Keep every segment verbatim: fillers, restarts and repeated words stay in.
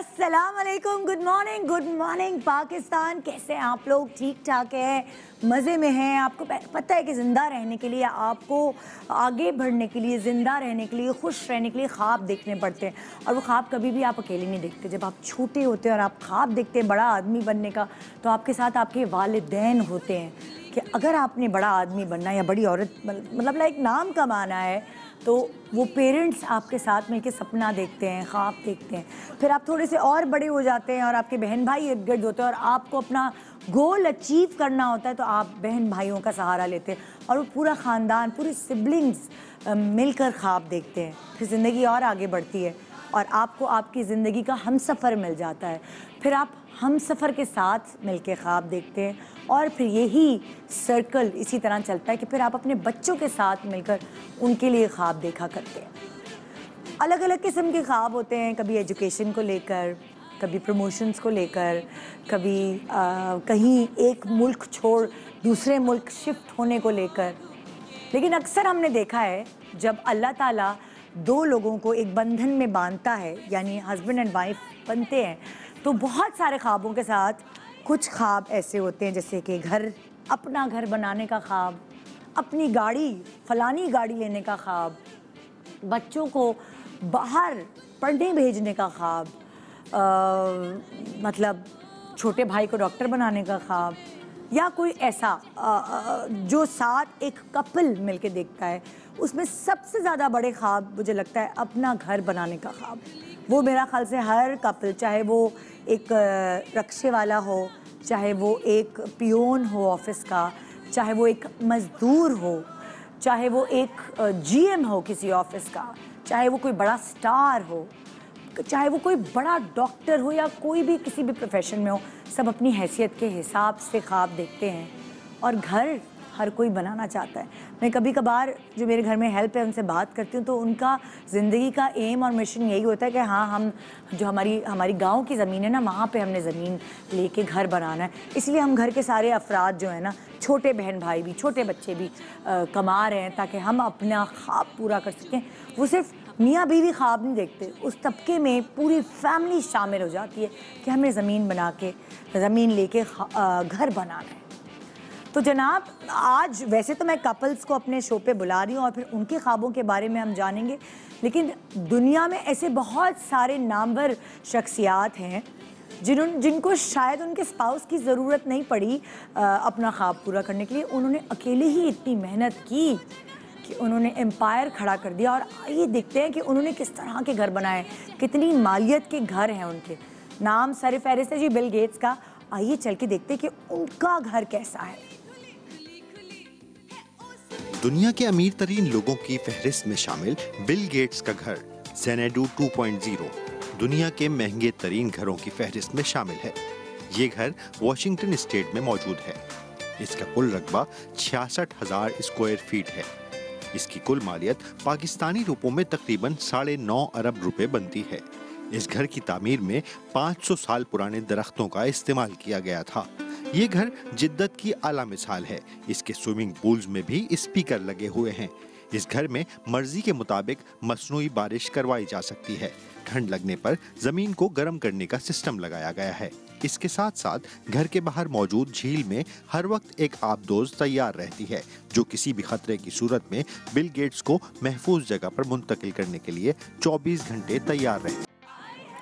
अस्सलाम वालेकुम, good morning, good morning Pakistan. कैसे हैं आप लोग? ठीक ठाक हैं, मज़े में हैं? आपको पता है कि ज़िंदा रहने के लिए, आपको आगे बढ़ने के लिए, ज़िंदा रहने के लिए, खुश रहने के लिए ख्वाब देखने पड़ते हैं। और वो ख्वाब कभी भी आप अकेले नहीं देखते। जब आप छोटे होते हैं और आप ख्वाब देखते हैं बड़ा आदमी बनने का, तो आपके साथ आपके वालिदैन होते हैं कि अगर आपने बड़ा आदमी बनना या बड़ी औरत मतलब लाइक नाम कमाना है, तो वो पेरेंट्स आपके साथ मिलकर सपना देखते हैं, ख्वाब देखते हैं। फिर आप थोड़े से और बड़े हो जाते हैं और आपके बहन भाई इर्द गिर्द होते हैं और आपको अपना गोल अचीव करना होता है, तो आप बहन भाइयों का सहारा लेते हैं और वो पूरा ख़ानदान, पूरी सिबलिंग्स मिलकर ख्वाब देखते हैं। फिर ज़िंदगी और आगे बढ़ती है और आपको आपकी ज़िंदगी का हमसफ़र मिल जाता है। फिर आप हमसफ़र के साथ मिलके ख्वाब देखते हैं और फिर यही सर्कल इसी तरह चलता है कि फिर आप अपने बच्चों के साथ मिलकर उनके लिए ख्वाब देखा करते हैं। अलग अलग किस्म के ख्वाब होते हैं, कभी एजुकेशन को लेकर, कभी प्रमोशंस को लेकर, कभी आ, कहीं एक मुल्क छोड़ दूसरे मुल्क शिफ्ट होने को लेकर। लेकिन अक्सर हमने देखा है जब अल्लाह ताला दो लोगों को एक बंधन में बांधता है, यानी हस्बैंड एंड वाइफ बनते हैं, तो बहुत सारे ख्वाबों के साथ कुछ ख्वाब ऐसे होते हैं जैसे कि घर, अपना घर बनाने का ख्वाब, अपनी गाड़ी, फलानी गाड़ी लेने का ख्वाब, बच्चों को बाहर पढ़ने भेजने का ख्वाब, मतलब छोटे भाई को डॉक्टर बनाने का ख्वाब, या कोई ऐसा आ, जो साथ एक कपल मिलके देखता है। उसमें सबसे ज़्यादा बड़े ख्वाब मुझे लगता है अपना घर बनाने का ख्वाब। वो मेरा ख्याल से हर कपल, चाहे वो एक रक्शे वाला हो, चाहे वो एक पियोन हो ऑफिस का, चाहे वो एक मज़दूर हो, चाहे वो एक जीएम हो किसी ऑफिस का, चाहे वो कोई बड़ा स्टार हो, चाहे वो कोई बड़ा डॉक्टर हो, या कोई भी किसी भी प्रोफेशन में हो, सब अपनी हैसियत के हिसाब से ख्वाब देखते हैं और घर हर कोई बनाना चाहता है। मैं कभी कभार जो मेरे घर में हेल्प है उनसे बात करती हूँ, तो उनका ज़िंदगी का एम और मिशन यही होता है कि हाँ, हम जो हमारी हमारी गांव की ज़मीन है ना, वहाँ पे हमने ज़मीन लेके घर बनाना है। इसलिए हम घर के सारे अफराद जो है ना, छोटे बहन भाई भी, छोटे बच्चे भी आ, कमा रहे हैं ताकि हम अपना ख्वाब पूरा कर सकें। वो सिर्फ मियाँ बीवी ख्वाब नहीं देखते, उस तबके में पूरी फैमिली शामिल हो जाती है कि हमें ज़मीन बना के, ज़मीन लेके घर बनाना है। तो जनाब, आज वैसे तो मैं कपल्स को अपने शो पे बुला रही हूँ और फिर उनके ख्वाबों के बारे में हम जानेंगे, लेकिन दुनिया में ऐसे बहुत सारे नामवर शख्सियात हैं जिन्होंने जिनको शायद उनके स्पाउस की ज़रूरत नहीं पड़ी आ, अपना ख्वाब पूरा करने के लिए। उन्होंने अकेले ही इतनी मेहनत की कि उन्होंने एम्पायर खड़ा कर दिया। और आइए देखते हैं कि उन्होंने किस तरह के घर बनाए, कितनी मालियत के घर हैं उनके। नाम सर फहरिस्त है जी बिल गेट्स का। आइए चल के देखते हैं कि उनका घर कैसा है। दुनिया के अमीर तरीन लोगों की फहरिस्त में शामिल बिल गेट्स का घर सेनेडू टू पॉइंट ज़ीरो दुनिया के महंगे तरीन घरों की फहरिस्त में शामिल है। ये घर वॉशिंगटन स्टेट में मौजूद है। इसका कुल रकबा छियासठ हजार स्क्वायर फीट है। इसकी कुल मालियत पाकिस्तानी रुपयों में तकरीबन साढ़े नौ अरब रुपए बनती है। इस घर की तामीर में पाँच सौ साल पुराने दरख्तों का इस्तेमाल किया गया था। ये घर जिद्दत की आला मिसाल है। इसके स्विमिंग पूल्स में भी स्पीकर लगे हुए हैं। इस घर में मर्जी के मुताबिक मसनूई बारिश करवाई जा सकती है। ठंड लगने पर जमीन को गर्म करने का सिस्टम लगाया गया है। इसके साथ साथ घर के बाहर मौजूद झील में हर वक्त एक आबदोज तैयार रहती है, जो किसी भी खतरे की सूरत में बिल गेट्स को महफूज जगह पर मुंतकिल करने के लिए चौबीस घंटे तैयार रहती है।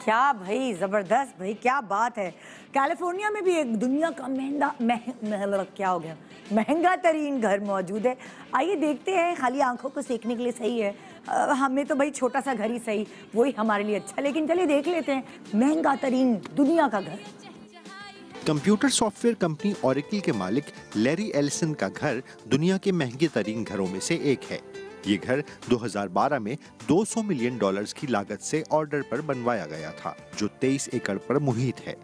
क्या भाई, जबरदस्त भाई, क्या बात है। कैलिफोर्निया में भी एक दुनिया का महंगा मह, मह, क्या हो गया महंगा तरीन घर मौजूद है। आइए देखते हैं। खाली आंखों को सेकने के लिए सही है, आ, हमें तो भाई छोटा सा घर ही सही, वही हमारे लिए अच्छा। लेकिन चलिए देख लेते हैं महंगा तरीन दुनिया का घर। कंप्यूटर सॉफ्टवेयर कंपनी ओरेकल के मालिक लैरी एलिसन का घर दुनिया के महंगे तरीन घरों में से एक है। ये घर दो हज़ार बारह में दो सौ मिलियन डॉलर्स की लागत से ऑर्डर पर बनवाया गया था, जो तेईस एकड़ पर मुहित है।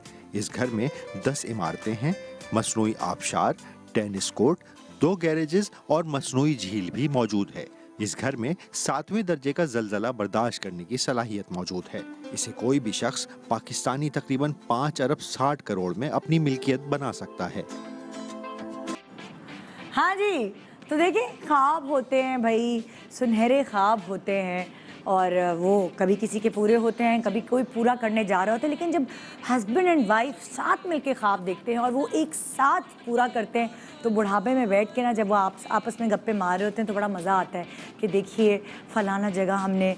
इस घर में दस इमारतें हैं, मसनूई आबशार, टेनिस कोर्ट, दो गैरेजेस और मसनूई झील भी मौजूद है। इस घर में सातवें दर्जे का जलजला बर्दाश्त करने की सलाहियत मौजूद है। इसे कोई भी शख्स पाकिस्तानी तकरीबन पाँच अरब साठ करोड़ में अपनी मिल्कियत बना सकता है। हाँ जी, तो देखिए ख्वाब होते हैं भाई, सुनहरे ख्वाब होते हैं और वो कभी किसी के पूरे होते हैं, कभी कोई पूरा करने जा रहा होता है, लेकिन जब हस्बैंड एंड वाइफ साथ मिलकर ख्वाब देखते हैं और वो एक साथ पूरा करते हैं तो बुढ़ापे में बैठ के ना जब वो आप, आपस में गप्पे मार रहे होते हैं तो बड़ा मज़ा आता है कि देखिए फ़लाना जगह हमने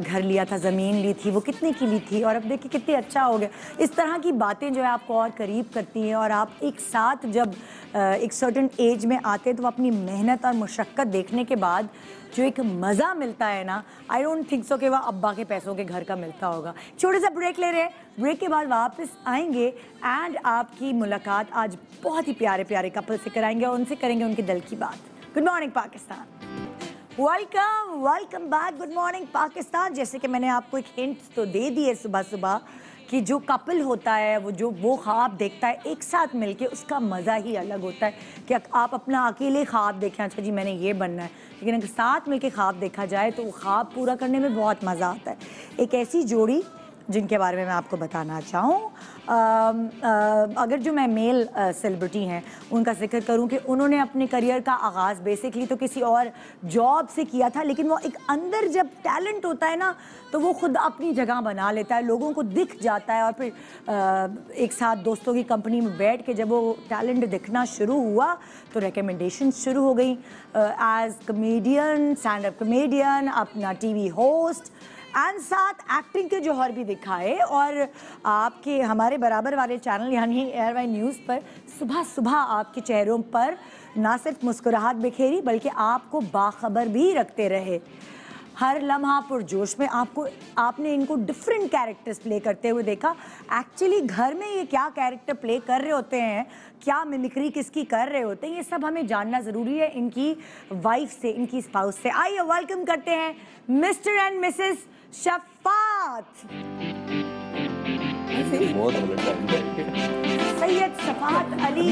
घर लिया था, ज़मीन ली थी, वो कितने की ली थी और अब देखिए कितने अच्छा हो गया। इस तरह की बातें जो है आपको और करीब करती हैं और आप एक साथ जब एक सर्टेन एज में आते हैं तो अपनी मेहनत और मशक्क़त देखने के बाद जो एक मज़ा मिलता है ना, आई डोंट थिंक सो कि वह अब्बा के पैसों के घर का मिलता होगा। छोटे सा ब्रेक ले रहे हैं, ब्रेक के बाद वापस आएंगे एंड आपकी मुलाकात आज बहुत ही प्यारे प्यारे कपल से कराएंगे और उनसे करेंगे उनके दिल की बात। Good morning Pakistan, welcome welcome back. Good morning Pakistan, जैसे कि मैंने आपको एक हिंट तो दे दी है सुबह सुबह कि जो कपल होता है वो जो वो ख्वाब देखता है एक साथ मिलके उसका मज़ा ही अलग होता है कि आप अपना अकेले ख्वाब देखें, अच्छा जी मैंने ये बनना है, लेकिन अगर साथ मिलके ख्वाब देखा जाए तो वो ख्वाब पूरा करने में बहुत मज़ा आता है। एक ऐसी जोड़ी जिनके बारे में मैं आपको बताना चाहूँ, अगर जो मैं मेल सेलिब्रिटी हैं उनका जिक्र करूँ कि उन्होंने अपने करियर का आगाज़ बेसिकली तो किसी और जॉब से किया था, लेकिन वो एक अंदर जब टैलेंट होता है ना तो वो खुद अपनी जगह बना लेता है, लोगों को दिख जाता है और फिर आ, एक साथ दोस्तों की कंपनी में बैठ के जब वो टैलेंट दिखना शुरू हुआ तो रिकमेंडेशन शुरू हो गई। As comedian, stand up comedian, अपना टी वी होस्ट एंड साथ एक्टिंग के जौहर भी दिखाए और आपके हमारे बराबर वाले चैनल यानी ए आर वाई न्यूज़ पर सुबह सुबह आपके चेहरों पर ना सिर्फ मुस्कुराहट बिखेरी बल्कि आपको बाखबर भी रखते रहे। हर लम्हा पुरजोश में आपको आपने इनको डिफरेंट कैरेक्टर्स प्ले करते हुए देखा। एक्चुअली घर में ये क्या कैरेक्टर प्ले कर रहे होते हैं, क्या मिमिक्री किसकी कर रहे होते हैं, ये सब हमें जानना ज़रूरी है इनकी वाइफ से, इनकी स्पाउस से। आइए वेलकम करते हैं mister and missus Shafat. Syed Shafat Ali.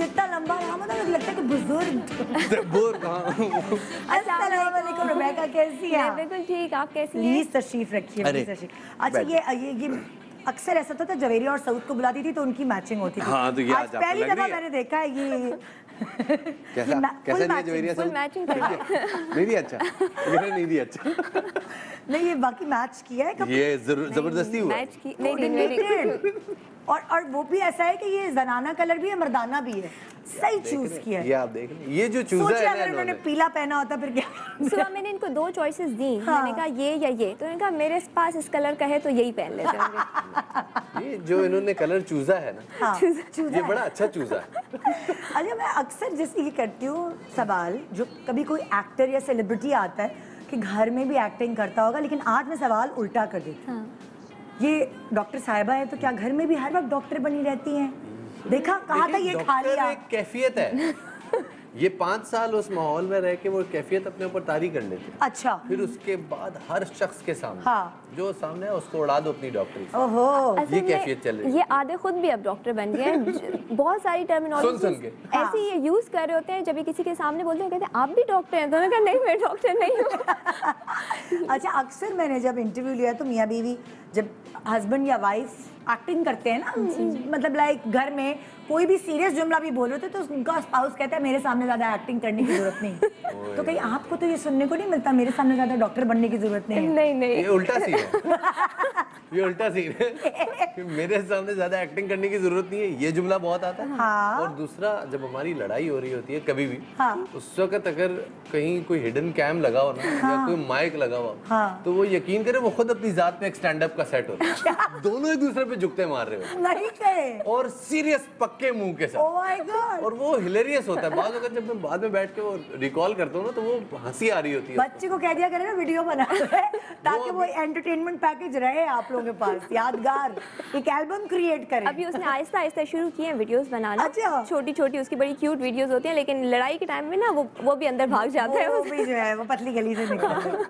जितना लंबा नाम होता है लगता है कि बुजुर्ग। अस्सलामुअलैकुम रुबैका, कैसी हैं? बिल्कुल ठीक, आप कैसी हैं? प्लीज तशरीफ रखिए। अच्छा ये ये ये अक्सर ऐसा होता था जवेरी और सऊद को बुलाती थी तो उनकी मैचिंग होती थी। हाँ, तो आज पहली दफा मैंने देखा है ये कैसा कैसा जवेरी फुल मैचिंग नहीं दिया। अच्छा मैंने नहीं दिया। अच्छा नहीं ये बाकी मैच किया है कब? ये जबरदस्ती हुआ मैच की नहीं नहीं। और और वो भी ऐसा है कि ये जनाना कलर भी है मर्दाना भी है, सही चूज किया है। ये आप देख लें, ये जो चूज है अगर उन्होंने पीला पहना होता फिर क्या? सुबह मैंने इनको दो चॉइसेस दी, मैंने कहा ये या ये, तो इन्होंने कहा मेरे पास इस कलर का है तो यही पहन लेते होंगे। ये जो इन्होंने कलर चूजा है ना, ये बड़ा अच्छा चूजा है। अच्छा मैं अक्सर जैसे ये करती हूँ सवाल, जो कभी कोई एक्टर या सेलिब्रिटी आता है कि घर में भी एक्टिंग करता होगा लेकिन आज मैं सवाल उल्टा कर देती हूँ, ये डॉक्टर साहिबा है तो क्या घर में भी हर वक्त डॉक्टर बनी रहती हैं? देखा कहा था ये खा लिया, एक कैफियत है। ये पाँच साल उस माहौल में रह के वो कैफियत अपने ऊपर तारी कर लेते हैं। अच्छा फिर उसके बाद हर शख्स के सामने हाँ। जो सामने है उसको उड़ा दो अपनी डॉक्टर। ओहो ये कैफियत चल रही है, ये आधे खुद भी अब डॉक्टर बन गए हैं। बहुत सारी टर्मिनोलॉजी ऐसी ये यूज कर रहे होते हैं, जब किसी के सामने बोलते हैं कहते हैं आप भी डॉक्टर हैं, तो मैंने कहा नहीं मैं डॉक्टर नहीं हूँ। अच्छा अक्सर मैंने जब इंटरव्यू लिया तो मियाँ बीवी जब हस्बैंड या वाइफ एक्टिंग करते हैं ना, मतलब लाइक घर में कोई भी सीरियस जुमला भी बोल रहे थे तो उनका स्पाउस कहता है मेरे सामने ज़्यादा एक्टिंग करने की जरूरत नहीं। तो कहीं आपको तो ये सुनने को नहीं मिलता मेरे सामने ज़्यादा डॉक्टर बनने की जरूरत नहीं? नहीं नहीं ये उल्टा सीन है, ये उल्टा सीन है। मेरे सामने ज़्यादा एक्टिंग करने की जरूरत नहीं है, ये जुमला बहुत आता है। और दूसरा जब हमारी लड़ाई हो रही होती है कभी भी, उस वक्त अगर कहीं कोई हिडन कैम लगा हो ना या कोई माइक लगा हुआ तो वो यकीन करे वो खुद अपनी जात में एक स्टैंड अप का सेट होता है, दोनों एक दूसरे पे झुकते मार रहे हो नहीं कहे और सीरियस पक्के मुंह के साथ। oh my God. और वो हिलेरियस होता है। बाद अगर जब मैं बाद में बैठ के वो रिकॉल करता हूँ ना तो वो हंसी आ रही होती है। बच्चे को कह दिया करें ना वीडियो बना ताकि वो एंटरटेनमेंट पैकेज रहे आप लोगों के पास, यादगार एक एल्बम क्रिएट करें। अभी उसने आहिस्ता आहिस्ता शुरू किए हैं वीडियोस बनाना। अच्छा छोटी छोटी उसकी बड़ी क्यूट वीडियोस होती हैं, लेकिन लड़ाई के टाइम में ना वो वो भी अंदर भाग जाता है, वो भी जो है वो पतली गली से निकलता है।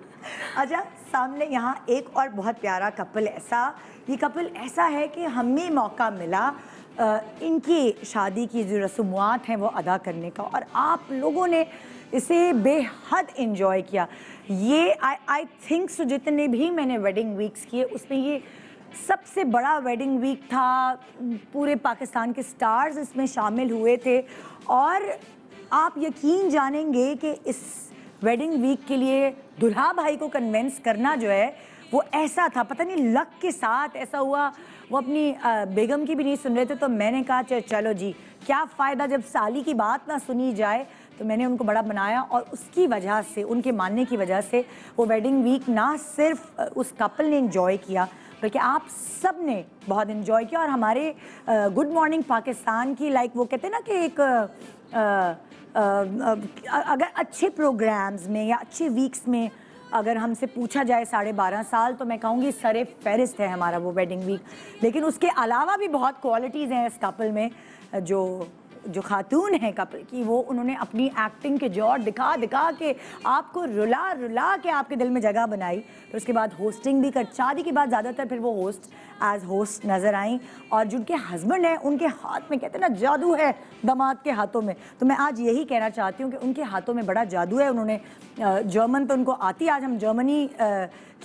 अच्छा सामने यहाँ एक और बहुत प्यारा कपल, ऐसा ये कपल ऐसा है कि हमें मौका मिला आ, इनकी शादी की जो रस्मुआत हैं वो अदा करने का और आप लोगों ने इसे बेहद इन्जॉय किया। ये आई आई थिंक सो जितने भी मैंने वेडिंग वीक्स किए उसमें ये सबसे बड़ा वेडिंग वीक था। पूरे पाकिस्तान के स्टार्स इसमें शामिल हुए थे और आप यकीन जानेंगे कि इस वेडिंग वीक के लिए दुल्हा भाई को कन्वेंस करना जो है वो ऐसा था, पता नहीं लक के साथ ऐसा हुआ। वो अपनी बेगम की भी नहीं सुन रहे थे, तो मैंने कहा चलो जी क्या फ़ायदा जब साली की बात ना सुनी जाए, तो मैंने उनको बड़ा बनाया और उसकी वजह से, उनके मानने की वजह से वो वेडिंग वीक ना सिर्फ उस कपल ने इन्जॉय किया बल्कि आप सब ने बहुत इन्जॉय किया। और हमारे गुड मॉर्निंग पाकिस्तान की लाइक वो कहते हैं ना कि एक आ, आ, आ, अगर अच्छे प्रोग्राम्स में या अच्छे वीक्स में अगर हमसे पूछा जाए साढ़े बारह साल तो मैं कहूँगी सरे फहरिस्त है हमारा वो वेडिंग वीक। लेकिन उसके अलावा भी बहुत क्वालिटीज़ हैं इस कपल में, जो जो खातून हैं कपल की वो उन्होंने अपनी एक्टिंग के जौहर दिखा दिखा के आपको रुला रुला के आपके दिल में जगह बनाई। फिर तो उसके बाद होस्टिंग भी कर, शादी के बाद ज़्यादातर फिर वो होस्ट एज होस्ट नज़र आई। और जिनके हस्बैंड हैं उनके हाथ में कहते हैं ना जादू है, दामाद के हाथों में, तो मैं आज यही कहना चाहती हूँ कि उनके हाथों में बड़ा जादू है। उन्होंने जर्मन तो उनको आती, आज हम जर्मनी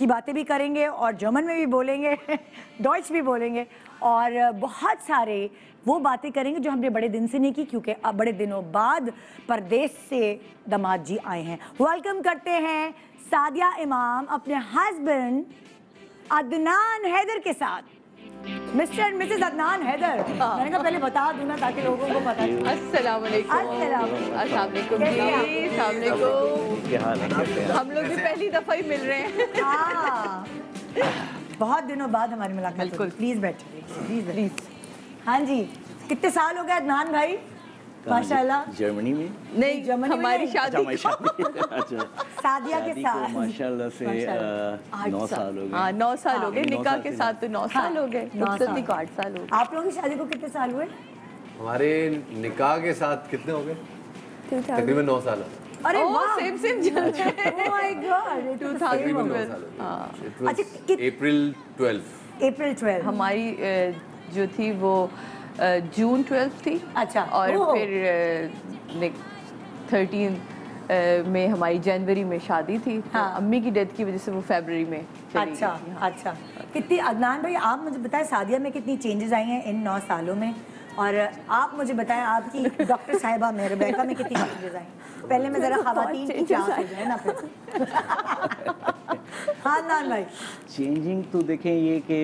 की बातें भी करेंगे और जर्मन में भी बोलेंगे, डॉयच भी बोलेंगे और बहुत सारे वो बातें करेंगे जो हमने बड़े दिन से नहीं की, क्योंकि अब बड़े दिनों बाद परदेश से दामाद जी आए हैं। वेलकम करते हैं सादिया इमाम अपने हस्बैंड अदनान हैदर के साथ, mister and Mrs Adnan Haider. मैंने कहा पहले बता दूं ना ताकि लोगों को पता चले। अस्सलाम वालेकुम। अस्सलाम वालेकुम। अस्सलाम वालेकुम। हम लोग भी पहली दफा ही मिल रहे हैं, बहुत दिनों बाद हमारी मुलाकात। बिल्कुल, प्लीज बैठिए प्लीज प्लीज। हाँ जी, कितने साल हो गए अदनान भाई? माशाल्लाह। जर्मनी में? नहीं, जर्मनी हमारी शादी को सादिया के साथ माशाल्लाह से नौ साल हो गए। हाँ, नौ साल हो गए निकाह के साथ, तो नौ साल हो गए, रुखसती को आठ साल हो गए। आप लोगों की शादी को कितने साल हुए? हमारे निकाह के साथ कितने हो गए? तकरीबन नौ साल। अरे सेम सेम माय गॉड, दो हज़ार बारह। April twelfth April twelfth. हमारी जो थी वो जून ट्वेल्थ थी। अच्छा। और फिर थर्टीन में हमारी जनवरी में शादी थी। हाँ। तो अम्मी की डेथ की वजह से वो फरवरी में चली। अच्छा अच्छा। कितनी अदनान भाई आप मुझे बताएं सादिया में कितनी चेंजेस आई हैं इन नौ सालों में, और आप मुझे बताएं आपकी डॉक्टर साहिबा में रेबेका में कितनी चेंजेस आई? पहले मैं जरा खवातीन की चांस हो जाए ना फिर। हाँ अदनान भाई। चेंजिंग तो देखें ये कि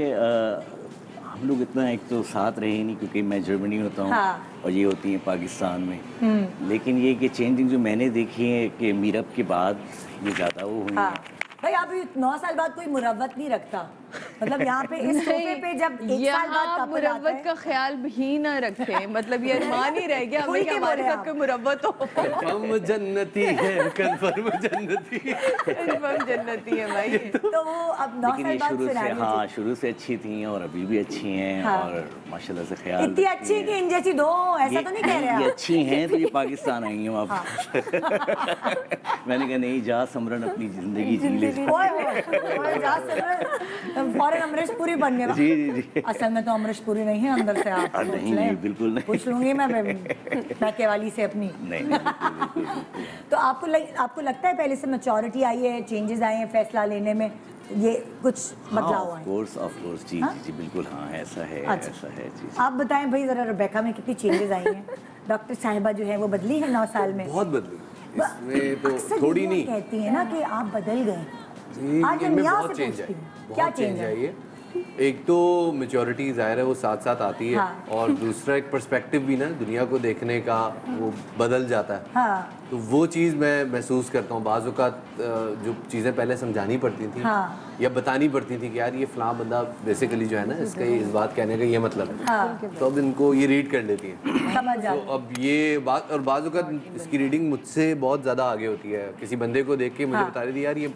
हम लोग इतना एक तो साथ रहे नहीं, क्योंकि मैं जर्मनी होता हूँ। हाँ। और ये होती है पाकिस्तान में। लेकिन ये कि चेंजिंग जो मैंने देखी है कि मीरब के बाद ये ज़्यादा वो हुई। हाँ। है भाई, आप नौ साल बाद कोई मुरवत नहीं रखता, मतलब यहाँ पे इस सोफे पे जब एक साल बाद मुरवत का ख्याल भी ना रखें, मतलब ये अरमान ही रह गया हमें कि हमारे साथ कोई मुरवत हो। हम जन्नती हैं, कंफर्म जन्नती कंफर्म जन्नती है भाई। तो वो अब नौ साल बाद सुनाई। हाँ, शुरू से अच्छी थी और अभी भी अच्छी हैं और माशाल्लाह से ख्याल इतनी अच्छी है कि इन जैसी दो, ऐसा तो नहीं कह रहे हैं। अच्छी हैं तो ये पाकिस्तान आई हैं वापस। मैंने कहा नहीं जा समरन, अपनी जिंदगी जी ले। जा समरन फॉरन अमरीश पुरी बन गया। जी जी जी। असल में तो अमरीश पुरी नहीं है अंदर से, आप नहीं, नहीं, बिल्कुल नहीं। पूछ लूंगी मैं मैं केवाली से अपनी। नहीं, नहीं, नहीं, नहीं। तो आपको लग, आपको लगता है पहले से मैच्योरिटी आई है, चेंजेस आए हैं फैसला लेने में, ये कुछ बदलाव हुआ है? ऑफ कोर्स ऑफ कोर्स जी जी बिल्कुल। हाँ ऐसा है ऐसा है जी। आप बताएं भाई जरा रेबेका में कितनी चेंजेस आई हैं? डॉक्टर साहिबा जो है वो बदली है नौ साल में? बहुत बदली इसमें, तो थोड़ी नहीं कहती है ना कि आप बदल गए। आज इनमें बहुत चेंज आई, बहुत चेंज आई है। एक तो मेच्योरिटी जाहिर है वो साथ साथ आती है। हाँ। और दूसरा एक पर्सपेक्टिव भी ना दुनिया को देखने का वो बदल जाता है। हाँ। तो वो चीज़ मैं महसूस करता हूँ। बाज़ औक़ात जो चीज़ें पहले समझानी पड़ती थी। हाँ। या बतानी पड़ती थी कि यार ये फलां बंदा बेसिकली जो है ना इसका इस बात कहने का ये मतलब है। हाँ। तो अब इनको ये रीड कर लेती है, तो अब ये बात, और बाज़ औक़ात इसकी रीडिंग मुझसे बहुत ज़्यादा आगे होती है। किसी बंदे को देख के मुझे बता रही थी यार ये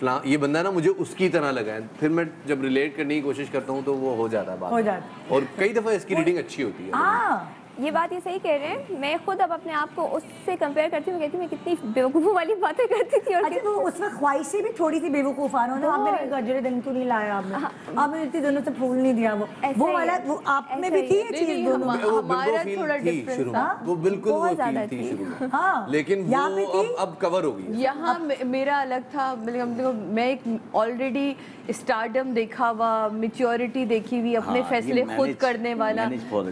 फला ये बंदा ना मुझे उसकी तरह लगा है, फिर मैं जब रिलेट करने की कोशिश करता हूँ तो वो हो जाता है बात हो जाता है। और कई दफ़ा इसकी रीडिंग अच्छी होती है। हाँ ये बात ये सही कह रहे हैं। मैं खुद अब अपने आप को उससे कंपेयर करती हूँ, कहती हूँ मैं कितनी बेवकूफ़ वाली बातें करती थी। और अच्छा, वो उसमें ख्वाहिशें भी थोड़ी सी बेवकूफ़ाना हो ना, आपने गजरे दिन को नहीं लाया, आपने आपने इतनी दोनों से फूल नहीं दिया, वो वो वाला वो आप में भी थी ये चीज़, हमारा थोड़ा डिफरेंस था, वो बिल्कुल ज़्यादा थी। हाँ लेकिन अब कवर हो गई। यहाँ मेरा अलग था, मैं एक ऑलरेडी स्टारडम देखा हुआ, मैच्योरिटी देखी हुई, अपने फैसले खुद करने वाला,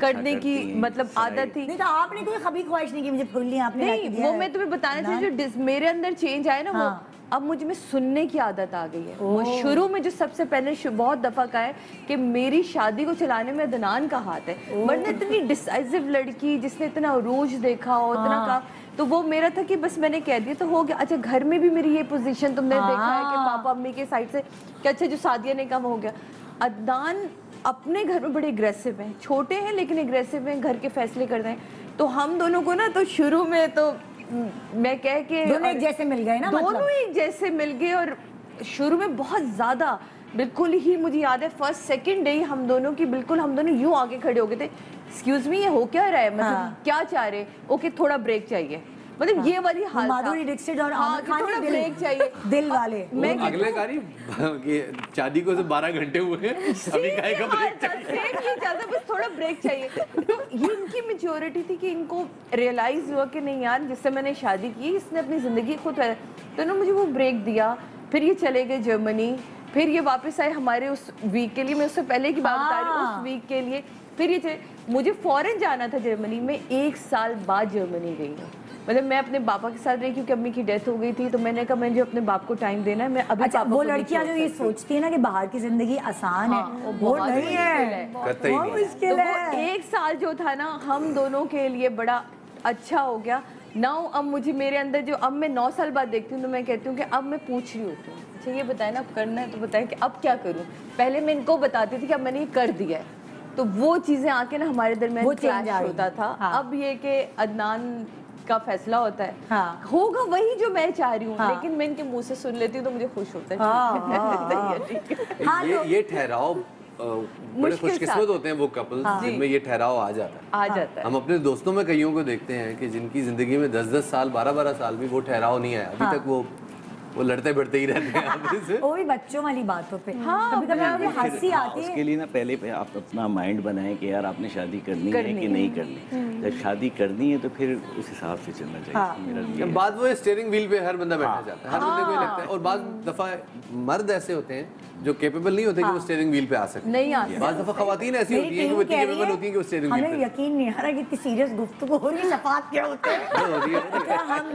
करने की मतलब आदत थी। नहीं तो आपने कोई खबी ख्वाहिश नहीं की मुझे भूल लिया आपने। नहीं वो मैं तुम्हें बताना चाहिए जो मेरे अंदर चेंज आया ना वो अब मुझे में सुनने की आदत आ गई है। वो शुरू में जो सबसे पहले बहुत दफा का है कि मेरी शादी को चलाने में अदनान का हाथ है, वरना इतनी डिसाइसिव लड़की जिसने इतना अरूज देखा और इतना का तो वो मेरा था कि बस मैंने कह दिया तो हो गया। अच्छा घर में भी मेरी ये पोजीशन तुमने देखा है कि पापा अम्मी के साइड से कि अच्छा जो सादिया ने कहा हो गया। अदनान अपने घर में बड़े एग्रेसिव हैं, छोटे हैं लेकिन एग्रेसिव हैं, घर के फैसले करते हैं। तो हम दोनों को ना तो शुरू में तो मैं कह के दोनों एक जैसे मिल गए ना, दोनों एक जैसे मिल गए और शुरू में बहुत ज़्यादा बिल्कुल ही मुझे याद है फर्स्ट सेकंड डे हम दोनों की बिल्कुल हम दोनों यूँ आगे खड़े हो गए थे, एक्सक्यूज मी ये हो क्या रहा है, मतलब हाँ। क्या चाह रहे, ओके थोड़ा ब्रेक चाहिए, मतलब हाँ। ये वाली हाल माधुरी दीक्षित और हाँ, थोड़ा दिल, ब्रेक चाहिए दिल वाले। मैं अगले कारी शादी को तो बारह घंटे हुए बस थोड़ा ब्रेक चाहिए। तो ये इनकी मेच्योरिटी थी कि इनको रियलाइज हुआ कि नहीं यार जिससे मैंने शादी की इसने अपनी जिंदगी खुद तो उन्होंने मुझे वो ब्रेक दिया। फिर ये चले गए जर्मनी, फिर ये वापस आए हमारे उस वीक के लिए, मैं उससे पहले की बात बता रही हूँ उस वीक के लिए। फिर ये मुझे फॉरेन जाना था जर्मनी में, एक साल बाद जर्मनी गई हूँ, मतलब मैं अपने पापा के साथ रही क्योंकि अम्मी की डेथ हो गई थी तो मैंने कहा मुझे अपने बाप को टाइम देना है। मैं अभी अच्छा, वो लड़कियां जो ये सोचती है ना कि बाहर की जिंदगी आसान हाँ, है वो नहीं है, बहुत मुश्किल है। एक साल जो था ना हम दोनों के लिए बड़ा अच्छा हो गया। नाउ अब मुझे मेरे अंदर जो अब मैं नौ साल बाद देखती हूँ तो मैं कहती हूँ कि अब मैं पूछ रही होती हूँ अच्छा ये बताए ना अब करना है तो बताएं कि अब क्या करूँ। पहले मैं इनको बताती थी कि अब मैंने ये कर दिया है तो वो चीज़ें आके ना हमारे दरमियान क्लैश होता था। हाँ। अब ये कि अदनान का फैसला होता है हाँ। होगा वही जो मैं चाह रही हूँ हाँ। लेकिन मैं इनके मुँह से सुन लेती हूँ तो मुझे खुश होता है हाँ। ये ठहराव बड़े खुशकिस्मत होते हैं वो कपल्स हाँ। जिनमें ये ठहराव आ जाता है आ जाता है। हम अपने दोस्तों में कईयों को देखते हैं कि जिनकी जिंदगी में दस दस साल बारह बारह साल भी वो ठहराव नहीं आया अभी तक, वो वो लड़ते बढ़ते ही रहते हैं वो भी बच्चों वाली बातों पे हाँ, कभी-कभी हंसी आती है। उसके लिए ना पहले पे आप अपना माइंड बनाएं कि यार आपने शादी करनी, करनी है कि नहीं करनी। जब शादी करनी है तो फिर उस हिसाब से चलना चाहिए। बाद वो स्टीयरिंग व्हील पे हर बंदा बैठना चाहता है, हर बंदे को ये लगता है। और बाद दफा मर्द ऐसे होते हैं जो केपेबल नहीं होते कि वो स्टीयरिंग व्हील पे आ सकते हैं, बाद दफा खवातीन ऐसी होती हैं कि वो इतनी केपेबल होती हैं कि वो स्टीयरिंग व्हील पे हमें यकीन नहीं आ रहा कि इतनी सीरियस गुफ्तगू हो रही है। शफात क्या होता है, हम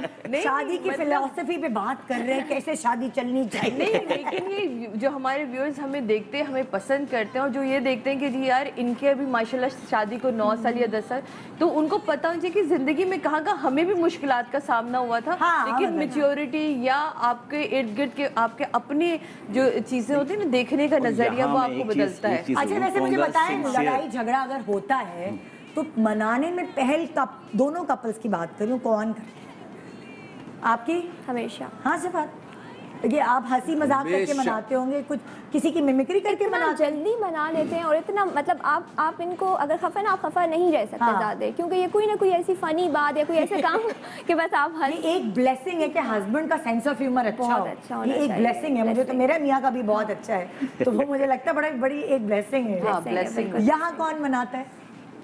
शादी की फिलॉसफी पे बात कर रहे हैं कैसे शादी चलनी चाहिए। नहीं लेकिन ये जो हमारे व्यूअर्स हमें देखते हैं हमें पसंद करते हैं और जो ये देखते हैं कि जी यार इनके अभी माशाल्लाह शादी को नौ साल या दस साल तो उनको पता होना चाहिए कि जिंदगी में कहाँ कहाँ हमें भी मुश्किलात का सामना हुआ था हाँ, लेकिन मैच्योरिटी या आपके इर्द गिर्द के आपके अपने जो चीजें होती है ना देखने का नजरिया वो आपको बदलता है। अच्छा वैसे मुझे बताएं लड़ाई झगड़ा अगर होता है तो मनाने में पहल दोनों कपल्स की बात करूँ कौन करता है आपकी हमेशा हाँ शफात ये आप हंसी मजाक करके मनाते होंगे कुछ किसी की मिमिक्री करके मना जल्दी मना लेते हैं और इतना मतलब आप आप इनको अगर खफा ना आप खफा नहीं रह सकते हाँ। ज्यादा क्योंकि ये कोई ना कोई ऐसी फनी बात या कोई ऐसा काम कि बस आप हर एक ब्लेसिंग है कि हस्बैंड का सेंस ऑफ ह्यूमर अच्छा हो अच्छा ये एक ब्लेसिंग है। मुझे तो मेरा मियाँ का भी बहुत अच्छा है तो वो मुझे लगता है बड़ा बड़ी एक ब्लेसिंग है। यहाँ कौन मनाता है?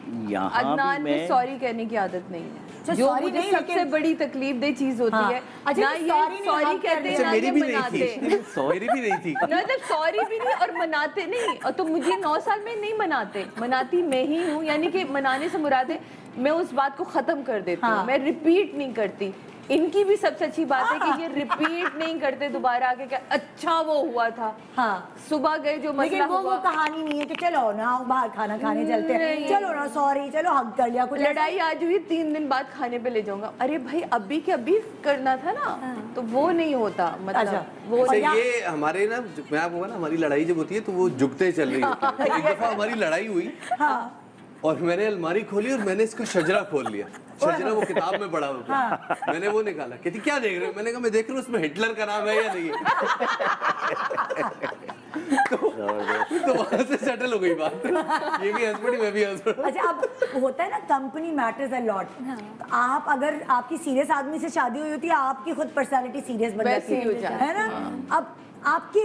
अदनान में सॉरी कहने की आदत नहीं है जो मुझे सबसे बड़ी तकलीफ दे चीज होती हाँ। है ना ये सॉरी कहते हैं ना ये मनाते सॉरी भी नहीं थी ना तो सॉरी भी नहीं और मनाते नहीं। और तो मुझे नौ साल में नहीं मनाते, मनाती मैं ही हूँ। यानी कि मनाने से मुराद है मैं उस बात को खत्म कर देती हूँ, मैं रिपीट नहीं करती। इनकी भी सबसे अच्छी बात है कि ये रिपीट नहीं करते दोबारा आके क्या अच्छा वो हुआ था हाँ सुबह गए जो मसला हुआ। वो कहानी नहीं है कि चलो ना बाहर खाना खाने चलते हैं, चलो ना सॉरी चलो हग कर लिया। कुछ लड़ाई आज हुई तीन दिन बाद खाने पे ले जाऊंगा, अरे भाई अभी के अभी करना था ना हाँ। तो वो नहीं होता मतलब अच्छा। वो ये हमारे ना मैं आपको बोला हमारी लड़ाई जब होती है तो वो झुकते चल रही होती है। एक दफा हमारी लड़ाई हुई और मैंने अलमारी खोली और मैंने इसका शजरा खोल लिया। शजरा वो किताब में पढ़ा हुआ हाँ। मैंने वो निकाला, कहती क्या देख रहे हो? मैंने कहा मैं देख रहा हूँ उसमें हिटलर का नाम है या नहीं है तो, तो वहाँ से सेटल हो गई बात। ये भी हस्बैंड मैं भी हस्बैंड। अच्छा अब होता है ना कंपनी मैटर्स अ लॉट। तो आप अगर आपकी सीरियस आदमी से शादी हुई होती है आपकी खुद पर्सनैलिटी सीरियस बन जाती है ना। अब आपके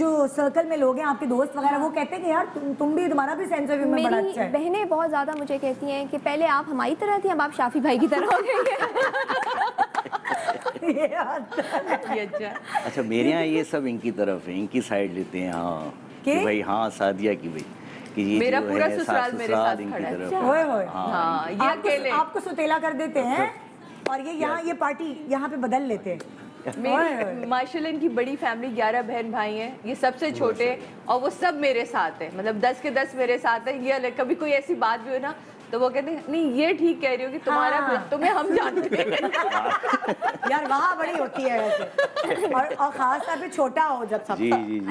जो सर्कल में लोग हैं आपके दोस्त वगैरह वो कहते हैं कि यार तुम तुम भी तुम्हारा भी सेंस ऑफ ह्यूमर बड़ा अच्छा है। मेरी बहनें बहुत ज़्यादा मुझे कहती हैं कि पहले आप हमारी तरह थी अब आप शाफी भाई की तरह हो गए। ये अच्छा अच्छा मेरे यहाँ ये सब इनकी तरफ है, इनकी साइड लेते हैं हाँ कि भाई हाँ सादिया की भाई कि ये मेरा पूरा ससुराल मेरे साथ खड़ा है। हाँ, ये अकेले आपको सौतेला कर देते हैं और ये यहाँ ये पार्टी यहाँ पे बदल लेते हैं। मेरी माशाल्लाह इनकी बड़ी फैमिली, ग्यारह बहन भाई हैं, ये सबसे छोटे और वो सब मेरे साथ हैं, मतलब दस के दस मेरे साथ हैं। ये कभी कोई ऐसी बात भी हो ना तो वो कहते हैं नहीं ये ठीक कह रही हो कि तुम्हारा हाँ। तुम्हें हम जानते हैं। यार वहाँ बड़ी होती है वैसे। और, और खास तौर पे छोटा हो जब सब।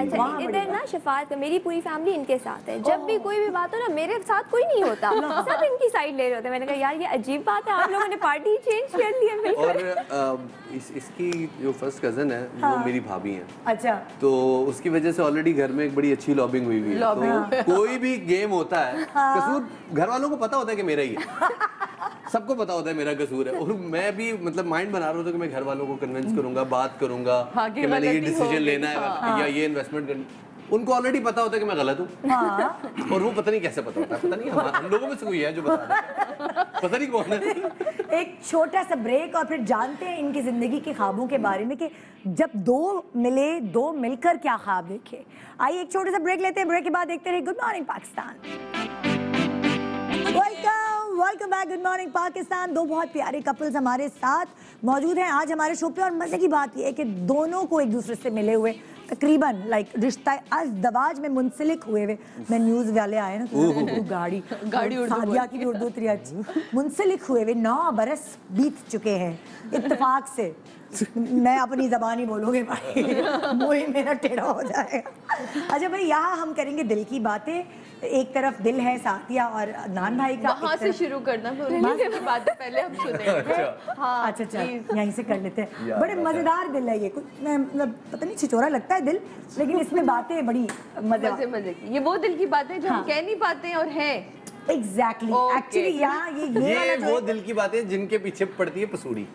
अच्छा इधर ना शफात, मेरी पूरी फैमिली इनके साथ है, जब भी कोई भी बात हो ना मेरे साथ कोई नहीं होता, सब इनकी साइड ले रहे होते हैं। मैंने कहा यार ये अजीब बात है, आप लोगों ने पार्टी चेंज कर ली है। और इस, इसकी जो फर्स्ट कजन है वो मेरी भाभी है। अच्छा तो उसकी वजह से ऑलरेडी घर में एक बड़ी अच्छी लॉबिंग हुई हुई है। कोई भी गेम होता है कसूर घर वालों को पता होता है कि मेरा ही सबको पता होता है मेरा कसूर है। और मैं भी मतलब माइंड बना रहा था कि मैं घर वालों को कन्विंस करूंगा, बात करूंगा कि मैंने ये डिसीजन लेना है हाँ। या ये इन्वेस्टमेंट करनी। उनको ऑलरेडी पता होता है कि मैं गलत हूँ हाँ। और वो पता नहीं कैसे पता होता है, पता नहीं हम लोगों में से कोई है जो बता रहा है, पता नहीं कौन है। एक छोटा सा ब्रेक और फिर जानते हैं इनकी जिंदगी के ख्वाबों के बारे में कि जब दो मिले दो मिलकर क्या ख्वाब देखे। आइए एक छोटे सा ब्रेक लेते हैं, ब्रेक के बाद देखते रहे good morning Pakistan. Welcome welcome back good morning Pakistan. दो बहुत प्यारे कपल्स हमारे साथ मौजूद हैं आज हमारे शो पे और मजे की बात यह है कि दोनों को एक दूसरे से मिले हुए तकरीबन लाइक रिश्ता अज़दवाज में मुंसलिक हुए हुए। मैं न्यूज़ वाले आए ना तो गाड़ी गाड़ी सादिया की भी उर्दू तरीका मुंसलिक हुए हुए नौ बरस बीत चुके हैं इत्तेफाक से। मैं अपनी जबानी बोलूँगी भाई मुँह मेरा टेढ़ा हो जाएगा। अच्छा भाई यहाँ हम करेंगे दिल की बातें, एक तरफ दिल है सादिया और अदनान भाई का, वहाँ से शुरू करना बातें पहले हम सुनेंगे। अच्छा अच्छा यहीं से कर लेते हैं। बड़े मजेदार दिल है ये, कुछ मतलब पता नहीं छिचोरा लगता है दिल, लेकिन इसमें बातें बड़ी मजे मजे की। ये वो दिल की बातें जो हम कह नहीं पाते हैं और है एग्जैक्टली एक्चुअली यहाँ ये ये वो दिल की बातें जिनके पीछे पड़ती है पसूड़ी।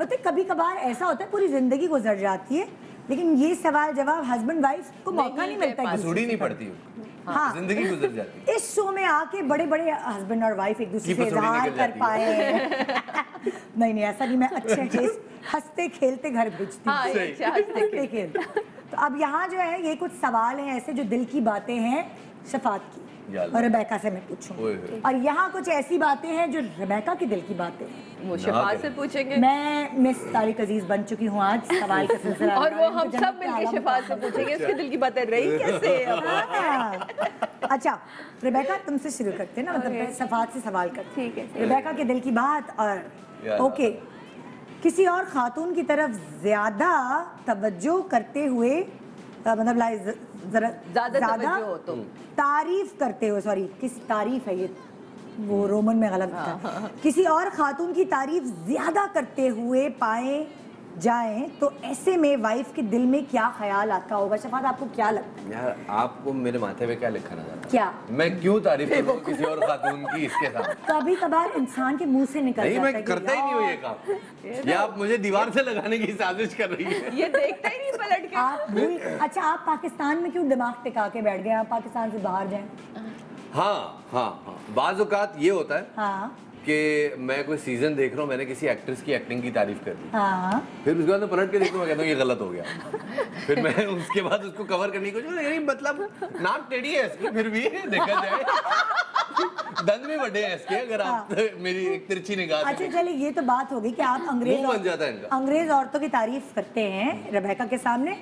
पता कभी कभार ऐसा होता है पूरी जिंदगी गुजर जाती है लेकिन ये सवाल जवाब हस्बैंड वाइफ को मौका नहीं, नहीं मिलता है, पसूड़ी नहीं पड़ती हो हाँ जिंदगी गुजर जाती है। इस शो में आके बड़े बड़े हस्बैंड और वाइफ एक दूसरे से इजहार कर पाए नहीं नहीं ऐसा नहीं, मैं अच्छे अच्छे हंसते खेलते घर भेजती हाँ, हंसते खेलते। तो अब यहाँ जो है ये कुछ सवाल हैं ऐसे जो दिल की बातें हैं शफात की और रेबेका से मैं पूछूंगी और यहाँ कुछ ऐसी बातें हैं जो रेबेका के दिल की बातें हैं वो शफात से पूछेंगे। मैं मिस तारिक अजीज बन चुकी हूँ आज सवाल का सिलसिला और वो हम सब मिलकर शफात से पूछेंगे इसके दिल की बातें रही कैसे। अच्छा रेबेका तुमसे शुरू करते हैं ना, मतलब मैं शफात से सवाल करती हूँ। ठीक है रेबेका के दिल की बात और ओके किसी और खातून की तरफ ज्यादा तवज्जो करते हुए मतलब ज्यादा तारीफ करते हुए सॉरी किस तारीफ है ये वो रोमन में गलत हाँ, था हाँ, किसी और खातून की तारीफ ज्यादा करते हुए पाए जाएं तो ऐसे में वाइफ के दिल में क्या ख्याल आता होगा। शफात आपको क्या लगता है? यार आपको मेरे माथे पे क्या लिखा नजर आता? क्या मैं क्यों तारीफ करूं किसी और खातून की इसके साथ? कभी कभार इंसान के मुंह से निकल नहीं, मैं करता ही नहीं हूं ये काम। ये आप मुझे दीवार से लगाने की साजिश कर रही है, ये देखता ही नहीं पलट के आप। अच्छा आप पाकिस्तान में क्यों दिमाग टिका के बैठ गए, आप पाकिस्तान से बाहर जाए? हाँ हाँ हाँ बाज़ औक़ात ये होता है हाँ। कि मैं कोई सीजन देख रहा हूँ, मैंने किसी एक्ट्रेस की एक्टिंग की तारीफ कर दी हाँ। फिर उसके बाद मैं पलट के देखता हूँ, मैं कहता हूँ ये गलत हो गया फिर मैं उसके बाद उसको कवर करने की कोशिश, यार मतलब नाक टेढ़ी है इसकी फिर भी देखा जाए दंद भी बड़े हैं इसके अगर हाँ। आप मेरी एक तिरछी निगाह। अच्छा चलिए ये तो बात हो गई कि आप अंग्रेज बन जाता है अंग्रेज औरतों की तारीफ करते हैं रेबेका के सामने,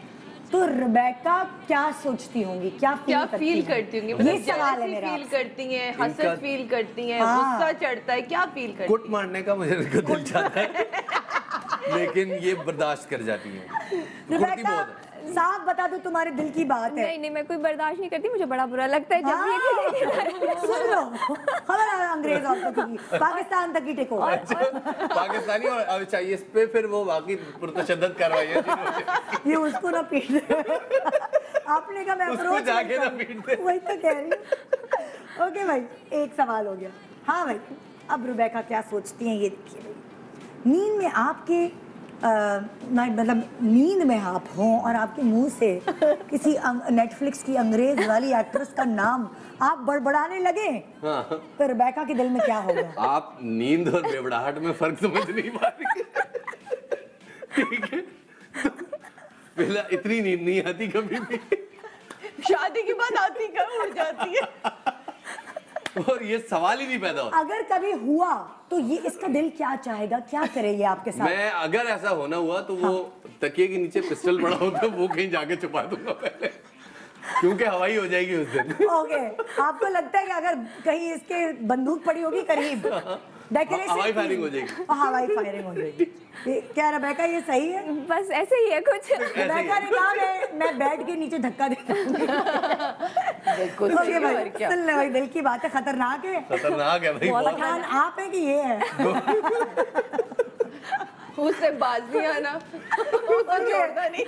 तो रेबेका क्या सोचती होंगी, क्या फील क्या करती फील करती होंगी? ये सवाल है मेरा। फील करती हैं, हसद फील करती हैं, गुस्सा चढ़ता है, क्या फील करती हैं? कुट मारने का मुझे दिल चाहता है लेकिन ये बर्दाश्त कर जाती है। रेबेका साफ बता दो तुम्हारे दिल की बात है। नहीं नहीं मैं कोई बर्दाश्त नहीं करती, मुझे बड़ा बुरा लगता है जब हाँ। ये सुन लो खबर अंग्रेज औरतों की पाकिस्तान तक की टेको पाकिस्तानी और चाहिए इस पे फिर वो बाकी पुरतशद्दद करवाई ये उसको ना पीट आपने कहा मैं उसको जाके ना पीट वही तो कह रही हूँ। ओके भाई एक सवाल हो गया हाँ भाई अब रेबेका क्या सोचती है ये देखिए। नींद में आपके मतलब नींद में आप हों और आपके मुंह से किसी नेटफ्लिक्स की अंग्रेज वाली एक्ट्रेस का नाम आप बड़बड़ाने लगे हाँ। तो रेबेका के दिल में क्या होगा? आप नींद और बेबड़ाहट में फर्क समझ नहीं पा रही ठीक है, पहला इतनी नींद नहीं आती कभी भी शादी के बाद आती कहाँ हो जाती है और ये सवाल ही नहीं पैदा होता। अगर कभी हुआ तो ये इसका दिल क्या चाहेगा, क्या करे ये आपके साथ? मैं अगर ऐसा होना हुआ तो हाँ। वो तकिए के नीचे पिस्टल पड़ा होता तो वो कहीं जाके छुपा दूंगा पहले, क्योंकि हवाई हो जाएगी उस दिन। Okay okay. आपको लगता है कि अगर कहीं इसके बंदूक पड़ी होगी करीब हवाई फायरिंग हो जाएगी। हवाई फायरिंग हो जाएगी। क्या रबेका ये सही है? बस ऐसे ही है कुछ। रबेका ने कहा मैं मैं बैठ के नीचे धक्का देता हूँ। बिल्कुल भाई दिल की बात है, खतरनाक है। खतरनाक है भाई। पठान आप है कि ये है? उससे बाज भी आना नहीं।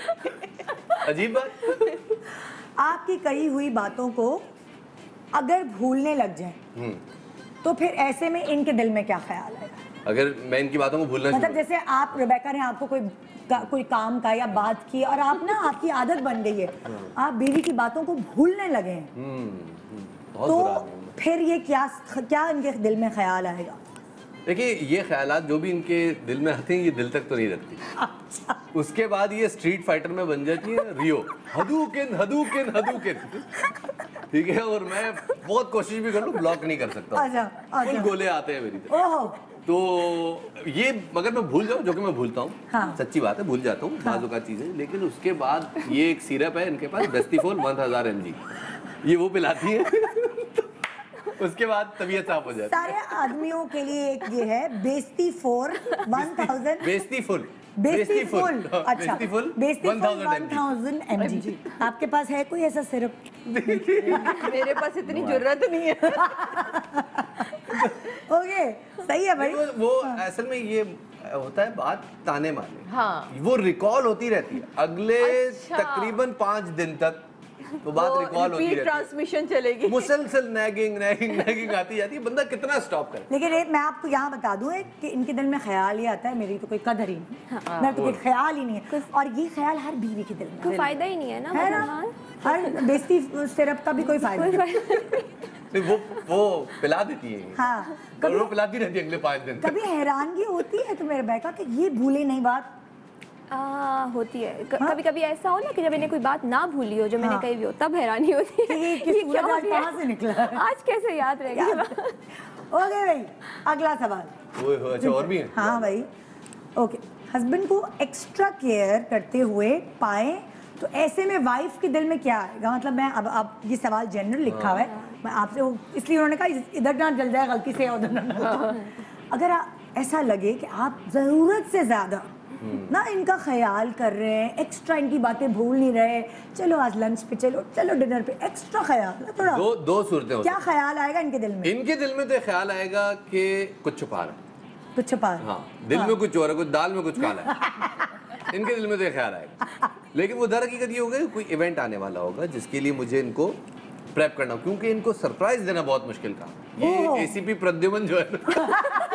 अजीब बात। आपकी कही हुई बातों को अगर भूलने लग जाए तो फिर ऐसे में इनके दिल में क्या ख्याल आएगा? अगर मैं इनकी बातों को भूलना, मतलब जैसे आप रबेका ने आपको कोई का, कोई काम का या बात की और आप ना आपकी आदत बन गई है आप बीवी की बातों को भूलने लगे हैं तो फिर ये क्या क्या इनके दिल में ख्याल आएगा? देखिए ये ख्यालात जो भी इनके दिल में आते हैं ये दिल तक तो नहीं रखती। अच्छा। उसके बाद ये स्ट्रीट फाइटर में बन जाती है रियो, हदूकिन हदूकिन हदूकिन, ठीक है। और मैं बहुत कोशिश भी कर लूँ ब्लॉक नहीं कर सकता। अच्छा, अच्छा। गोले आते हैं मेरी तरफ तो ये, मगर मैं भूल जाऊँ, जो कि मैं भूलता हूँ। हाँ। सच्ची बात है भूल जाता हूँ बाजू का चीज़ें। लेकिन उसके बाद ये एक सिरप है इनके पास बेस्टिफोल वन थाउजेंड एम जी, ये वो पिलाती है उसके बाद तबीयत साफ हो जाती है। सारे आदमियों के लिए एक ये है बेस्ती फोर वन थाउजेंड, बेस्ती फुल, बेस्ती फुल, अच्छा बेस्ती फुल वन थाउजेंड एम जी। आपके पास है कोई ऐसा सिरप? मेरे पास इतनी जरूरत नहीं है। ओके सही है भाई। वो असल में ये होता है बात ताने मारने। हाँ। वो रिकॉल होती रहती है अगले तकरीबन पाँच दिन तक। तो बात रिकॉल होती है, ट्रांसमिशन चलेगी, मुसलसल नैगिंग नैगिंग नैगिंग आती जाती है, बंदा कितना स्टॉप करे। लेकिन एक मैं आपको यहाँ बता दूँ कि इनके दिल में ख्याल ये आता है मेरी तो कोई कदर ही नहीं। हाँ। मेरा तो कोई ख्याल ही नहीं है और ये ख्याल हर बीवी के दिल में। कोई फायदा ही नहीं है ना, है ना? हर बेस्ती सिरप का भी कोई फायदा नहीं। वो वो पिला देती है। हाँ। कभी पिलाती रहती है अगले पाँच दिन। कभी हैरानगी होती है तुम्हें रबेका कि ये भूले नहीं बात? आ, होती है कभी कभी। ऐसा हो ना कि जब मैंने कोई बात ना भूली हो जो मैंने कही हो तब हैरानी होती है ये कि क्या हो गया, कहाँ से निकला है? आज कैसे याद रहेगा। ओके भाई अगला सवाल। ओए हो अच्छा और भी है। हाँ भाई ओके। हस्बैंड को एक्स्ट्रा केयर करते हुए पाए तो ऐसे में वाइफ के दिल में क्या आएगा? मतलब मैं अब आप ये सवाल जनरल लिखा हुआ है मैं आपसे, वो इसलिए उन्होंने कहा इधर ना जल जाए गलती से उधर ना। अगर ऐसा लगे कि आप ज़रूरत से ज़्यादा ना इनका ख्याल कर रहे हैं, एक्स्ट्रा इनकी बातें भूल नहीं रहे, चलो आज लंच पे, चलो चलो डिनर पे, एक्स्ट्रा ख्याल थोड़ा। दो दो सूरतें होती हैं। क्या ख्याल आएगा इनके दिल में? इनके दिल में तो ख्याल आएगा कि कुछ छुपा रहा है, कुछ छुपा रहा है। हाँ, दिल में कुछ और है, कुछ दाल में कुछ काला है। इनके दिल में तो ख्याल आएगा। लेकिन वो दर हकीकत ये होगा कोई इवेंट आने वाला होगा जिसके लिए मुझे इनको प्रेप करना, क्योंकि इनको सरप्राइज देना बहुत मुश्किल काम। ये एसीपी प्रद्युमन जो है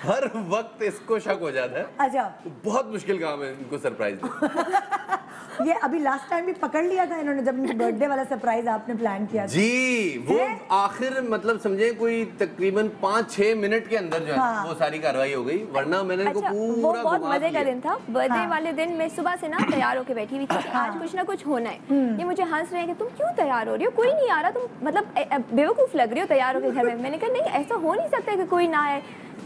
हर वक्त इसको शक हो जाता है। अच्छा। तो बहुत मुश्किल काम है इनको सरप्राइज देना। ये अभी लास्ट टाइम भी पकड़ लिया था इन्होंने जब बर्थडे वाला सरप्राइज आपने प्लान किया था। जी वो आखिर मतलब समझे कोई तकरीबन पाँच छह मिनट के अंदर जो है। हाँ। वो सारी कार्रवाई हो गई वरना मैंने इनको पूरा। बहुत मजे का दिन था बर्थडे। हाँ। वाले दिन मैं सुबह से ना तैयार होकर बैठी हुई थी। हाँ। आज कुछ ना कुछ होना है। ये मुझे हंस रहे हैं कि तुम क्यों तैयार हो रही हो, कोई नहीं आ रहा, तुम मतलब बेवकूफ लग रही हो तैयार होकर घर में। मैंने कहा नहीं ऐसा हो नहीं सकता कि कोई ना आए।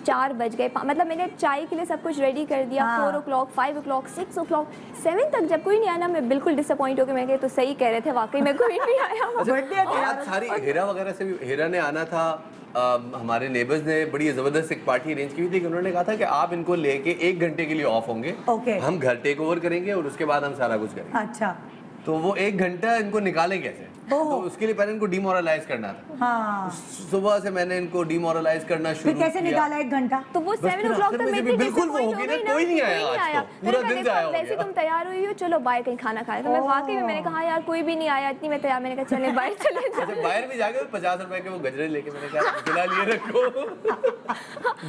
चार बज गए, मतलब मैंने चाय के लिए सब कुछ रेडी कर दिया। हाँ। Four o'clock five o'clock six o'clock seven तक जब कोई नहीं आया ना मैं बिल्कुल डिसअपॉइंट हो गई। मैं कह तो सही कह रहे थे वाकई में कोई नहीं आया। आज सारी हेरा वगैरह से भी, हेरा ने आना था। आ, हमारे नेबर्स ने बड़ी जबरदस्त एक पार्टी अरेंज की थी कि उन्होंने कहा था कि आप इनको लेके एक घंटे के लिए ऑफ होंगे। okay. हम घर टेक ओवर करेंगे और उसके बाद हम सारा कुछ करेंगे। अच्छा। तो वो एक घंटा इनको निकालें कैसे? तो उसके लिए पहले इनको डिमोरलाइज करना था। हाँ। सुबह से मैंने इनको डिमोरलाइज करना शुरू किया। कैसे निकाला एक घंटा? तो वो सेवन ओ क्लॉक तक मेरी बिल्कुल वो हो गई ना, कोई नहीं आया, पूरा दिन जाया। वैसे तुम तैयार हुई हो, चलो बाहर कहीं खाना खाए। तो मैं वाकई में मैंने कहा यार कोई भी नहीं आया, इतनी मैं तैयार, मैंने कहा चले बाहर चले जाओ। बाहर भी जाके पचास रुपए के वो गजरे लेके मैंने कहा खिला लिए रखो,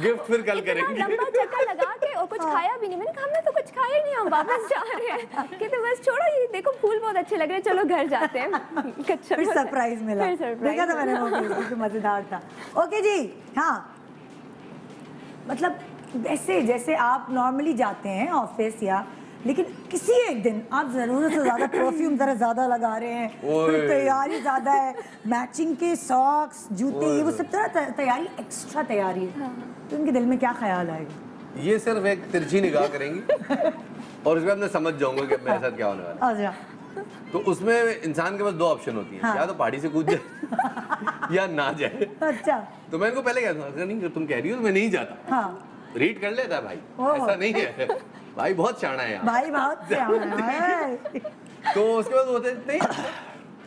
गिफ्ट फिर कल करेंगे। लंबा चक्कर लगा के और कुछ खाया भी नहीं। मैंने कहा हमने तो कुछ खाया ही नहीं, हम वापस जा रहे हैं। कहते बस छोड़ो ये देखो फूल बहुत अच्छे लग रहे हैं, चलो घर जाते हैं। फिर सरप्राइज मिला, देखा था मैंने वो मजेदार था। ओके जी। हाँ मतलब ऐसे जैसे आप नॉर्मली जाते हैं ऑफिस या लेकिन किसी एक दिन आप ज़रूरत से ज़्यादा परफ्यूम ज़रा ज़्यादा लगा रहे हैं, फिर तैयारी ज़्यादा है, मैचिंग के सॉक्स, जूते, ये वो सब तरह तैयारी एक्स्ट्रा तैयारी है, तो उनके दिल में क्या ख्याल आएगा? ये सिर्फ एक तिरछी निगाह करेंगी और उसमें आपने समझ जाऊंगा कि मेरे साथ क्या होने वाला है। तो उसमें इंसान के पास दो ऑप्शन होती है, हाँ। या तो पहाड़ी से कूद जाए या ना जाए। अच्छा, तो मैं इनको पहले कहता हूँ नहीं तुम कह रही हो तो मैं नहीं जाता, हाँ। रीड कर लेता भाई, ऐसा नहीं है, भाई बहुत शाना है भाई, बहुत शाना है। तो उसके बाद होते नहीं,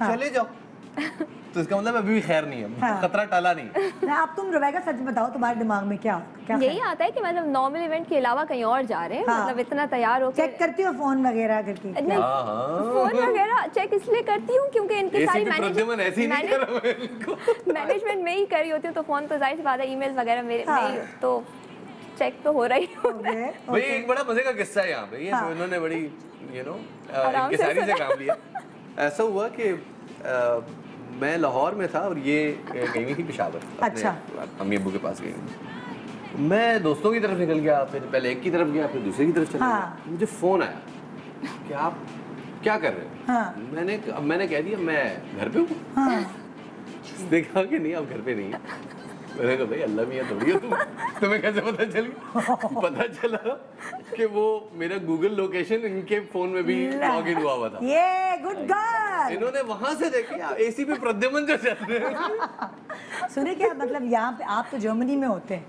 हाँ। चले जाओ, तो इसका मतलब अभी भी खैर नहीं है, हाँ। खतरा टाला नहीं है। आप तुम रुबैका सच बताओ, तुम्हारे दिमाग में क्या क्या यही आता है कि मतलब नॉर्मल इवेंट के अलावा कहीं और जा रहे हैं, हाँ। मतलब इतना तैयार होकर चेक करती हो फोन वगैरह करके, फोन वगैरह चेक इसलिए करती हूँ क्योंकि इनकी सारी मैनेजमेंट में ही करी होती हूँ, तो फोन तो जाहिर सी बात है, ईमेल वगैरह मेरे में तो चेक तो हो रहा ही होता है। भाई एक बड़ा मजे का किस्सा है यहाँ पे, ये इन्होंने बड़ी यू नो इंकिसारी से काम लिया। ऐसा हुआ कि मैं लाहौर में था और ये गई थी पेशावर, अच्छा, अम्मी अबू के पास गई, मैं दोस्तों की तरफ निकल गया, फिर पहले एक की तरफ गया फिर दूसरे की तरफ चला गया, मुझे फ़ोन आया कि आप क्या कर रहे हो, मैंने अब मैंने कह दिया मैं घर पे हूँ, देखा कि नहीं आप घर पे नहीं है, मैंने कहा भाई अल्लाह मियां थोड़ी हो तुम, तुम्हें कैसे पता चल गया? पता चला कि वो मेरा गूगल लोकेशन इनके फोन में भी लॉग इन हुआ हुआ था। ये गुड गर्ल, इन्होंने वहाँ से देखा एसी पे प्रद्युमन जो चल रहे हैं। सुने क्या मतलब यहाँ पे आप तो जर्मनी में होते हैं,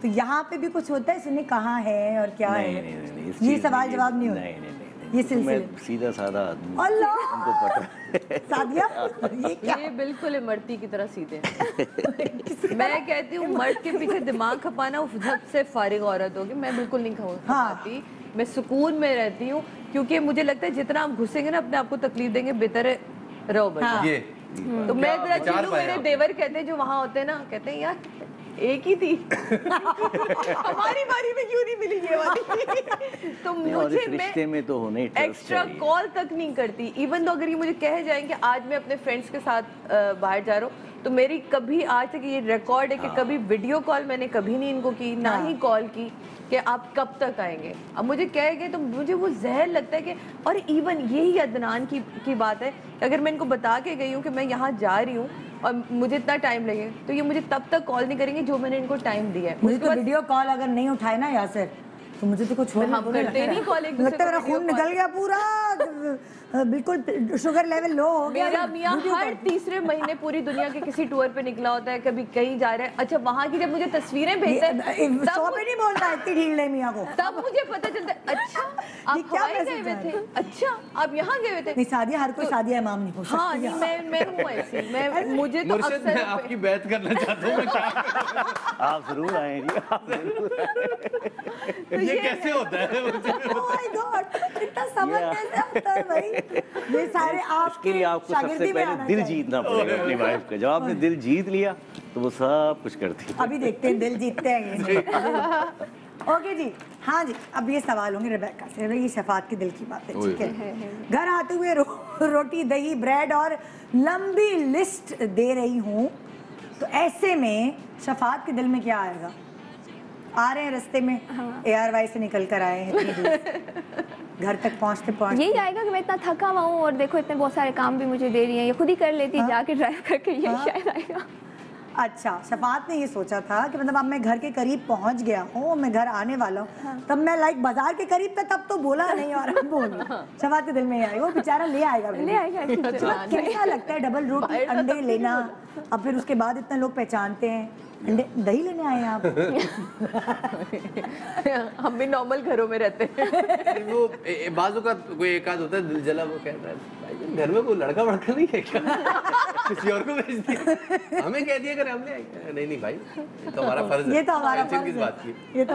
तो यहाँ पे भी कुछ होता है, इसने कहाँ है और क्या नहीं, है नहीं, नहीं, नहीं, नहीं, ये सवाल जवाब नहीं होता, ये सिलसिला सीधा साधा आदमी, उनको पता है। सादिया ये क्या? ये बिल्कुल इमरती की तरह सीधे हैं। मैं कहती हूँ मर्द के पीछे दिमाग खपाना जब से फारिग औरत होगी, मैं बिल्कुल नहीं खपाती, हाँ। मैं सुकून में रहती हूँ क्योंकि मुझे लगता है जितना आप घुसेंगे ना अपने आप को तकलीफ देंगे, बेहतर रहो बस, हाँ। ये तो मैं चलूँ, मेरे देवर कहते हैं जो वहाँ होते हैं ना, कहते हैं यार एक ही थी हमारी बारी में क्यों नहीं मिली ये वाली। तो मुझे रिश्ते में तो होने एक्स्ट्रा कॉल तक नहीं करती, इवन तो अगर ये मुझे कह जाएंगे आज मैं अपने फ्रेंड्स के साथ बाहर जा रहा हूँ, तो मेरी कभी आज तक ये रिकॉर्ड है कि कभी वीडियो कॉल मैंने कभी नहीं इनको की, ना ही कॉल की कि आप कब तक आएंगे। अब मुझे कह गए तो मुझे वो जहर लगता है कि, और इवन यही अदनान की की बात है, अगर मैं इनको बता के गई हूँ कि मैं यहाँ जा रही हूँ और मुझे इतना टाइम लगे, तो ये मुझे तब तक कॉल नहीं करेंगे जो मैंने इनको टाइम दिया है। मुझे तो वीडियो कॉल अगर नहीं उठाए ना यार सर, तो मुझे तो कुछ हम करते नहीं कॉल, एक दूसरे को लगता है मेरा खून निकल गया पूरा, बिल्कुल शुगर लेवल लो हो गया। मेरा मियां हर तीसरे महीने पूरी दुनिया के किसी टूर पे निकला होता है, कभी कहीं जा रहा है, अच्छा वहाँ की जब मुझे तस्वीरें भेजता है तब नहीं बोलता इतनी ढील है मियां को, तब मुझे पता चलता है अच्छा आप क्या गए हुए थे, अच्छा आप यहाँ गए हुए थे। सादिया हर कोई सादिया इमाम नहीं हो सकती, हाँ मैं मैं हूँ ऐसी, मैं मुझे तो अक्सर आपकी बैत करना चाहता हूँ, आप जरूर आएंगे। ये कैसे होता है? Oh my God, इतना समझ कैसे आता है भाई? ये सारे आपके शागिर्दी में आना चाहिए। दिल जीतना पड़ेगा अपनी वाइफ का। जब आपने दिल जीत लिया, तो वो सब कुछ करती है। अभी देखते हैं दिल जीतते हैं। ओके जी, हाँ जी, अब ये सवाल होंगे रुबैका से, ये शफात के दिल की बात है, ठीक है? घर आते हुए रोटी, दही, ब्रेड और लंबी लिस्ट दे रही हूँ, तो ऐसे में शफात के दिल में क्या आएगा? आ रहे हैं रास्ते में, हाँ। ए आर वाई से निकल कर आए हैं घर तक पहुंचते पहुंचते यही आएगा कि मैं इतना थका हुआ हूँ और देखो इतने बहुत सारे काम भी मुझे दे रही हैं, ये खुद ही कर लेती, हाँ? जाके ड्राइव करके यही, हाँ? शायद आएगा। अच्छा, शफात ने ये सोचा था कि मतलब अब मैं घर के करीब पहुंच गया हूँ, मैं घर आने वाला हूँ, हाँ। तब मैं लाइक बाजार के करीब था, तब तो बोला नहीं और अब बोल, हाँ। शफात के दिल में आएगा, वो बेचारा ले आएगा, ले आएगा। कैसा लगता है डबल रोटी अंडे लेना, अब फिर उसके बाद इतने लोग पहचानते हैं, दही लेने आए आप? हम भी नॉर्मल घरों में रहते हैं। वो बाजू का कोई एक आध होता है दिल जला, वो कहता है भाई घर में कोई लड़का वड़का नहीं है क्या, किसी और को भेज दिया, हमें कह दिया कर, हमने नहीं नहीं भाई तो हमारा फर्ज है, ये तो हमारा फर्ज है,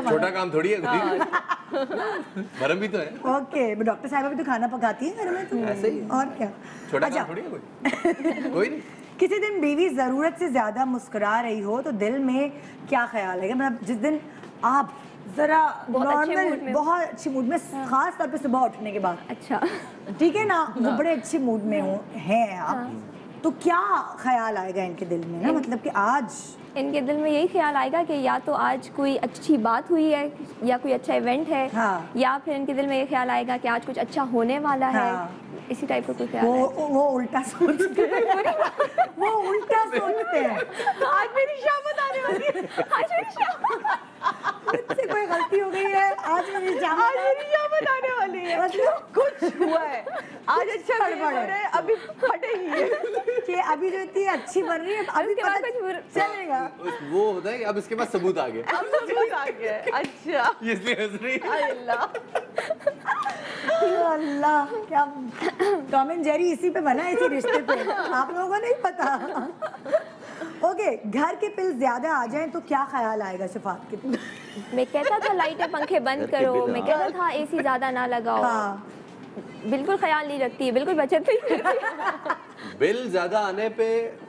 छोटा काम थोड़ी है, भरम भी तो है। ओके, डॉक्टर साहिबा भी तो खाना पकाती है घर में, तो ऐसे ही और क्या छोटा काम थोड़ी है कोई। किसी दिन बीवी ज़रूरत से ज़्यादा मुस्कुरा रही हो तो दिल में क्या ख्याल है? मतलब जिस दिन आप ज़रा नॉर्मल बहुत अच्छे मूड में, खास तौर पे सुबह उठने के बाद, अच्छा ठीक है ना, वो बड़े अच्छे मूड में हो हैं आप, तो क्या ख्याल आएगा इनके दिल में ना, मतलब कि आज इनके दिल में यही ख्याल आएगा कि या तो आज कोई अच्छी बात हुई है या कोई अच्छा इवेंट है, हाँ। या फिर इनके दिल में ये ख्याल आएगा कि आज कुछ अच्छा होने वाला है, हाँ। इसी टाइप का कोई ख्याल वो, है। वो उल्टा सोचते हैं, वो उल्टा सोचते हैं। आज मेरी शामत आने वाली है, आज मेरी शामत मुझसे कोई गलती हो गई है, आज मेरी आज मेरी शामत आने वाली है, मतलब कुछ हुआ है आज, अच्छा हो रहा है, अभी फटेगी कि अभी जो इतनी अच्छी बन रही है अभी पता चलेगा। वो होता है कि अब इसके पास सबूत आ गए, अब सबूत आ गए। अच्छा इसलिए हंस रही है। अल्लाह अल्लाह, क्या टॉम एंड जेरी इसी पे बना, इसी रिश्ते पे, आप लोगों को नहीं पता। ओके, घर के पिल ज्यादा आ जाएं तो क्या ख्याल आएगा शफात के? मैं कहता था लाइटें पंखे बंद करो, मैं कहता था एसी ज्यादा ना लगाओ, हाँ। बिल्कुल ख्याल नहीं रखती, बिल्कुल बचत नहीं। बिल ज्यादा आने पे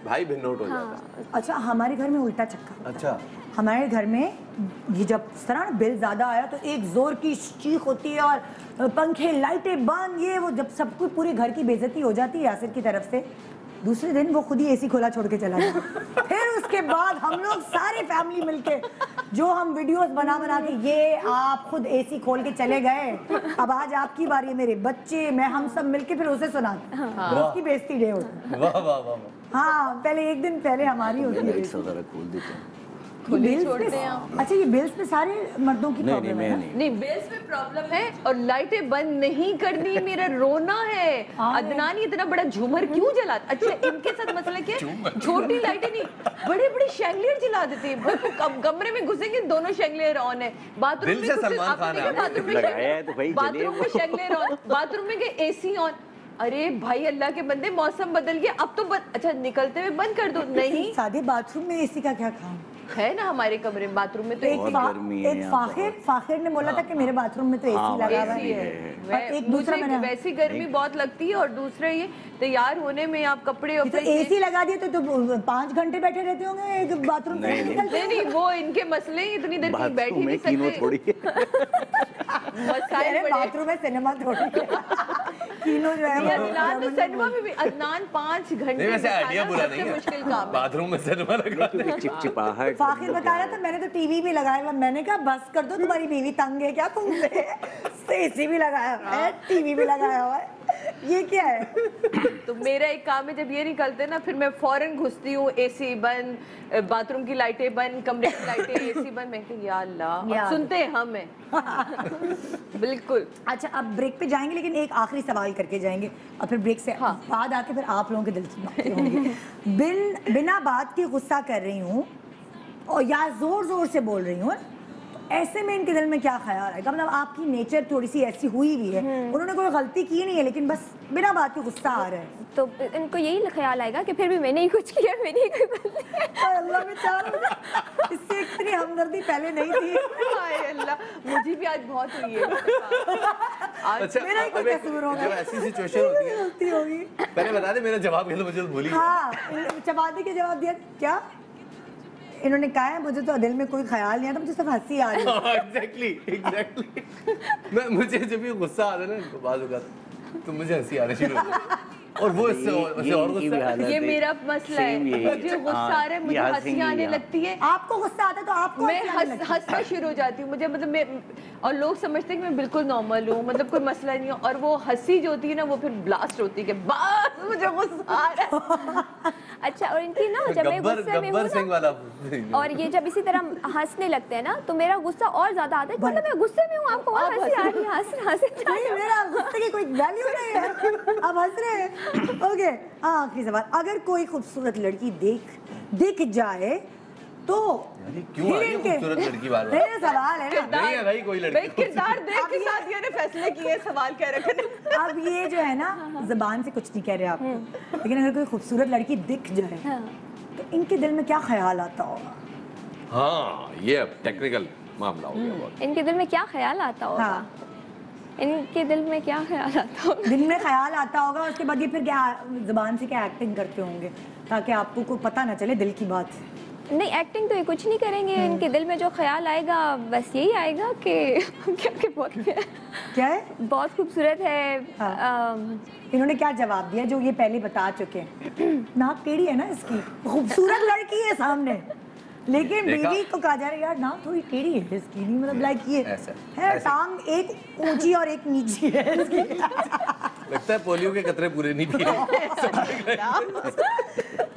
भाई भिन्नोट हो जाता है। अच्छा, हमारे घर में उल्टा चक्कर। अच्छा, हमारे घर में ये जब इस तरह बिल ज्यादा आया तो एक जोर की चीख होती है और पंखे लाइटें बंद, ये वो, जब सबको पूरे घर की बेइज्जती हो जाती है यासिर की तरफ से। दूसरे दिन वो खुद ही एसी खोला छोड़ के चला गया। फिर उसके बाद हम लोग सारे फैमिली मिलके जो हम वीडियोस बना बना के, ये आप खुद एसी खोल के चले गए, अब आज आपकी बारी है, मेरे बच्चे, मैं, हम सब मिलके फिर उसे सुनाते, हाँ। तो उसकी बेइज्जती डे होती, वाह वाह वाह, हाँ। पहले एक दिन पहले हमारी होती है। अच्छा, ये बिल्स पे सारे मर्दों की प्रॉब्लम है? नहीं, नहीं, बिल्स पे प्रॉब्लम है और लाइटें बंद नहीं करनी, मेरा रोना है। अदनान इतना बड़ा झूमर क्यों जलाता? अच्छा, इनके साथ मसला क्या है, छोटी लाइटें नहीं, बड़े बड़े शैंगलियर जला देते हैं। कमरे में घुसेंगे दोनों शैंगलियर ऑन है, बाथरूम में बाथरूम में शैंगलियर ऑन, बाथरूम में ए सी ऑन। अरे भाई अल्लाह के बंदे, मौसम बदल गया, अब तो बंद, अच्छा निकलते हुए बंद कर दो। नहीं, सादे बाथरूम में ए सी का क्या काम है ना, हमारे कमरे में बाथरूम में तो एक एक फाखिर फाखिर ने बोला था कि मेरे बाथरूम में तो एसी लगा हुआ है, और एक दूसरा मैंने, वैसी गर्मी बहुत लगती है, और दूसरा ये तैयार होने में आप कपड़े तो एसी लगा दिए तो तो पाँच घंटे बैठे रहते होंगे एक बाथरूम में, निकलते नहीं। वो इनके मसले ही, इतनी देर तक बैठी नहीं सकते बाथरूम में, सिनेमा थोड़ी किलो जो है तो सिनेमा में भी अदनान पाँच घंटे सबसे मुश्किल काम, बाथरूम में सिनेमा लगा दे, चिपचिपाहट। फाखिर बता रहा था मैंने तो टीवी भी लगाया हुआ, मैंने कहा बस कर दो, तुम्हारी बीवी तंग है क्या तुमसे, एसी भी लगाया हुआ है, टीवी भी लगाया हुआ है, ये क्या है? तो मेरा एक काम है, जब ये निकलते ना, फिर मैं फौरन घुसती हूँ, एसी बंद, बाथरूम की लाइटें बंद, कमरे की लाइटें, एसी बंद, मैं कहती या अल्लाह, सुनते हैं हम है। बिल्कुल। अच्छा, अब ब्रेक पे जाएंगे, लेकिन एक आखिरी सवाल करके जाएंगे और फिर ब्रेक से हाँ। बाद आके फिर आप लोगों के दिल की बातें होंगी। बिन बिना बात के गुस्सा कर रही हूँ और या जोर जोर से बोल रही हूँ, ऐसे में इनके दिल में क्या ख्याल आएगा? मतलब आपकी नेचर थोड़ी सी ऐसी हुई हुई है, उन्होंने कोई गलती की नहीं है, लेकिन बस बिना बात के गुस्सा आ रहा है, तो इनको यही ख्याल आएगा कि फिर भी मैंने ही कुछ किया, मैंने ही कोई गलती है। अल्लाह में चार, इससे इतनी हमदर्दी पहले नहीं थी। अल्लाह, मुझे भी आज बहुत हुई है। पहले बता दे मेरा जवाब, मुझे भूल हाँ चपाती के जवाब दिया क्या इन्होंने, कहा है मुझे तो दिल में कोई ख्याल नहीं आता, मुझे सिर्फ हंसी आ रही है। एग्जैक्टली एग्जैक्टली मैं मुझे जब भी गुस्सा आता है ना इनको बाजू का, तो मुझे हंसी आने शुरू हो जाती, और वो इससे और गुस्सा, ये मेरा मसला है, मुझे गुस्सा आ रहा है, मुझे हंसी आने लगती है। आपको गुस्सा आता है तो आपको, मैं हंसना शुरू हो जाती हूँ, मुझे मतलब मैं, और लोग समझते हैं कि मैं बिल्कुल नॉर्मल हूँ, मतलब कोई मसला नहीं है, और वो हंसी जो होती है ना वो फिर ब्लास्ट होती है, बस मुझे गुस्सा आ रहा है। अच्छा, और इनकी ना जब मैं गुस्से में हूँ और ये जब इसी तरह हंसने लगते हैं ना, तो मेरा गुस्सा और ज्यादा आता है, मतलब मैं गुस्से में हूँ, आपको और हंसी आ रही है, हंस हंसी, मेरा गुस्से की कोई वैल्यू नहीं है, अब हंस रहे हैं। ओके, आखिरी सवाल, अगर कोई खूबसूरत लड़की देख दिख जाए तो क्यों आ रही है खूबसूरत लड़की बार बार? ये सवाल है ना, नहीं है भाई कोई लड़की, किरदार देख के साथ ये ने फैसले किए, सवाल कह रखा। अब ये जो है ना, जुबान से कुछ नहीं कह रहे आपको, लेकिन अगर कोई खूबसूरत लड़की दिख जाए तो इनके दिल में क्या ख्याल आता होगा? हाँ, ये टेक्निकल मामला हो गया। इनके दिल में क्या ख्याल आता होगा? इनके दिल में क्या ख्याल आता होगा? दिल में ख्याल आता होगा, उसके बाद ये फिर क्या जुबान से क्या एक्टिंग करते होंगे ताकि आपको कोई पता ना चले दिल की बात? नहीं, एक्टिंग तो ये कुछ नहीं करेंगे, इनके दिल में जो ख्याल आएगा बस यही आएगा कि क्या क्या बहुत क्या है, बहुत खूबसूरत है। इन्होंने क्या जवाब दिया जो ये पहले बता चुके हैं? नाक टेढ़ी है ना इसकी, खूबसूरत लड़की है सामने, लेकिन बीवी को कहा जा रहा है यार नाम थोड़ी टेढ़ी है इसकी, नहीं मतलब लाइक ये है टांग एक ऊंची और एक नीची है इसकी। लगता है पोलियो के खतरे पूरे नहीं थे।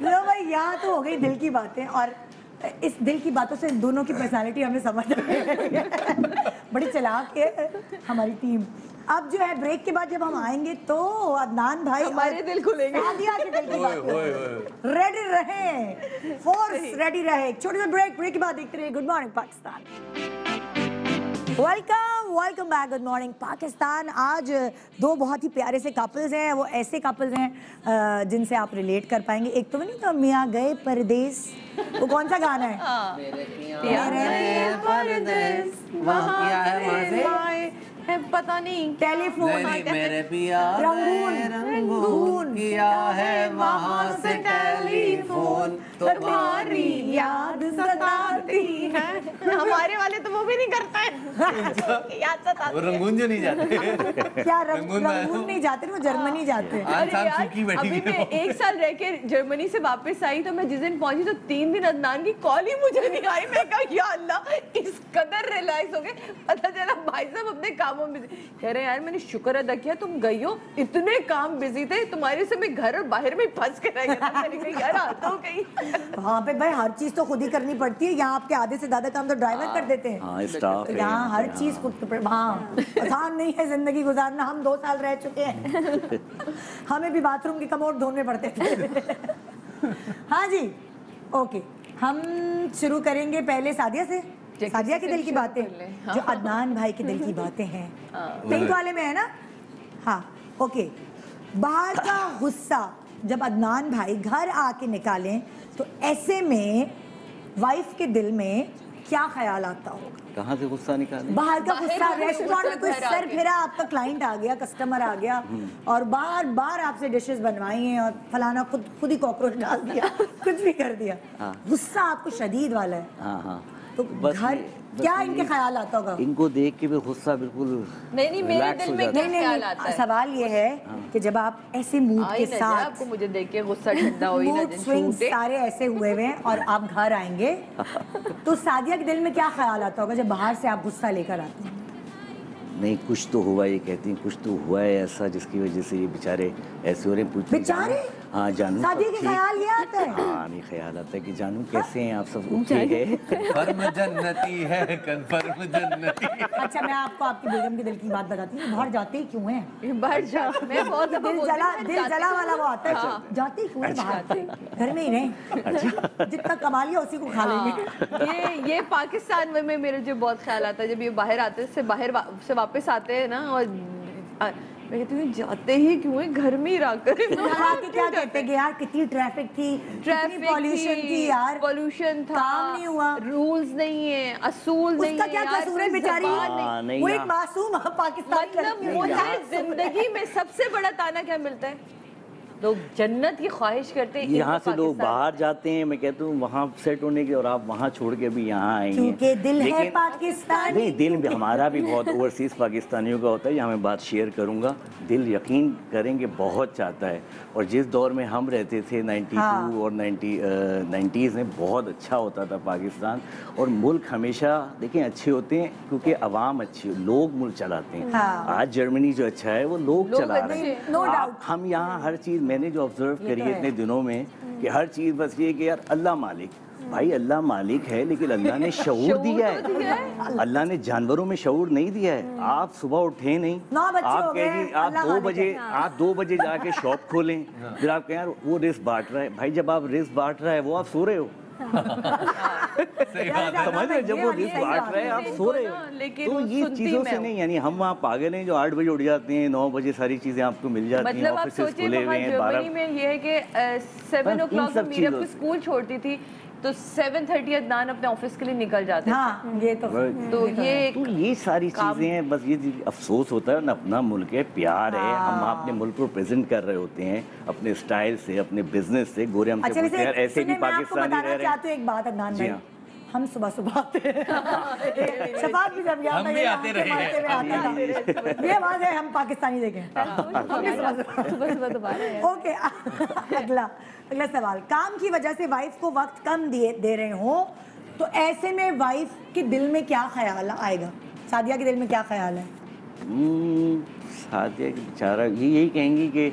लो भाई यहाँ तो हो गई दिल की बातें, और इस दिल की बातों से दोनों की पर्सनालिटी हमें समझ आई। बड़ी चालाक है हमारी टीम। अब जो है ब्रेक के बाद जब हम आएंगे तो अदनान भाई हमारे दिल खुलेंगे, सादिया के दिल की बात करेंगे। रेडी रहे फोर्स, रेडी रहे। छोटे से ब्रेक, ब्रेक के बाद देखते रहिए good morning Pakistan. Welcome welcome back good morning Pakistan. आज दो बहुत ही प्यारे से कपल्स हैं, वो ऐसे कपल्स हैं जिनसे आप रिलेट कर पाएंगे। एक तो नहीं तो मियाँ गए परदेश, वो कौन सा गाना है? परदेश पता नहीं, टेलीफोन मेरे पिया रंगून किया है वहाँ से टेलीफोन, तुम्हारी याद सताती है। हमारे वाले तो वो भी नहीं करता है, याद सताती है। रंगून जो नहीं जाते, क्या रंगून नहीं जाते, वो जर्मनी जाते हैं। अभी मैं एक साल रह के जर्मनी से वापस आई, तो मैं जिस दिन पहुंची तो तीन दिन अदनान की कॉल ही मुझे नहीं आई। मैं कहा या अल्लाह, इस कदर रिलैक्स हो गए, पता चला भाई साहब अपने काम कह रहे यार मैंने शुक्र अदा किया तुम गई हो, इतने काम बिजी थे तुम्हारे से मैं घर और बाहर में फंस के रह गया। वहाँ पे भाई हर चीज तो खुद ही करनी पड़ती है, यहाँ आपके आधे से ज्यादा काम तो ड्राइवर कर देते हैं, यहाँ हर चीज खुद। हाँ आसान नहीं है जिंदगी गुजारना, हम दो साल रह चुके हैं, हमें भी बाथरूम के कमोड धोने पड़ते थे। हाँ जी ओके, हम शुरू करेंगे पहले सादिया से, सादिया के दिल की बातें जो अदनान भाई के दिल की बातें हैं। पिंक वाले में है ना? हाँ ओके। बाहर का गुस्सा जब अदनान भाई घर आके निकालें तो ऐसे में वाइफ के दिल में क्या ख्याल आता होगा? कहाँ से गुस्सा निकालें? बाहर का गुस्सा, रेस्टोरेंट में कोई सर फिरा, आपका क्लाइंट आ गया, कस्टमर आ गया और बार बार आपसे डिशेस बनवाई हैं और फलाना खुद खुद ही कॉकरोच डाल दिया, कुछ भी कर दिया, गुस्सा आपको शदीद वाला है, तो बस घर क्या इनके ख्याल आता होगा? इनको देख के भी गुस्सा बिल्कुल नहीं नहीं मेरे दिल में क्या ख्याल आता है? सवाल ये है कि जब आप ऐसे मूड के साथ, आपको मुझे देख के गुस्सा ठंडा हो ही ना जाए, स्विंग सारे ऐसे हुए हुए हैं और आप घर आएंगे तो सादिया के दिल में क्या ख्याल आता होगा जब बाहर से आप गुस्सा लेकर आते हैं? नहीं कुछ तो हुआ, ये कहती है कुछ तो हुआ है ऐसा जिसकी वजह से ये बेचारे ऐसे हो रहे हैं। पूछ बेचारे हाँ जानू, सादिया के ख्याल ये आता है? हाँ नहीं ख्याल आता है कि जानू कैसे हैं आप सब, ठीक है कंफर्म जन्नती है, कंफर्म जन्नती है। अच्छा मैं आपको आपकी बेगम के दिल की बात बताती हूँ, बाहर जाते ही क्यों है? बाहर जाते मैं बहुत दिल जला, दिल जला वाला वो आता है, जाते ही क्यों है बाहर, घर में ही रहे, जितना कमा लिया उसी को खा लेंगे। ये ये पाकिस्तान में मेरे जो बहुत ख्याल आता है जब ये बाहर आते से बाहर से वापस आते हैं ना, और मैं कहती हूँ जाते ही क्यों है, घर में ही रह कर क्या कहते हैं कि यार कितनी ट्रैफिक थी, ट्रैफिक पॉल्यूशन थी यार, पॉल्यूशन था, काम नहीं हुआ, रूल्स नहीं है, असूल नहीं है, उसका क्या कसूर है बेचारी, वो एक मासूम पाकिस्तान लड़की। मतलब जिंदगी में सबसे बड़ा ताना क्या मिलता है? लोग जन्नत की ख्वाहिश करते हैं, यहाँ से लोग बाहर जाते हैं, मैं कहता हूँ वहाँ सेट होने के, और आप वहाँ छोड़ के भी यहाँ आए हैं। दिल है पाकिस्तानी, नहीं दिल भी हमारा भी बहुत ओवरसीज पाकिस्तानियों का होता है, यहाँ मैं बात शेयर करूँगा, दिल यकीन करेंगे बहुत चाहता है। और जिस दौर में हम रहते थे नाइन्टी टू हाँ। और नाइन्टीज़ में बहुत अच्छा होता था पाकिस्तान, और मुल्क हमेशा देखें अच्छे होते हैं क्योंकि आवाम अच्छी, लोग मुल्क चलाते हैं। आज जर्मनी जो अच्छा है वो लोग चला रहे हैं। हम यहाँ हर चीज़ मैंने जो ऑब्जर्व करी है इतने दिनों में कि हर चीज़ बस ये कि यार अल्लाह मालिक, भाई अल्लाह मालिक है लेकिन अल्लाह ने शऊर दिया है, अल्लाह ने जानवरों में शऊर नहीं दिया है। आप सुबह उठे नहीं, आप कह रही आप दो बजे आप दो बजे जाके शॉप खोलें, फिर आप कहें यार वो रिस्क बांट रहा है, भाई जब आप रिस्क बांट रहा है वो आप सो रहे हो, समझ रहे जब वो रिस्क बांट रहा है आप सो रहे हो, तो ये चीज़ों से नहीं। यानी हम वहाँ पागल हैं जो आठ बजे उठ जाते हैं, नौ बजे सारी चीज़ें आपको मिल जाती हैं, ऑफिस खुले हुए हैं। बारह में ये है कि सेवन ओ क्लॉक मेरी अपनी स्कूल छोड़ती थी तो सेवन थर्टी अदनान अपने ऑफिस के लिए निकल जाते हैं। हाँ, ये तो तो ये तो ये सारी चीज़ें हैं, बस ये अफसोस होता है ना, अपना मुल्क है, प्यार है, हम अपने मुल्क को प्रेजेंट कर रहे होते हैं अपने स्टाइल से, अपने बिजनेस से, गोरे हम से प्यार ऐसे भी पाकिस्तानी रह रहे हैं। एक बात अदनान भाई, हम सुबह सुबह आते हैं, शफात भी जब हम भी आते रहे, ये बात है हम पाकिस्तानी देखें ओके। अगला अगला सवाल, काम की वजह से वाइफ को वक्त कम दिए दे रहे हो तो ऐसे में वाइफ के दिल में क्या ख्याल आएगा? सादिया के दिल में क्या ख्याल है? सादिया बेचारा ये यही कहेंगी कि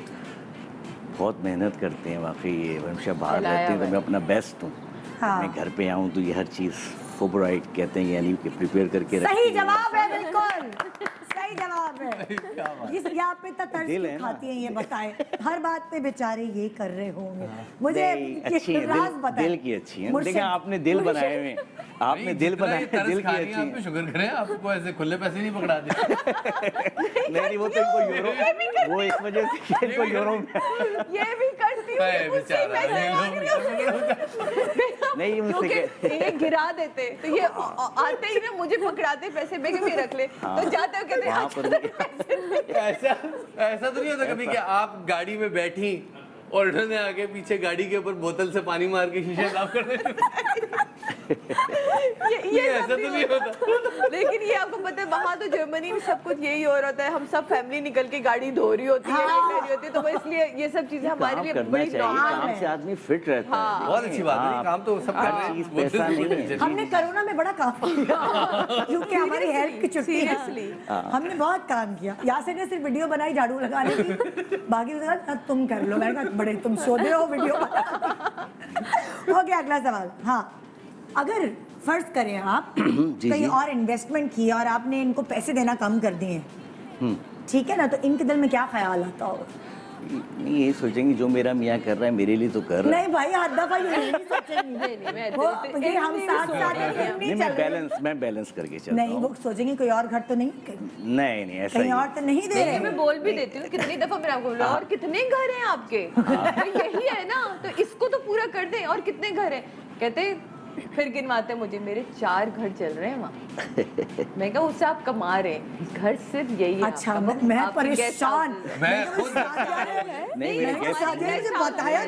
बहुत मेहनत करते हैं वाकई, ये हमेशा बाहर रहते हैं तो मैं अपना बेस्ट हूँ, हाँ। मैं घर पे आऊँ तो ये हर चीज़ फोबराइट कहते हैं यानी कि प्रिपेयर करके रखते हैं। सही जवाब है, बिल्कुल सही जवाब है। जिस यहाँ पे तर्ज खाती है ये बताएं, हर बात पे बेचारे ये कर रहे होंगे। मुझे ये राज बताएं, दिल की अच्छी है। देखिए आपने दिल बनाए हुए, आपने दिल बनाया, दिल की अच्छी है। शुक्र करें आपको ऐसे खुले पैसे नहीं पकड़ा देते। नहीं वो तो इनको यूरो, वो इस वजह से इनको यूरो ये भी करती नहीं मुझसे ये गिरा देते तो ये आते ही ना मुझे पकड़ाते पैसे में कि रख ले तो जाते हो कहते हैं। ऐसा ऐसा तो नहीं होता कभी कि आप गाड़ी में बैठी और उन्होंने आगे पीछे गाड़ी के ऊपर बोतल से पानी मार के शीशे साफ कर देते? ये ऐसा तो नहीं होता। लेकिन ये आपको पता है वहाँ तो जर्मनी में सब कुछ यही हो रहा होता है, हम सब फैमिली निकल के गाड़ी धो रही होती है, ले रही होती है, तो इसलिए ये सब चीजें हमारे लिए बड़ी काम से आदमी फिट रहता है। बहुत अच्छी बात है, काम तो सब कर रहे हैं। हमने कोरोना में बड़ा काम किया क्योंकि हमारी हेल्थ की छुट्टी है, हमने बहुत काम किया। यासिर ने सिर्फ वीडियो बनाई झाड़ू लगाने की, बाकी तुम कर लो। मैंने कहा बड़े तुम सो रहे हो वीडियो। हो गया अगला सवाल। हाँ, अगर फर्ज करें आप कहीं और इन्वेस्टमेंट की और आपने इनको पैसे देना कम कर दिए, ठीक है ना, तो इनके दिल में क्या ख्याल आता होगा? नहीं ये सोचेंगे जो मेरा मियाँ कर रहा है मेरे लिए तो कर रहा है। नहीं भाई हर दफा ये नहीं सोचेंगे, हम साथ साथ मैं बैलेंस मैं बैलेंस करके चलता हूं। नहीं वो सोचेंगे कोई और घर तो नहीं, नहीं नहीं ऐसा कहीं और तो नहीं दे रहे। मैं बोल भी देती हूँ कितनी दफा मेरा बोल रहा है और कितने घर हैं आपके, यही है ना, तो इसको तो पूरा कर दे और कितने घर है, कहते फिर गिनवाते मुझे मेरे चार घर चल रहे हैं वहाँ। मैं कहा उससे आप कमा रहे हैं, घर सिर्फ यही है। अच्छा मैं परेशान, मैं खुद नहीं मेरे साथ बताया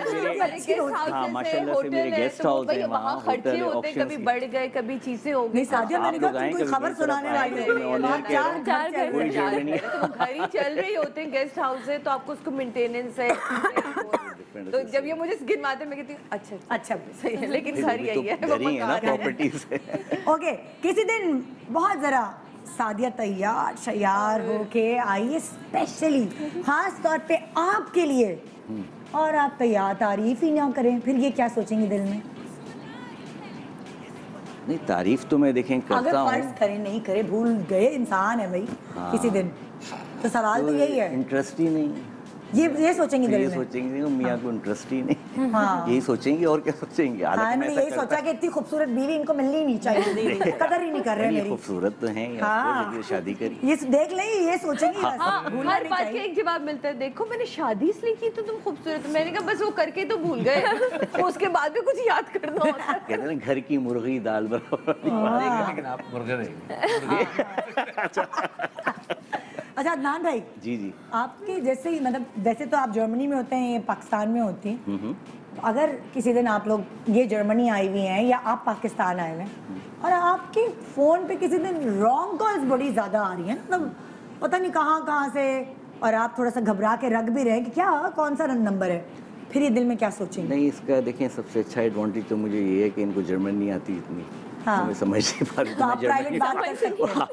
मेरे गेस्ट हाउस है वहाँ खर्चे होते, कभी बढ़ गए कभी चीजें हो गई। सादिया मैंने कहा कोई खबर सुनाने वाली है, चार चार घर घर ही चल रही होते हैं, गेस्ट हाउस है तो आपको उसको मेंटेनेंस है, तो जब ये मुझे गिनवाते मैं कहती हूँ अच्छा अच्छा सही है लेकिन घर यही है ना प्रॉपर्टीज। ओके किसी दिन बहुत जरा सादिया तैयार शयार होके आइए स्पेशली खास तौर पे आपके लिए, और आप तैयार तारीफ ही ना करें फिर ये क्या सोचेंगे दिल में? नहीं तारीफ तो मैं देखें करता हूँ, अगर फर्ज करें नहीं करे भूल गए इंसान है भाई किसी दिन, तो सवाल तो यही है इंटरेस्ट ही नहीं, ये ये सोचेंगे दिल में, ये सोचेंगे मियाँ को इंटरेस्ट ही नहीं, हाँ। यही सोचेंगे और क्या सोचेंगे। हाँ, मैं यही सोचा कि इतनी खूबसूरत बीवी इनको मिलनी ही नहीं चाहिए, कदर ही नहीं कर रहे मेरी। खूबसूरत तो हैं, हाँ। शादी करी ये देख ले ये सोचेंगे, हर बात का एक जवाब मिलता है, देखो मैंने शादी इसलिए की तो तुम खूबसूरत, मैंने कहा बस वो करके तो भूल गए, उसके बाद भी कुछ याद कर दो। कहते हैं घर की मुर्गी दाल बराबर। अच्छा अदनान भाई जी जी आपके जैसे ही मतलब वैसे तो आप जर्मनी में होते हैं, पाकिस्तान में होती हैं, तो अगर किसी दिन आप लोग ये जर्मनी आई हुई हैं या आप पाकिस्तान आए हुए हैं और आपके फ़ोन पे किसी दिन रॉन्ग कॉल्स बड़ी ज़्यादा आ रही हैं, मतलब पता नहीं कहाँ कहाँ से, और आप थोड़ा सा घबरा के रख भी रहे हैं कि क्या कौन सा नंबर है, फिर ये दिल में क्या सोचेंगे? नहीं इसका देखें सबसे अच्छा एडवांटेज तो मुझे ये है कि इनको जर्मन नहीं आती इतनी, हाँ। तो समझ नहीं पा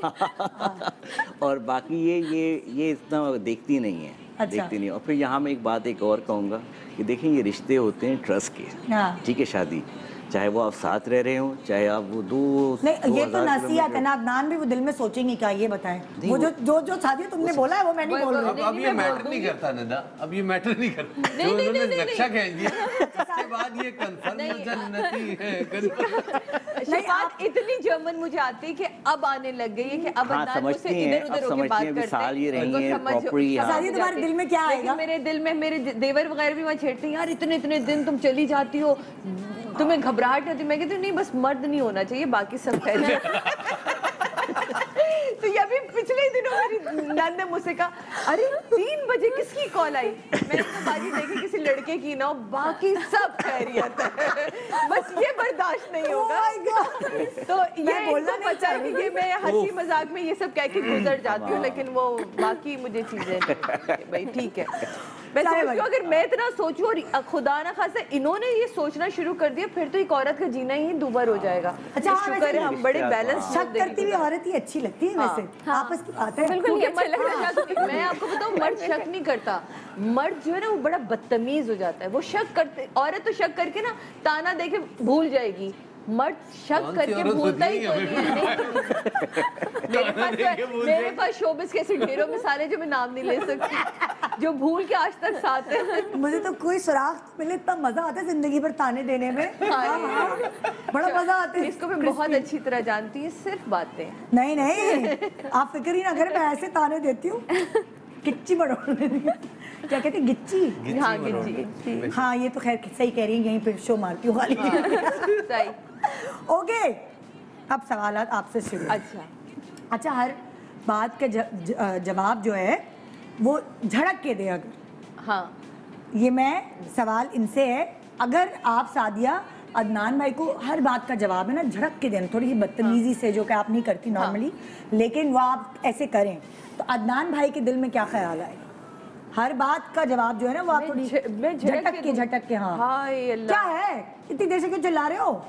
और बाकी ये ये ये इतना देखती नहीं है, अच्छा। देखती नहीं। और फिर यहाँ मैं एक बात एक और कहूँगा कि देखें ये रिश्ते होते हैं ट्रस्ट के, हाँ। ठीक है, शादी चाहे वो आप साथ रह रहे हो चाहे आप वो दो नहीं दो ये तो नसीहत है ना अदनान भी वो दिल में सोचेंगे क्या ये बताएं? वो जो जो जो शादी तुमने बोला है वो मैं नहीं बोल रहा हूं। अब ये मैटर नहीं करता नदा, अब ये मैटर नहीं करता। नहीं नहीं नहीं रक्षा कहेंगी उसके बाद ये कंफर्म जन्नती है। नहीं बात इतनी जर्मन मुझे आती है कि अब आने लग गई है कि अब अदनान मुझसे इधर-उधर होके बात करते हैं। प्रॉपर्ली शादी तुम्हारे दिल में क्या आएगा? मेरे दिल में मेरे देवर वगैरह भी वहां छेड़ते हैं, यार इतने इतने दिन तुम चली जाती हो, तुम्हें घबराहट होती। मैं कहती हूँ नहीं बस मर्द नहीं होना चाहिए बाकी सब है। तो ये अभी पिछले ही दिनों मेरी नंद ने मुझसे कहा अरे तीन बजे किसकी कॉल आई? मैंने तो बाजी देखी किसी लड़के की ना हो, बाकी सब खैरियत है, बस ये बर्दाश्त नहीं होगा। तो ये बोलना बचा है कि मैं हंसी मजाक में ये सब कह के गुजर जाती हूँ, लेकिन वो बाकी मुझे चीजें भाई ठीक है। सोचूं, अगर मैं इतना सोचूं और खुदा ना खासा इन्होंने ये सोचना शुरू कर दिया, फिर तो एक औरत का जीना ही दूभर हो जाएगा। अच्छा शुक्र है हम बड़े बैलेंस, शक करती हुई औरत ही अच्छी लगती है वैसे, आपस की बात है। बिल्कुल, मैं आपको बताऊँ मर्द शक नहीं करता, मर्द जो है ना वो बड़ा बदतमीज हो जाता है, वो शक करते, औरत तो शक करके ना ताना देके भूल जाएगी, मर्द शक करके भूलता ही कोई नहीं। मेरे पास मेरे पास शोबिस के ऐसे ढेरों मिसाल है जो मैं नाम नहीं ले सकती, जो भूल के आज तक साथ है। मुझे तो कोई सुराख मिले इतना मजा आता है जिंदगी पर ताने देने में, बड़ा मजा आता है। इसको मैं बहुत अच्छी तरह जानती है, सिर्फ बातें। नहीं नहीं आप फिक्र ही ना करें, मैं ऐसे ताने देती हूँ, गिच्ची बड़ोड़ने क्या कहते हैं, गिच्ची। हाँ गिच्ची, हाँ ये तो खैर सही कह रही है, यहीं पे शो मारती हूँ खाली। सही ओके, अब सवाल आपसे शुरू। अच्छा अच्छा, हर बात का जवाब जो है वो झड़क के दे अगर। हाँ ये मैं सवाल इनसे है, अगर आप सादिया अदनान भाई को हर बात का जवाब है ना झड़क के देना, थोड़ी सी बदतमीजी से, जो कि आप नहीं करती नॉर्मली, लेकिन वो आप ऐसे करें तो अदनान भाई के दिल में क्या ख्याल आएगा? हर बात का जवाब जो है ना वो आप थोड़ी झटक के झटक के। हाँ हाय अल्लाह, क्या है इतनी देर से क्यों चिल्ला रहे हो?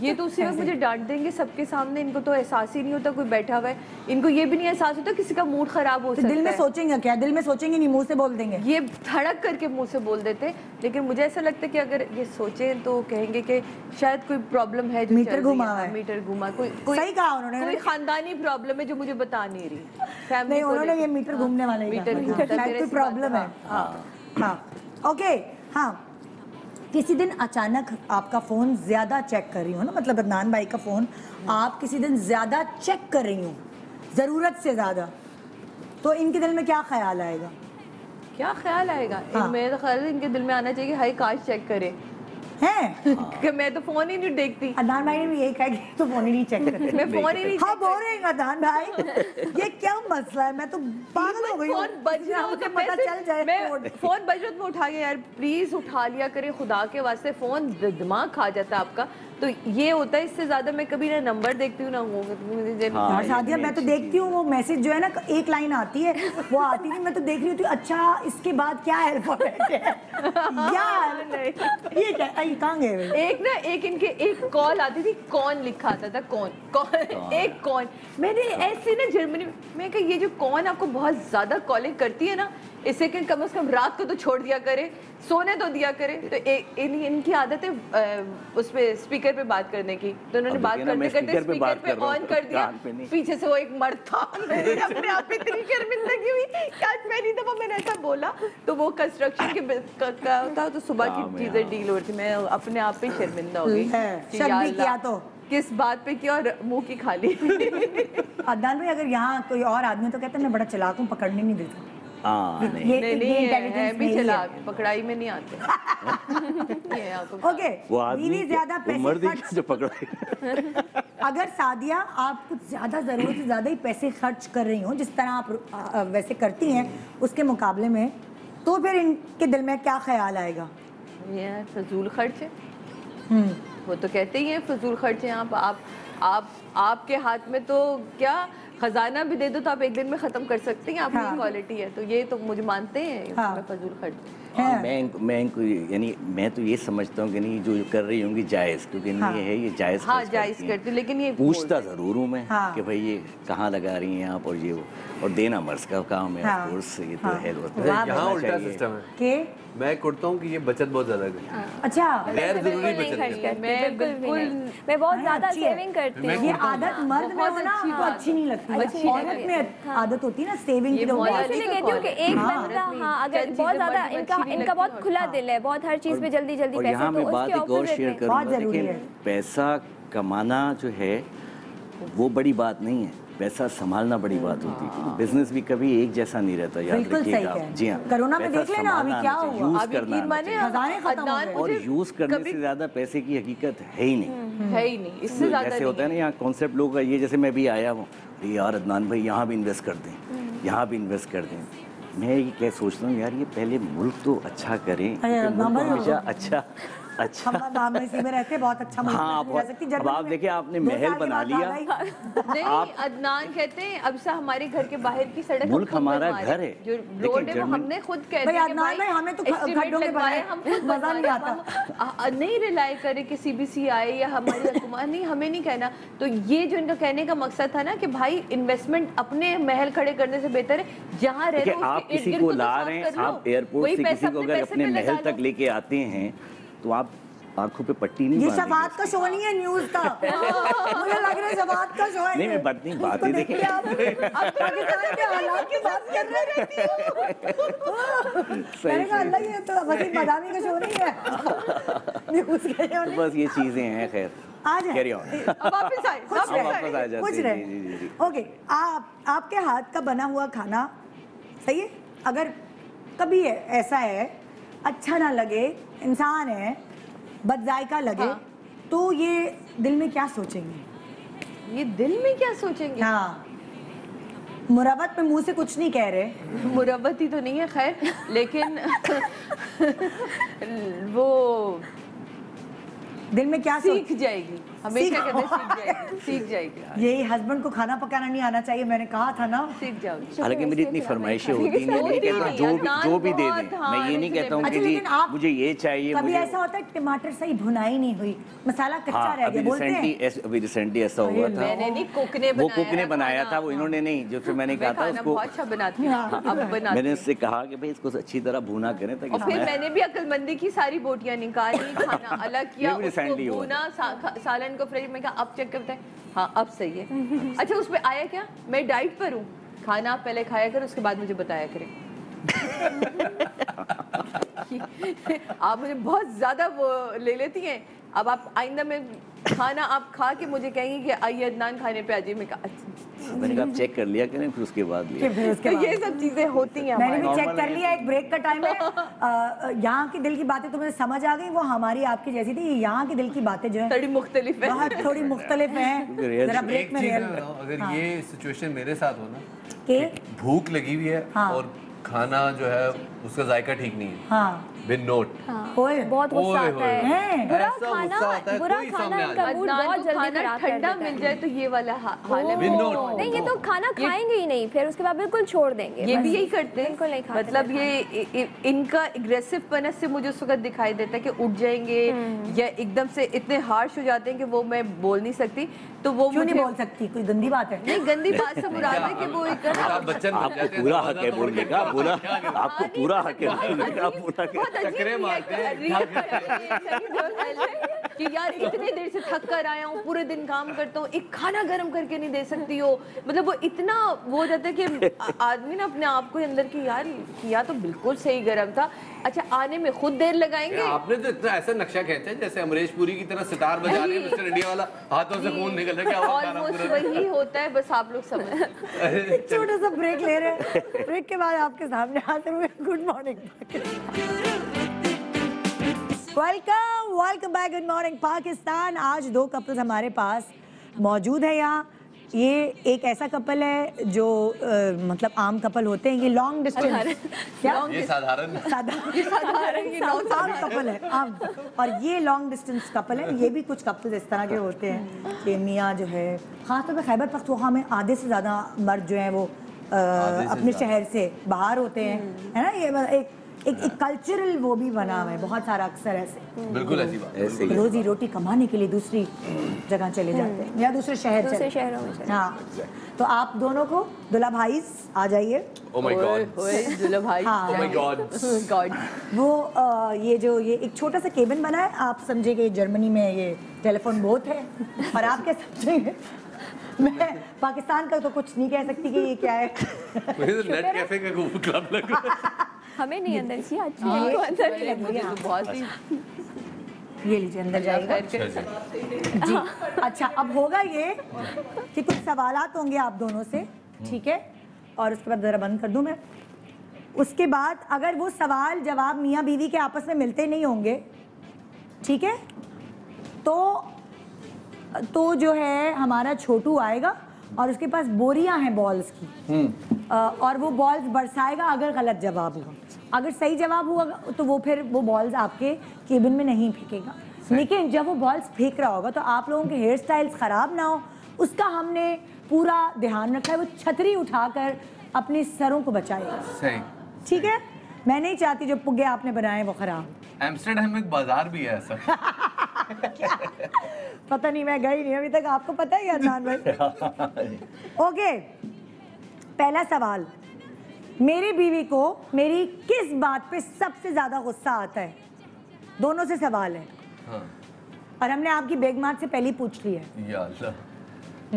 ये तो उसी वक्त मुझे डांट देंगे सबके सामने, इनको तो एहसास ही नहीं होता कोई बैठा हुआ है, इनको ये भी नहीं एहसास होता किसी का मूड खराब हो सकता है। दिल में सोचेंगे क्या? दिल में सोचेंगे नहीं, मुँह से बोल देंगे, ये धड़क करके मुँह से बोल देते। लेकिन मुझे ऐसा लगता है कि अगर ये सोचे तो कहेंगे कि शायद कोई प्रॉब्लम है, मीटर घुमा है, मीटर घुमा, कोई सही कहा उन्होंने, कोई खानदानी प्रॉब्लम है जो मुझे बता नहीं रही। नहीं उन्होंने ये मीटर घूमने वाले, मीटर प्रॉब्लम है। हाँ ओके, हाँ किसी दिन अचानक आपका फ़ोन ज़्यादा चेक कर रही हो ना, मतलब अदनान भाई का फ़ोन आप किसी दिन ज़्यादा चेक कर रही हो ज़रूरत से ज़्यादा, तो इनके दिल में क्या ख्याल आएगा? क्या ख्याल आएगा? हाँ। मेरा ख्याल इनके दिल में आना चाहिए हाय काश चेक करे हैं कि मैं तो फ़ोन ही नहीं देखती। अदनान भाई ने भी यही कहा कि तो फ़ोन ही नहीं चेक करती। मैं फ़ोन ही नहीं, हाँ बोरिंग अदनान भाई, ये क्या मसला है? मैं तो पागल हो गई हूं, फ़ोन बज रहा है तो पता चल जाए, मैं फ़ोन बज रहा तो उठा के, यार प्लीज़ उठा लिया करें खुदा के वास्ते, फ़ोन दिमाग खा जाता है आपका। तो ये होता है, इससे ज़्यादा मैं कभी ना नंबर देखती हूँ ना वो शादियाँ। मैं तो देखती हूँ वो मैसेज जो है ना एक लाइन आती है वो आती नहीं, मैं तो देख रही होती हूँ अच्छा इसके बाद क्या एल्फाबेट है यार, ये क्या कहाँ गए? एक ना एक इनके एक कॉल आती थी, कौन लिखा आता था, कौन कौन एक कौन, मैंने ऐसे ना जर्मनी में मैं कहा ये जो कौन आपको बहुत ज़्यादा कॉलिंग करती है ना, इससे कि कम से कम रात को तो छोड़ दिया करे, सोने तो दिया करे। तो ए, इन इनकी आदत है उस पर स्पीकर पे बात करने की, तो उन्होंने बात करते करते स्पीकर पे ऑन कर दिया, पीछे से वो एक मर्द था, अपने आप पे इतनी शर्मिंदगी हुई कि आज पहली दफा मैंने ऐसा बोला। तो वो कंस्ट्रक्शन के होता तो सुबह की चीजें डील हो रही थी, मैं अपने आप पे शर्मिंदा हो गई किस बात पे, क्यों मुँह की खाली। अदनान भाई अगर यहाँ कोई और आदमी तो कहते मैं बड़ा चलाक हूँ, पकड़ने नहीं देता। आ, नहीं ये, नहीं, नहीं है, है, भी चला पकड़ाई में नहीं आते। ओके बीवी ज्यादा पैसे खर्च अगर सादिया आप कुछ ज्यादा जरूरत से ज्यादा ही पैसे खर्च कर रही हो जिस तरह आप वैसे करती हैं उसके मुकाबले में, तो फिर इनके दिल में क्या ख्याल आएगा? ये फजूल खर्च है, वो तो कहते ही हैं फजूल खर्च है। आप आप आप आपके हाथ में तो क्या खजाना भी दे दो तो आप एक दिन में खत्म कर सकते हैं, आपकी हाँ। क्वालिटी है, तो ये तो मुझे मानते हैं हाँ। फजूल खर्च। मैं मैं यानी मैं तो ये समझता हूँ कि नहीं जो कर रही होंगी जायज़, क्योंकि ये है ये जायज़ हाँ जायज़ करती, लेकिन ये पूछता ज़रूर हूँ मैं कि भाई ये कहाँ लगा रही हैं आप, और ये वो और देना मर्ज़ का काम है कोर्स, ये तो है यहाँ उल्टा सिस्टम है कि मैं करता हूँ कि ये बचत बहुत ज़्यादा है। अच्छा गैर ज़रूरी बचत, मैं बिल्कुल मैं बहुत ज़्यादा सेविंग करती हूँ, ये आदत मर्द में होना आपको अच्छी नहीं लगती, औरत में आदत होती है ना सेविंग की। एक बंदा हाँ अगर बहुत ज़्यादा इनका इनका बहुत खुला दिल है, बहुत हर चीज पे जल्दी जल्दी पैसे, यहाँ मैं बात एक और शेयर करूँगा, देखिए पैसा कमाना जो है वो बड़ी बात नहीं है, पैसा संभालना बड़ी बात होती है। बिजनेस भी कभी एक जैसा नहीं रहता, याद रखिएगा। जी हाँ कोरोना में देख लेना अभी क्या हुआ, यूज करना और यूज करने से ज्यादा पैसे की हकीकत है ही नहीं, है ही नहीं, इससे जैसे होता है ना यहाँ कॉन्सेप्ट लोग ये, जैसे मैं भी आया हूँ यार अदनान भाई यहाँ भी इन्वेस्ट कर दें यहाँ भी इन्वेस्ट कर दें, मैं ये क्या सोचता हूँ यार ये पहले मुल्क तो अच्छा करें, हमेशा अच्छा अच्छा में रहते बहुत अच्छा हाँ, अब आप देखिए आपने महल बना लिया। नहीं अदनान कहते हैं अब सा हमारे घर के बाहर की सड़क मुल्क हमारा घर है जो रोड है हमने खुद कहते हैं अदनान भाई हमें तो गड्ढों के बाहर हम मजा नहीं आता नहीं रिलाई करे कि सीबीसी आए या हमारी हुकूमत नहीं हमें नहीं कहना। तो ये जो इनका कहने का मकसद था ना कि भाई इन्वेस्टमेंट अपने महल खड़े करने से बेहतर है जहाँ रहते हैं आप किसी को ला रहे हैं आप एयरपोर्ट से किसी को अगर अपने महल तक लेके आते हैं तो आप आंखों पे पट्टी नहीं। ये शफात का शो नहीं है न्यूज़ का। मुझे लग रहा है शफात का शो है। नहीं मैं बात नहीं बात ही देखिए आप पाकिस्तान के हालात की बात कर रहे हो। अल्लाह ये तो वसीम मदानी का शो नहीं है न्यूज़ का। बस ये चीजें हैं खैर आज वापस आए वापस आ जाते हैं। ओके आप आपके हाथ का बना हुआ खाना सही है अगर कभी ऐसा है अच्छा ना लगे इंसान है बदजायका लगे हाँ। तो ये दिल में क्या सोचेंगे ये दिल में क्या सोचेंगे हाँ मुरब्बत में मुंह से कुछ नहीं कह रहे मुरब्बत ही तो नहीं है खैर लेकिन वो दिल में क्या सीख सोच... जाएगी हमेशा कहते सीख जाएगी सीख जाएगी। यही हस्बैंड को खाना पकाना नहीं आना चाहिए मैंने कहा था ना सीख जाओगी। हालांकि मेरी इतनी फरमाइशें होती नहीं मैं कहता हूँ जो भी जो भी दे दें मैं ये नहीं कहता हूँ कि मुझे ये चाहिए। कभी ऐसा होता है टमाटर सही भुनाई नहीं हुई मसाला कच्चा रह गया बोलते हैं। अभी रिसेंटली ऐसा हुआ था मैंने नहीं कुक ने वो कुक ने बनाया था वो इन्होंने नहीं जो फिर मैंने कहा था उसको अच्छा बनाती है मैंने उससे कहा कि भाई इसको अच्छी तरह भुना करें ताकि और फिर मैंने भी अक्लमंदी की सारी बोटियाँ निकाली खाना अलग किया भुना सालन को फ्रिज में कहा अब चेक करते हैं हाँ अब सही है। अच्छा उसमें आया क्या मैं डाइट पर हूँ खाना आप पहले खाया कर उसके बाद मुझे बताया करें। आप मुझे बहुत ज्यादा वो ले लेती हैं अब आप आइंदा में खाना आप खा के मुझे कहेंगे कि आइए अदनान खाने पे आजिए मैं मैंने कहा चेक कर लिया करें फिर उसके बाद लिया। तो ये सब चीजें होती हैं मैंने भी चेक कर लिया। एक ब्रेक का टाइम है यहाँ के दिल की बातें तो मुझे समझ आ गई वो हमारी आपकी जैसी थी। यहाँ के दिल की बातें जो है थोड़ी मुख्तलिफ है थोड़ी मुख्तलिफ है। अगर ये सिचुएशन मेरे साथ हो ना भूख लगी हुई है और खाना जो है उसका जायका ठीक नहीं है हाँ। बिन नोट हाँ। बहुत गुस्सा आता है बुरा खाना बुरा खाना इनका मूड बहुत जल्दी खराब कर देता है। ठंडा मिल जाए तो ये वाला हाल है बिन नोट नहीं ये तो खाना खाएंगे ही नहीं फिर उसके बाद बिल्कुल छोड़ देंगे। ये भी यही करते हैं मतलब ये इनका एग्रेसिव पनस से मुझे उस वक्त दिखाई देता है कि उठ जाएंगे या एकदम से इतने हार्श हो जाते हैं कि वो मैं बोल नहीं सकती। तो वो क्यों नहीं बोल सकती कोई गंदी बात है नहीं गंदी बात से मुराद है कि वो पूरा हक है बोलने का पूरा आपको पूरा हक है पूरा चक्रे मारते हैं कि यार इतने देर से थक कर आया हूँ पूरे दिन काम करता हूँ एक खाना गर्म करके नहीं दे सकती हो। मतलब वो इतना वो हो जाता है कि आदमी ना अपने आप को अंदर की यार किया तो बिल्कुल सही गर्म था अच्छा आने में खुद देर लगाएंगे। आपने तो इतना ऐसा नक्शा कहते हैं जैसे अमरीश पुरी की तरह सितार बजा रहे हैं मिस्टर इंडिया वाला हाथों से खून निकल रहा है क्या ऑलमोस्ट वही होता है बस आप लोग समझ। छोटा सा ब्रेक ले रहे हैं ब्रेक के बाद आपके सामने आते हुए good morning. Welcome welcome back good morning Pakistan. आज दो कपल्स हमारे पास मौजूद है यहाँ। ये एक ऐसा कपल है जो आ, मतलब आम कपल होते हैं ये लॉन्ग डिस्टेंस क्या ये साधारण साधारण आम कपल है आम और ये लॉन्ग डिस्टेंस कपल है। ये भी कुछ कपल्स इस तरह के होते हैं कि मियाँ जो है खासतौर पर खैबर पख्तूनख्वा में आधे से ज़्यादा मर्द जो हैं वो आ, अपने शहर से बाहर होते हैं है ना। ये एक एक एक कल्चरल वो भी बना हुआ है बहुत सारा अक्सर ऐसे बिल्कुल ऐसी बात ऐसे रोजी रोटी कमाने के लिए दूसरी जगह चले जाते हैं या दूसरे शहर दूसरे शहरों में हाँ। तो आप दोनों को दुल्हा भाई आ जाइए ओह माय गॉड दुल्हा भाई ओह माय गॉड गॉड वो आ, ये जो ये एक छोटा सा केबिन बना है आप समझे कि जर्मनी में ये टेलीफोन बहुत है और आप क्या समझेंगे मैं पाकिस्तान का तो कुछ नहीं कह सकती कि ये क्या है। नेट कैफे का क्लब लग रहा है हमें नहीं अंदर से अच्छी है अंदर ही मुझे तो बहुत ही ये लीजिए अंदर जाइए जी। अच्छा अब होगा ये कि कुछ सवालात होंगे आप दोनों से ठीक है और उसके बाद ज़रा बंद कर दूं मैं। उसके बाद अगर वो सवाल जवाब मियाँ बीवी के आपस में मिलते नहीं होंगे ठीक है तो तो जो है हमारा छोटू आएगा और उसके पास बोरियां हैं बॉल्स की आ, और वो बॉल्स बरसाएगा अगर गलत जवाब हो अगर सही जवाब हुआ तो वो फिर वो बॉल्स आपके केबिन में नहीं फेंकेगा, लेकिन जब वो बॉल्स फेंक रहा होगा तो आप लोगों के हेयर स्टाइल्स ख़राब ना हो, उसका हमने पूरा ध्यान रखा है। वो छतरी उठाकर अपने सरों को बचाएगा, ठीक है। मैं नहीं चाहती जो पुगे आपने बनाए वो खराब। एम्स्टर्डम में एक बाजार भी है ऐसा। पता नहीं, मैं गई नहीं अभी तक। आपको पता है अदनान भाई? ओके, पहला सवाल, मेरी बीवी को मेरी किस बात पे सबसे ज्यादा गुस्सा आता है? दोनों से सवाल है। हाँ। और हमने आपकी बेगमात से पहले पूछ ली है। या अल्लाह,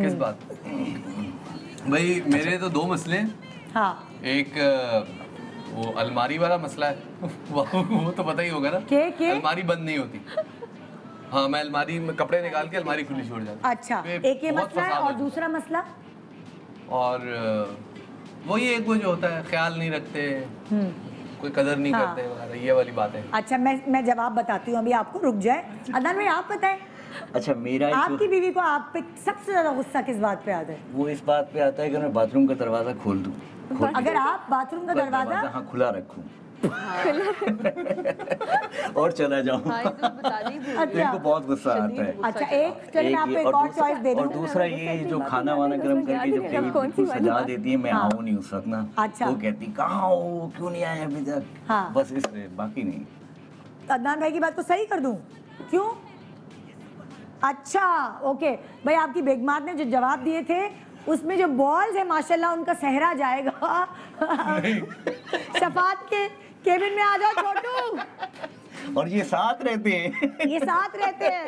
किस बात? भाई मेरे तो दो मसले हैं। हाँ। एक वो अलमारी वाला मसला है, वो तो पता ही होगा ना। के, के? अलमारी बंद नहीं होती। हाँ, मैं अलमारी में कपड़े निकाल के अलमारी खुली छोड़ जाती। अच्छा, एक ये मसला है, और दूसरा मसला और वो ये एक वो जो होता है, ख्याल नहीं रखते, कोई कदर नहीं हाँ। करते, ये वाली बात है। अच्छा, मैं मैं जवाब बताती हूँ अभी आपको, रुक जाए। अदनान भाई आप बताएं। अच्छा, मेरा आपकी बीवी को आप पे सबसे ज्यादा गुस्सा किस बात पे आता है? वो इस बात पे आता है कि मैं बाथरूम का दरवाजा खोल दूँ। अगर आप बाथरूम का दरवाजा हाँ खुला रखूं और चला जाऊं। हाँ, तो बता दी तेरे बहुत गुस्सा आता है। अच्छा, एक चलिए मैं आपको एक और चॉइस दे दूं। और दूसरा ये जो खाना वाना गर्म करके जब टेबल पे सजा देती है, मैं आऊं नहीं उस वक्त ना, वो कहती कहाँ हो, क्यों नहीं आए अभी तक, बस इसलिए, बाकी नहीं। अदनान भाई की बात को सही कर दूं, क्यों? अच्छा ओके भाई, आपकी बेगमात ने जो जवाब दिए थे उसमें जो बॉल्स है माशाल्लाह उनका सहरा जाएगा। शफात के केबिन में आ जाओ छोटू। और ये साथ रहते हैं। ये साथ रहते हैं।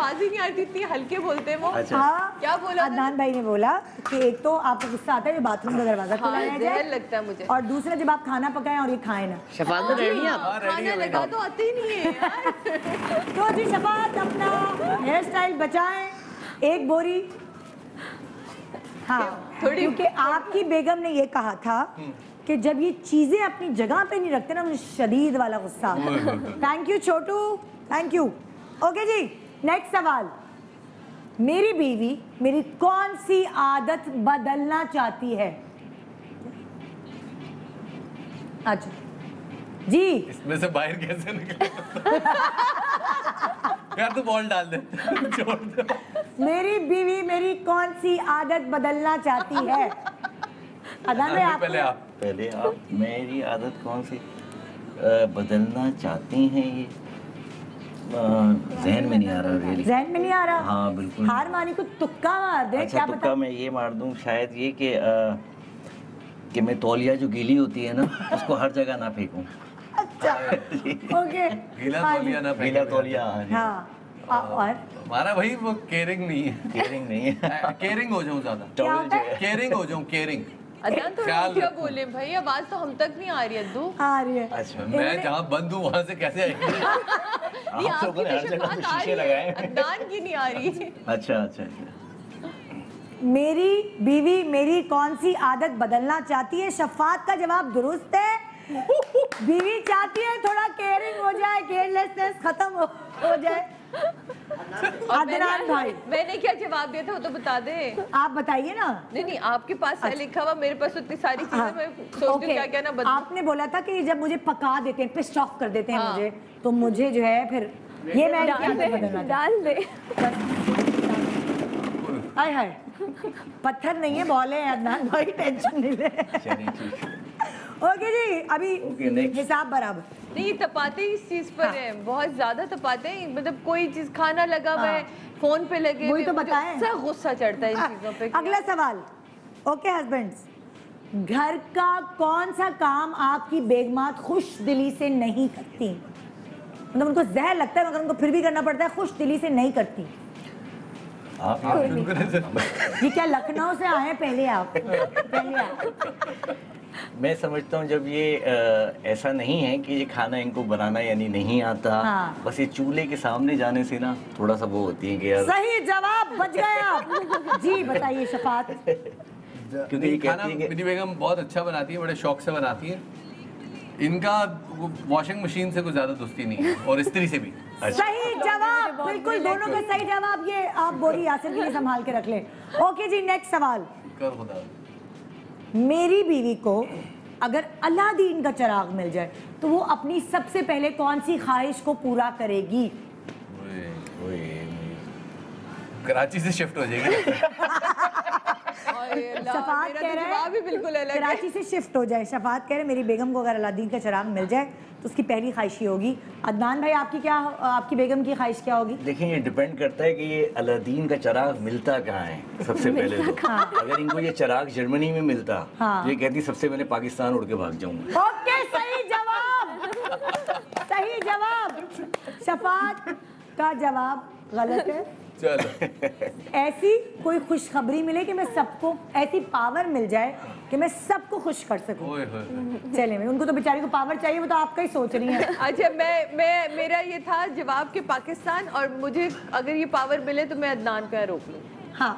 आवाज़ ही नहीं आती, इतनी हल्के बोलते हैं वो। अच्छा। हाँ, क्या बोला अदनान भाई ने? बोला कि एक तो आपको गुस्सा आता है जब बाथरूम का दरवाजा खुला रह जाए, लगता है मुझे, और दूसरा जब आप खाना पकाएं और ये खाएं ना। शफात तो रेडी है, खाना लगा तो आते ही नहीं है यार। तो जी शफात, अपना हेयर स्टाइल बचाएं, एक बोरी। हाँ, थोड़ी, क्योंकि आपकी बेगम ने ये कहा था कि जब ये चीजें अपनी जगह पे नहीं रखते ना, मुझे शदीद वाला गुस्सा। Thank you Chhotu, thank you. Okay ji, next सवाल, मेरी बीवी मेरी कौन सी आदत बदलना चाहती है? अच्छा जी, इसमें से बाहर कैसे निकल? यार तू बॉल डाल दे, छोड़ दे। मेरी बीवी मेरी कौन सी आदत बदलना चाहती है? अदनान भाई आप पहले आप पहले आप मेरी आदत कौन सी बदलना चाहती हैं, ये जहन में नहीं आ रहा। रियली जहन में नहीं आ रहा। हाँ बिल्कुल, हार मानी को तुक्का मार दे। अच्छा, क्या पता? तुक्का मैं ये मार दूँ शायद, ये कि कि मैं तौलिया जो गीली होती है ना उसको हर जगह ना फेंकूं। अच्छा ओके, गीला तौलिया ना, गीला तौलिया। हाँ, और हमारा भाई वो केयरिंग नहीं है, केयरिंग नहीं है, केयरिंग हो जाऊँ ज़्यादा, केयरिंग हो जाऊँ, केयरिंग। अदनान थोड़ा क्या बोले भाई, आवाज तो हम तक नहीं आ रही है, दो आ रही है। अच्छा, मैं जहाँ बंद हूँ वहाँ से कैसे आएगी? आप लोगों ने हर जगह पे शीशे लगाए, अदनान की नहीं आ रही। अच्छा अच्छा, मेरी बीवी मेरी कौन सी आदत बदलना चाहती है? शफात का जवाब दुरुस्त है। बीवी चाहती है थोड़ा केयरिंग हो जाए, केयरलेसनेस खत्म हो जाए। अदनान भाई, मैंने क्या जवाब दिया था वो तो बता दे, आप बताइए ना। नहीं नहीं, आपके पास है लिखा हुआ, मेरे पास उतनी सारी चीजें, मैं सोचती हूं क्या क्या ना बदलूं। आपने बोला था कि जब मुझे पका देते हैं, पिस्ट ऑफ कर देते हैं मुझे, तो मुझे जो है फिर ये मैं डाल दे। हाय हाय, पत्थर नहीं है, बॉल है अदनान भाई, टेंशन नहीं ले। ओके जी, अभी हिसाब बराबर नहीं, तपाते इस चीज पर है, बहुत ज्यादा तपाते हैं, मतलब कोई चीज खाना लगा हुआ है, फोन पे लगे, वही तो बताएं, सब गुस्सा चढ़ता है इन चीजों पे। अगला सवाल, ओके हस्बैंड्स, घर का कौन सा काम आपकी बेगमात खुश दिली से नहीं करती? मतलब उनको जहर लगता है मगर उनको फिर भी करना पड़ता है, खुश दिली से नहीं करती। आप ये क्या लखनऊ से आए? पहले आप पहले आप मैं समझता हूँ जब ये आ, ऐसा नहीं है कि ये खाना इनको बनाना यानी नहीं आता। हाँ। बस ये चूल्हे के सामने जाने से ना थोड़ा सा वो होती है कि यार। सही जवाब, बच गया। जी बताइए शफात। क्योंकि ये खाना मेरी बेगम बहुत अच्छा बनाती है, बड़े शौक से बनाती है, इनका वॉशिंग मशीन से कुछ ज्यादा दोस्ती नहीं है, और इस्त्री से भी। सही जवाब, बिल्कुल दोनों का सही जवाब। ये आप बोरी यासिर के लिए संभाल के रख लें। ओके जी, नेक्स्ट सवाल, मेरी बीवी को अगर अल्लाह दीन का चिराग मिल जाए तो वो अपनी सबसे पहले कौन सी ख्वाहिश को पूरा करेगी? ओए, ओए, कराची से शिफ्ट हो जाएगी। शफात कह रहे हैं कराची से शिफ्ट हो जाए। शफात कह रहे हैं मेरी बेगम को अगर अलादीन का चिराग मिल जाए तो उसकी पहली ख्वाहिश होगी। अदनान भाई आपकी क्या, आपकी बेगम की ख्वाहिश क्या होगी? देखिए ये डिपेंड करता है कि ये अलादीन का चिराग मिलता कहाँ है। सबसे पहले अगर इनको ये चिराग जर्मनी में मिलता ये कहती सबसे पहले पाकिस्तान उड़ के भाग जाऊंगा। ओके सही जवाब, सही जवाब। शफात का जवाब गलत है। ऐसी कोई खुशखबरी मिले कि मैं सबको, ऐसी पावर मिल जाए कि मैं सबको खुश कर सकूं। चले मैं उनको तो बेचारी को पावर चाहिए, वो तो आपका ही सोच रही है। अच्छा मैं मैं मेरा ये था जवाब कि पाकिस्तान, और मुझे अगर ये पावर मिले तो मैं अदनान का रोक लूं। हाँ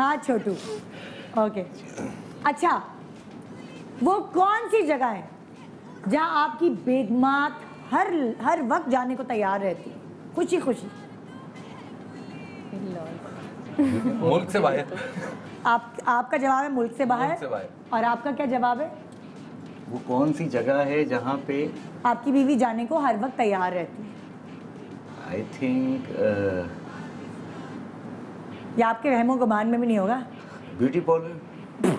हाँ छोटू ओके। अच्छा वो कौन सी जगह है जहाँ आपकी बेगमात हर हर वक्त जाने को तैयार रहती है खुशी खुशी? मुल्क से बाहर। आप आपका जवाब है मुल्क से बाहर। और आपका क्या जवाब है? वो कौन सी जगह है जहाँ पे आपकी बीवी जाने को हर वक्त तैयार रहती है? आई थिंक uh... या आपके वहमो गुमान में भी नहीं होगा। Beauty parlour.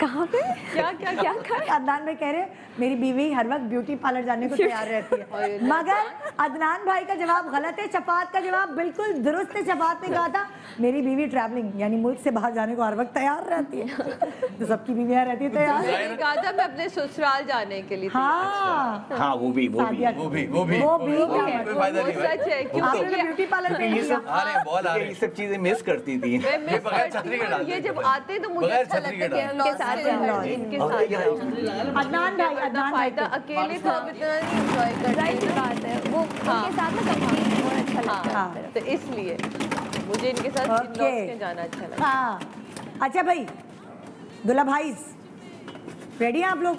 कहाँ पे? क्या क्या क्या कर? अदनान भाई कह रहे मेरी बीवी हर वक्त ब्यूटी पार्लर जाने को तैयार रहती है। मगर अदनान भाई का जवाब गलत है। शफात का जवाब बिल्कुल दुरुस्त है। शफात ने कहा था मेरी बीवी ट्रैवलिंग यानी मुल्क से बाहर जाने को हर वक्त तैयार रहती है। तो सबकी बीवियाँ रहती है तैयार। मैंने कहा था मैं अपने ससुराल जाने के लिए। हाँ हाँ वो भी वो भी वो भी वो भी सच है क्योंकि ब्यूटी पार्लर ये सब चीजें मिस करती थी। ये जब आते तो मुझे अदनान भाई अदनान भाई का अकेले बात है वो उनके साथ ना बहुत अच्छा लगता है तो इसलिए मुझे इनके साथ जाना अच्छा लगता है। हाँ अच्छा भाई दुल्हा भाई रेडी हैं आप लोग?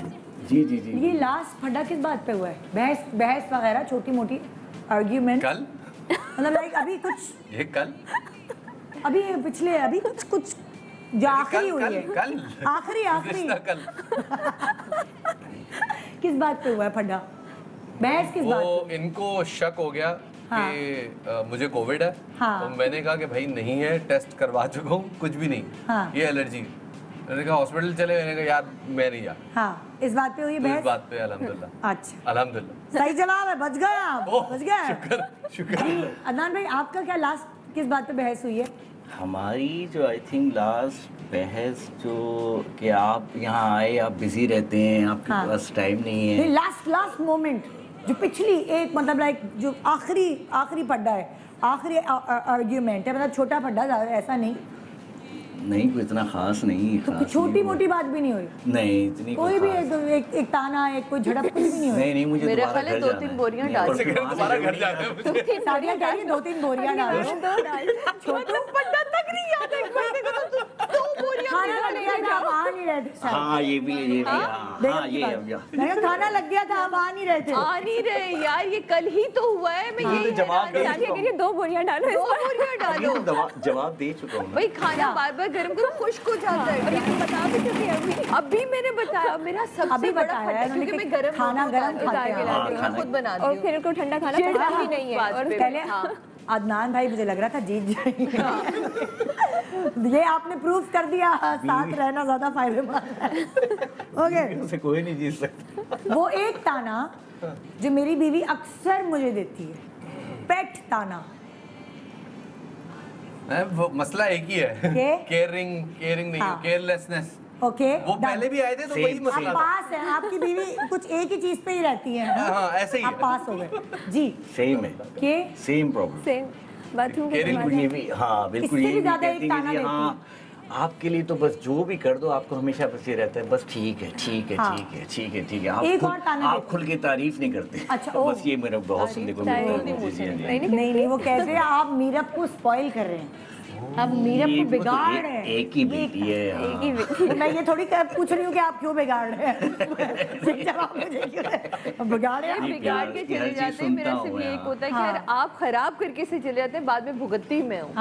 जी जी जी। ये लास्ट फटा किस बात पे हुआ है? बहस बहस वगैरह छोटी मोटी आर्ग्यूमेंट कल मतलब लाइक अभी कुछ ये कल अभी पिछले अभी कुछ कुछ जो आखिरी हुई है कल आखिरी आखिरी कल किस बात पे हुआ है फड्डा बहस? किस बात पे? इनको शक हो गया हाँ। कि आ, मुझे कोविड है हाँ। तो मैंने कहा कि भाई नहीं है, टेस्ट करवा चुका हूँ, कुछ भी नहीं हाँ। ये एलर्जी। मैंने कहा हॉस्पिटल चले, मैंने कहा यार मैं नहीं यार हाँ। इस बात पे हुई बहस? इस बात पे अल्हम्दुलिल्लाह। अच्छा अल्हम्दुलिल्लाह सही जवाब है, बच गए आप, बच गए। शुक्र। अदनान भाई आपका क्या लास्ट किस बात पे बहस हुई है? हमारी जो आई थिंक लास्ट बहस जो कि आप यहाँ आए, आप बिजी रहते हैं, आपके हाँ। पास टाइम नहीं है। लास्ट लास्ट मोमेंट जो पिछली एक मतलब लाइक जो आखिरी आखिरी पड्डा है, आखिरी आर्ग्यूमेंट है, मतलब छोटा पड्डा ऐसा नहीं नहीं कोई इतना खास नहीं है। तो छोटी मोटी बात भी नहीं हुई? नहीं इतनी कोई भी एक, एक, एक ताना एक कोई झड़प कुछ भी नहीं हुई। नहीं नहीं मुझे मेरा ख्याल है दो तीन बोरियां डाल तुम्हारा घर जाना है। तुम तीन साड़ियां डालिए, दो तीन बोरियां डालो। छोटू पड्डा तक नहीं याद है, मैंने कहा तुम दो बोरियां खाना ले गए आप आ नहीं रहे थे। हां ये भी ये भी हां ये अब यार मेरा खाना लग गया था, आप आ नहीं रहे थे। आ नहीं रहे यार, ये कल ही तो हुआ है। मैं यही जवाब दे के दो बोरियां डालो, दो बोरियां डालो, जवाब दे चुका हूं भाई। खाना बार-बार गरम गरम खुश्क हो जाता है। ये बता भी चुकी है अभी अभी मैंने बताया मेरा सबसे बड़ा फटा क्योंकि मैं गरम खाना गरम खाती हूं, खुद बनाती हूं और फिर उनको ठंडा खाना पसंद ही नहीं है। और पहले अदनान भाई मुझे लग रहा था जीत जाएंगे, ये आपने प्रूफ कर दिया साथ रहना ज्यादा फायदेमंद है। ओके उसे कोई नहीं जीत सकता। वो एक ताना जो मेरी बीवी अक्सर मुझे देती है, पेट ताना। मसला एक ही है, केयरिंग केयरिंग नहीं, केयरलेसनेस। ओके वो पहले भी आए थे तो वही मसला था। आप पास है, आपकी बीवी कुछ एक ही चीज पे ही रहती है। हाँ ऐसे ही आप पास हो गए जी। सेम है के सेम प्रॉब्लम सेम बाथरूम के भी हाँ बिल्कुल। इससे भी ज्यादा एक ताना देती है आपके लिए, तो बस जो भी कर दो आपको हमेशा बस ये रहता है बस ठीक है ठीक है ठीक है ठीक है ठीक है। आप आप खुल के तारीफ नहीं करते। अच्छा बस ये मेरा बहुत सुनने को मिलता है। नहीं नहीं वो कहते हैं आप मीरब को स्पॉइल कर रहे हैं। अब मीरब को बिगाड़ है, एक ही बेटी है। मैं ये थोड़ी पूछ रही हूँ कि आप क्यों बिगाड़ रहे हैं, बिगाड़ रहे हैं, बिगाड़ के चले जाते हैं। मेरा सिर्फ ये एक होता है कि यार आप खराब करके से चले जाते हैं, बाद में भुगतती मैं हूँ।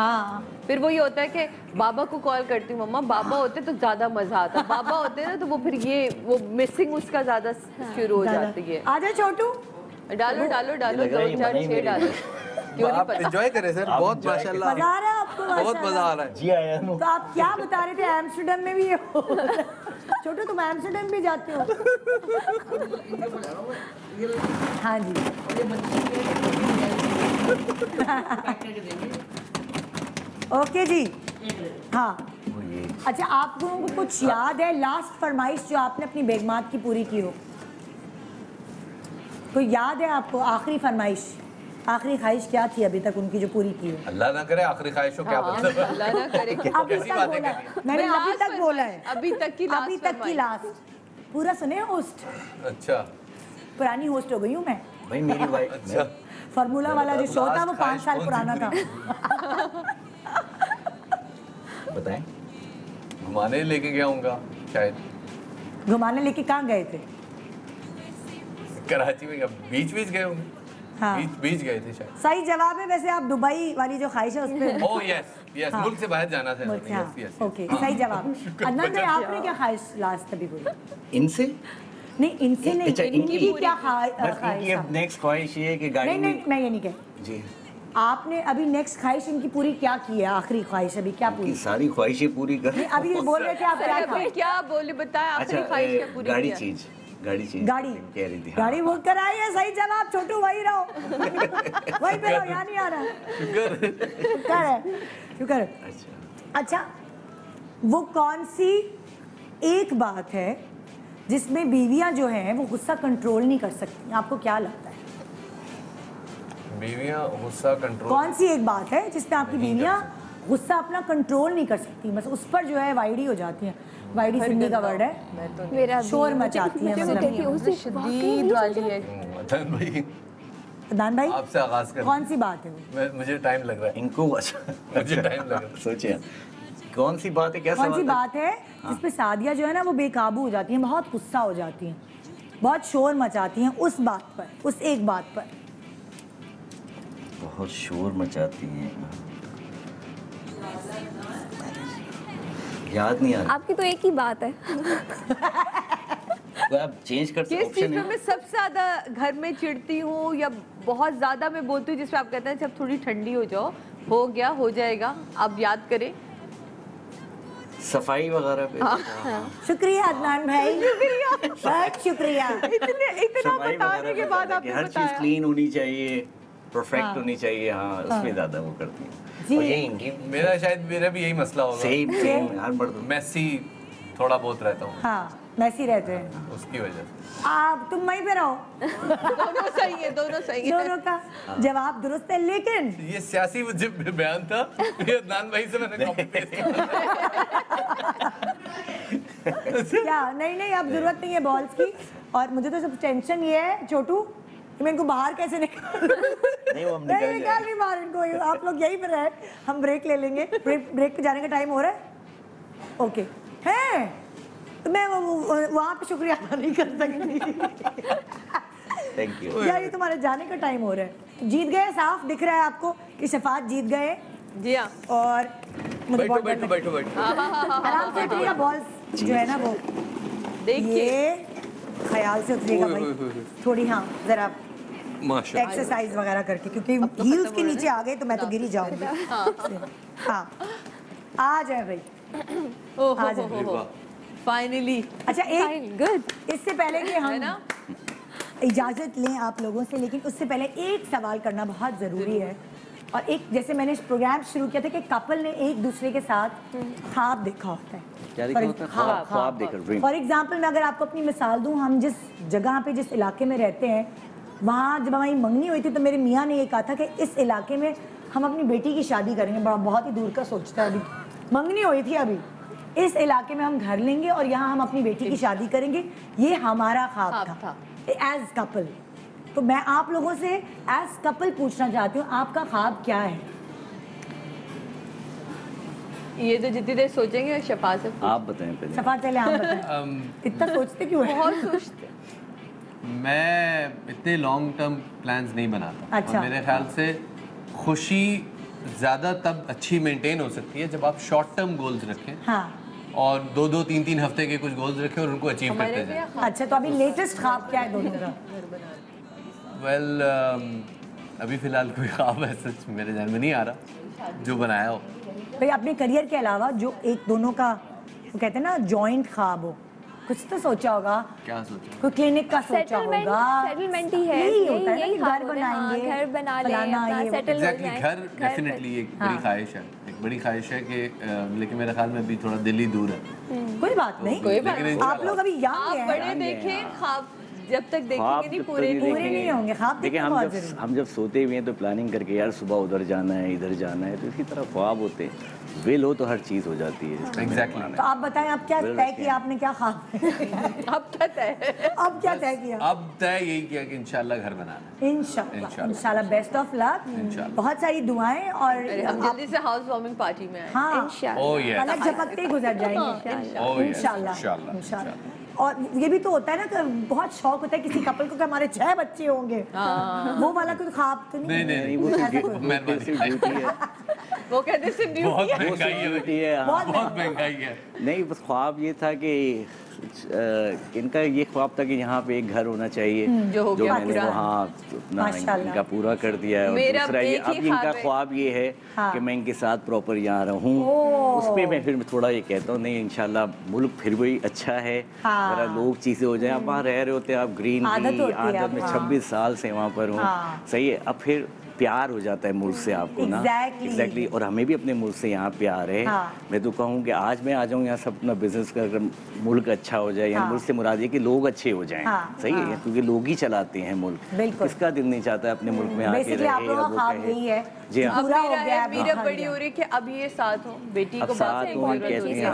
फिर वो ये होता है कि बाबा को कॉल करती हूँ, मम्मा बाबा होते तो ज्यादा मजा आता, बाबा होते ना तो वो फिर ये वो मिसिंग उसका ज्यादा शुरू हो जाती है। आ जाए छोटू, डालो डालो डालो, दो चार छह डालो। आप एंजॉय करें सर, बहुत माशाल्लाह मजा आ रहा है आपको, बहुत मजा आ रहा है जी। आया तो आप क्या बता रहे थे, एम्स्टर्डम में भी ये हो? छोटू तुम एम्स्टर्डम भी जाते हो? हाँ जी। ओके जी, हाँ। अच्छा आप लोगों को कुछ याद है लास्ट फरमाइश जो आपने अपनी बेगमात की पूरी की हो? कोई याद है आपको आखिरी फरमाइश, आखिरी ख्वाहिश क्या थी अभी तक उनकी जो पूरी की? अल्लाह ना करे आखिरी ख्वाहिशों क्या मतलब, अल्लाह ना करे। अभी तक बोला है मैंने, अभी तक बोला है, अभी तक की लास्ट, अभी तक की लास्ट पूरा सुने होस्ट। अच्छा पुरानी होस्ट हो गई हूँ मैं भाई, मेरी वाइफ फार्मूला वाला जो शो था वो पाँच साल पुराना था। बताएं, घुमाने लेके गया हूँ शायद। घुमाने लेके कहाँ गए थे? कराची में बीच बीच गए होंगे। हाँ। बीच बीच गए थे शायद। सही जवाब है। वैसे आप दुबई वाली जो ख्वाहिश है उस पे oh, yes, yes, हाँ। मुल्क से बाहर जाना था। मुल्क, हाँ। yes, yes, okay, हाँ। सही जवाब। अदनान भाई आपने क्या ख्वाहिश लास्ट तभी बोली? इनसे नहीं, इनसे नहीं, इनकी क्या ख्वाहिश? नेक्स्ट ख्वाहिश ये है कि गाड़ी नहीं नहीं मैं ये नहीं कह जी। आपने अभी नेक्स्ट ख्वाहिश इनकी पूरी क्या की है? आखिरी ख्वाहिश अभी क्या पूरी? सारी ख्वाहिशें पूरी कर। अभी बोल रहे थे आप क्या बोले बताए? आखिरी ख्वाहिश पूरी गाड़ी चीज गाड़ी चीज गाड़ी कह रही थी। गाड़ी वो कराई है। सही जवाब छोटू, वही रहो वही पे रहो, यहाँ नहीं आ रहा है। शुक्र है, शुक्र है। अच्छा अच्छा, वो कौन सी एक बात है जिसमें बीवियाँ जो हैं वो गुस्सा कंट्रोल नहीं कर सकती? आपको क्या लगता है बीवियाँ गुस्सा कंट्रोल, कौन सी एक बात है जिसमें आपकी बीवियाँ गुस्सा अपना कंट्रोल नहीं कर सकती, मतलब उस पर जो है वाइडी हो जाती है? वाइडी सिंधी का वर्ड है, तो मेरा शोर मचाती है, मतलब शदीद वाली है। अदनान भाई, अदनान भाई आपसे आगाज कर, कौन सी बात है वो? मुझे टाइम लग रहा है इनको। अच्छा मुझे टाइम लग रहा है, सोचिए कौन सी बात है, क्या कौन सी बात है जिसपे सादिया जो है ना वो बेकाबू हो जाती है, बहुत गुस्सा हो जाती है, बहुत शोर मचाती है उस बात पर, उस एक बात पर बहुत शोर मचाती है? याद नहीं आ रहा। आपकी तो एक ही बात है। आप चेंज कर सकते हैं। किस चीज़ पे मैं सबसे ज्यादा घर में चिढ़ती हूँ या बहुत ज्यादा मैं बोलती हूँ, जिसमें आप कहते हैं जब थोड़ी ठंडी हो जाओ, हो गया हो जाएगा, आप याद करें। सफाई वगैरह पे। हाँ। हाँ। शुक्रिया अदनान भाई, शुक्रिया बहुत शुक्रिया। इतने इतना बताने के बाद आपने बताया हर चीज क्लीन होनी चाहिए, परफेक्ट होनी चाहिए। हाँ उसमें ज्यादा वो करती हूँ। यही मेरा शायद मेरा भी यही मसला होगा। सेम सेम मैसी थोड़ा बहुत रहता हूँ। हाँ मैसी रहते हैं उसकी वजह से। आप तुम वहीं पे रहो। दोनों सही है, दोनों सही है, दोनों का जवाब दुरुस्त है। लेकिन ये सियासी बयान था अदनान भाई से मैंने कॉपी पेस्ट किया। क्या नहीं नहीं अब जरूरत नहीं है बॉल्स की। और मुझे तो सब टेंशन ये है छोटू, मैं इनको बाहर कैसे निकाल नहीं वो हम निकाल निकाल नहीं बाहर इनको। आप लोग यहीं पर रहे, हम ब्रेक ले लेंगे। ब्रेक, ब्रेक पे जाने का टाइम हो रहा है। ओके है तो मैं वहाँ पे शुक्रिया अदा नहीं कर सकती। थैंक यू यार, ये तुम्हारे जाने का टाइम हो रहा है। जीत गए, साफ दिख रहा है आपको कि शफात जीत गए। जी हाँ। और बैठो बैठो बैठो बैठो आराम से उतरिएगा। बॉल्स जो है ना वो देखिए ख्याल से उतरिएगा भाई थोड़ी। हाँ जरा एक्सरसाइज वगैरह करके, क्योंकि हील्स के नीचे आ गए तो मैं तो गिरी जाऊंगी। हाँ आ जाए भाई, आ जाए फाइनली। अच्छा एक गुड, इससे पहले कि हम इजाज़त लें आप लोगों से, लेकिन उससे पहले एक सवाल करना बहुत ज़रूरी है। और एक जैसे मैंने प्रोग्राम शुरू किया था कि कपल ने एक दूसरे के साथ ख्वाब देखा होता है। क्या देखा होता है? ख्वाब, ख्वाब देखा। फॉर एग्जाम्पल मैं अगर आपको अपनी मिसाल दूँ, हम जिस जगह पे जिस इलाके में रहते हैं वहाँ जब हमारी मंगनी हुई थी तो मेरे मियाँ ने ये कहा था कि इस इलाके में हम अपनी बेटी की शादी करेंगे। बड़ा बहुत ही दूर का सोचता है। अभी मंगनी हुई थी, अभी इस इलाके में हम घर लेंगे और यहाँ हम अपनी बेटी की शादी करेंगे, ये हमारा ख्वाब था एज कपल। तो मैं आप लोगों से एज कपल पूछना चाहती हूँ आपका ख्वाब क्या है? ये तो जितनी देर सोचेंगे शफात से आप बताएं पहले। शफात पहले आप बताएं। इतना सोचते क्यों हैं? बहुत सोचते। मैं इतने लॉन्ग टर्म प्लान्स नहीं बनाता। अच्छा। मेरे ख्याल से खुशी ज़्यादा तब अच्छी मेंटेन हो सकती है जब आप शॉर्ट टर्म गोल्स रखें। हाँ। और दो दो तीन तीन हफ्ते के कुछ गोल्स रखें और उनको अचीव करते जाएं। अच्छा, तो अभी लेटेस्ट ख्वाब क्या है दोनों का? वेल अभी फ़िलहाल कोई ख्वाब ऐसा मेरे ध्यान में नहीं आ रहा जो बनाया हो। भाई अपने करियर के अलावा जो एक दोनों का वो कहते हैं ना जॉइंट ख्वाब हो, कुछ तो सोचा होगा। क्या सोचा? कोई क्लिनिक का सोचा होगा। सेटलमेंट ही है, यही होता है कि घर बनाएंगे, घर बना लें, सेटल हो जाएं। घर डेफिनेटली एक बड़ी ख्वाहिश है, एक बड़ी ख्वाहिश है कि लेकिन मेरा ख्याल में अभी थोड़ा दिल्ली दूर है। कोई बात नहीं, कोई बात नहीं। आप लोग अभी यहाँ हैं, बड़े देखें ख्वाब, जब तक देखेंगे नहीं पूरे पूरे नहीं होंगे ख्वाब। देखिए हम जब हम जब सोते हुए हैं तो प्लानिंग करके यार सुबह उधर जाना है इधर जाना है, तो इसी तरह ख्वाब होते हैं। विल हो तो हर चीज़ हो जाती है। एग्जैक्टली। तो आप बताएं आप क्या तय किया, आपने क्या ख्वाब अब क्या तय अब क्या तय किया? अब तय यही किया कि इंशाल्लाह घर बनाना है। इंशाल्लाह इंशाल्लाह। बेस्ट ऑफ लक, बहुत सारी दुआएं और जल्दी से हाउस वार्मिंग पार्टी में। हाँ इंशाल्लाह, अलग झपकते ही गुजर जाएंगे इंशाल्लाह इंशाल्लाह। और ये भी तो होता है ना कि बहुत शौक होता है किसी कपल को कि हमारे छह बच्चे होंगे। वो वाला कोई ख्वाब तो नहीं? नहीं नहीं, वो कहते सिर्फ ड्यूटी है, बहुत महंगाई है। नहीं, बस ख्वाब ये था कि इनका ये ख्वाब था कि यहाँ पे एक घर होना चाहिए जो हो गया पूरा। हाँ, इनका पूरा कर दिया है। और दूसरा ये अब इनका ख्वाब ये है कि मैं इनके साथ प्रॉपर यहाँ रहूँ। उस पर मैं फिर थोड़ा ये कहता हूँ नहीं इंशाल्लाह मुल्क फिर भी अच्छा है, जरा लोग चीज़ें हो जाए। आप वहाँ रह रहे होते हैं, आप ग्रीन की आदत में छब्बीस साल से वहाँ पर हूँ, सही है। अब फिर प्यार हो जाता है मुल्क से आपको ना। Exactly exactly. और हमें भी अपने मुल्क से यहाँ प्यार है। हाँ. मैं तो कहूँ कि आज मैं आ जाऊँ यहाँ सब अपना बिजनेस कर, मुल्क अच्छा हो जाए। हाँ. मुल्क से मुराद ये कि लोग अच्छे हो जाएं। हाँ. सही हाँ. है, क्योंकि लोग ही चलाते हैं मुल्क। इसका दिल नहीं चाहता अपने मुल्क में आके रहे। जी हाँ, पूरा हो गया है। मेरा बड़ी हो रही कि अब ये साथ हो, बेटी को साथ हो,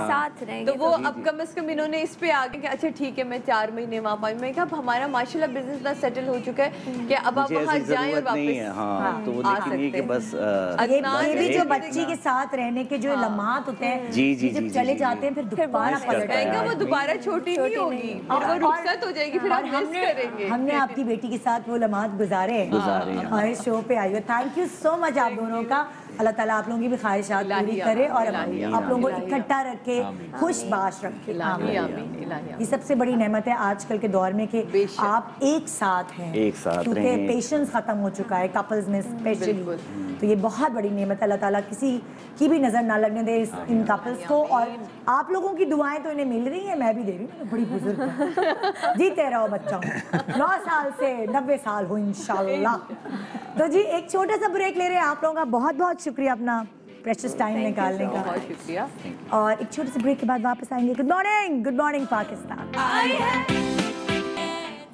साथ रहेंगे। तो वो अब कम अज कम इन्होंने इस पे आगे कि अच्छा ठीक है मैं चार महीने वहाँ पाई। मैं कहा अब हमारा माशाल्लाह बिजनेस ना सेटल हो चुका है कि अब आप वहाँ जाए वापस। तो वो देखिए कि बस ये भी जो बच्ची के साथ रहने के जो लम्हात होते हैं, जी जी जी, चले जाते हैं फिर दोबारा पलटता है। वो दोबारा छोटी नहीं होगी, वो रुखसत हो जाएगी, फिर आप मिस करेंगे। हमने आपकी बेटी के साथ वो लम्हात गुजारे हैं हमारे शो पे आई हो। थैंक यू सो मच आप दोनों का। अल्लाह ताला आप लोगों की भी ख्वाहिशात पूरी करे और आप लोगों को इकट्ठा रखे, खुशबाश रखे। ये सबसे बड़ी नेमत है आजकल के दौर में कि आप एक साथ हैं, क्योंकि पेशेंस खत्म हो चुका है कपल्स में स्पेशली। तो ये बहुत बड़ी नेमत है। अल्लाह ताला किसी की भी नज़र ना लगने दे इन कपल्स को। और आप लोगों की दुआएं तो इन्हें मिल रही हैं, मैं भी दे रही हूँ। बड़ी बुजुर्ग जीते रहो बच्चों, नौ साल से नब्बे साल हो इंशाल्लाह। तो जी एक छोटा सा ब्रेक ले रहे हैं। आप लोगों का बहुत बहुत शुक्रिया अपना प्रेशियस टाइम निकालने का, बहुत शुक्रिया। और एक छोटे से ब्रेक के बाद वापस आएंगे। Good morning, good morning Pakistan.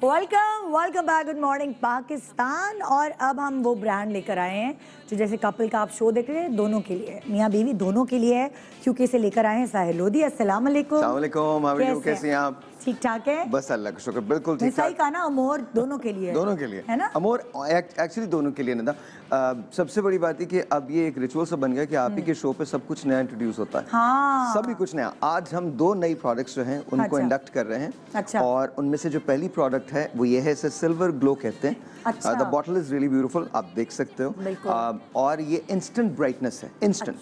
Welcome welcome back good morning Pakistan. और अब हम वो ब्रांड लेकर आए हैं जो जैसे कपल का आप शो देख रहे हैं, दोनों के लिए, मियाँ बीवी दोनों के लिए है, क्योंकि इसे लेकर आए हैं साहिल लोधी। अस्सलाम वालेकुम, कैसे हैं आप? ठीक ठाक है, बस अल्लाह का शुक्र, बिल्कुल ठीक ठाक। सही कहा ना, अमोर दोनों के लिए, दोनों के लिए है ना, अमोर एक्चुअली दोनों के लिए ना। सबसे बड़ी बात है कि अब ये एक रिचुअल सा बन गया कि आप ही के शो पे सब कुछ नया इंट्रोड्यूस होता है। हाँ। सभी कुछ नया। आज हम दो नई प्रोडक्ट्स जो हैं उनको इंडक्ट कर रहे हैं। अच्छा। और उनमें से जो पहली प्रोडक्ट है वो ये है, इसे सिल्वर ग्लो कहते हैं। The bottle is really beautiful, आप देख सकते हो। और ये इंस्टेंट ब्राइटनेस है, इंस्टेंट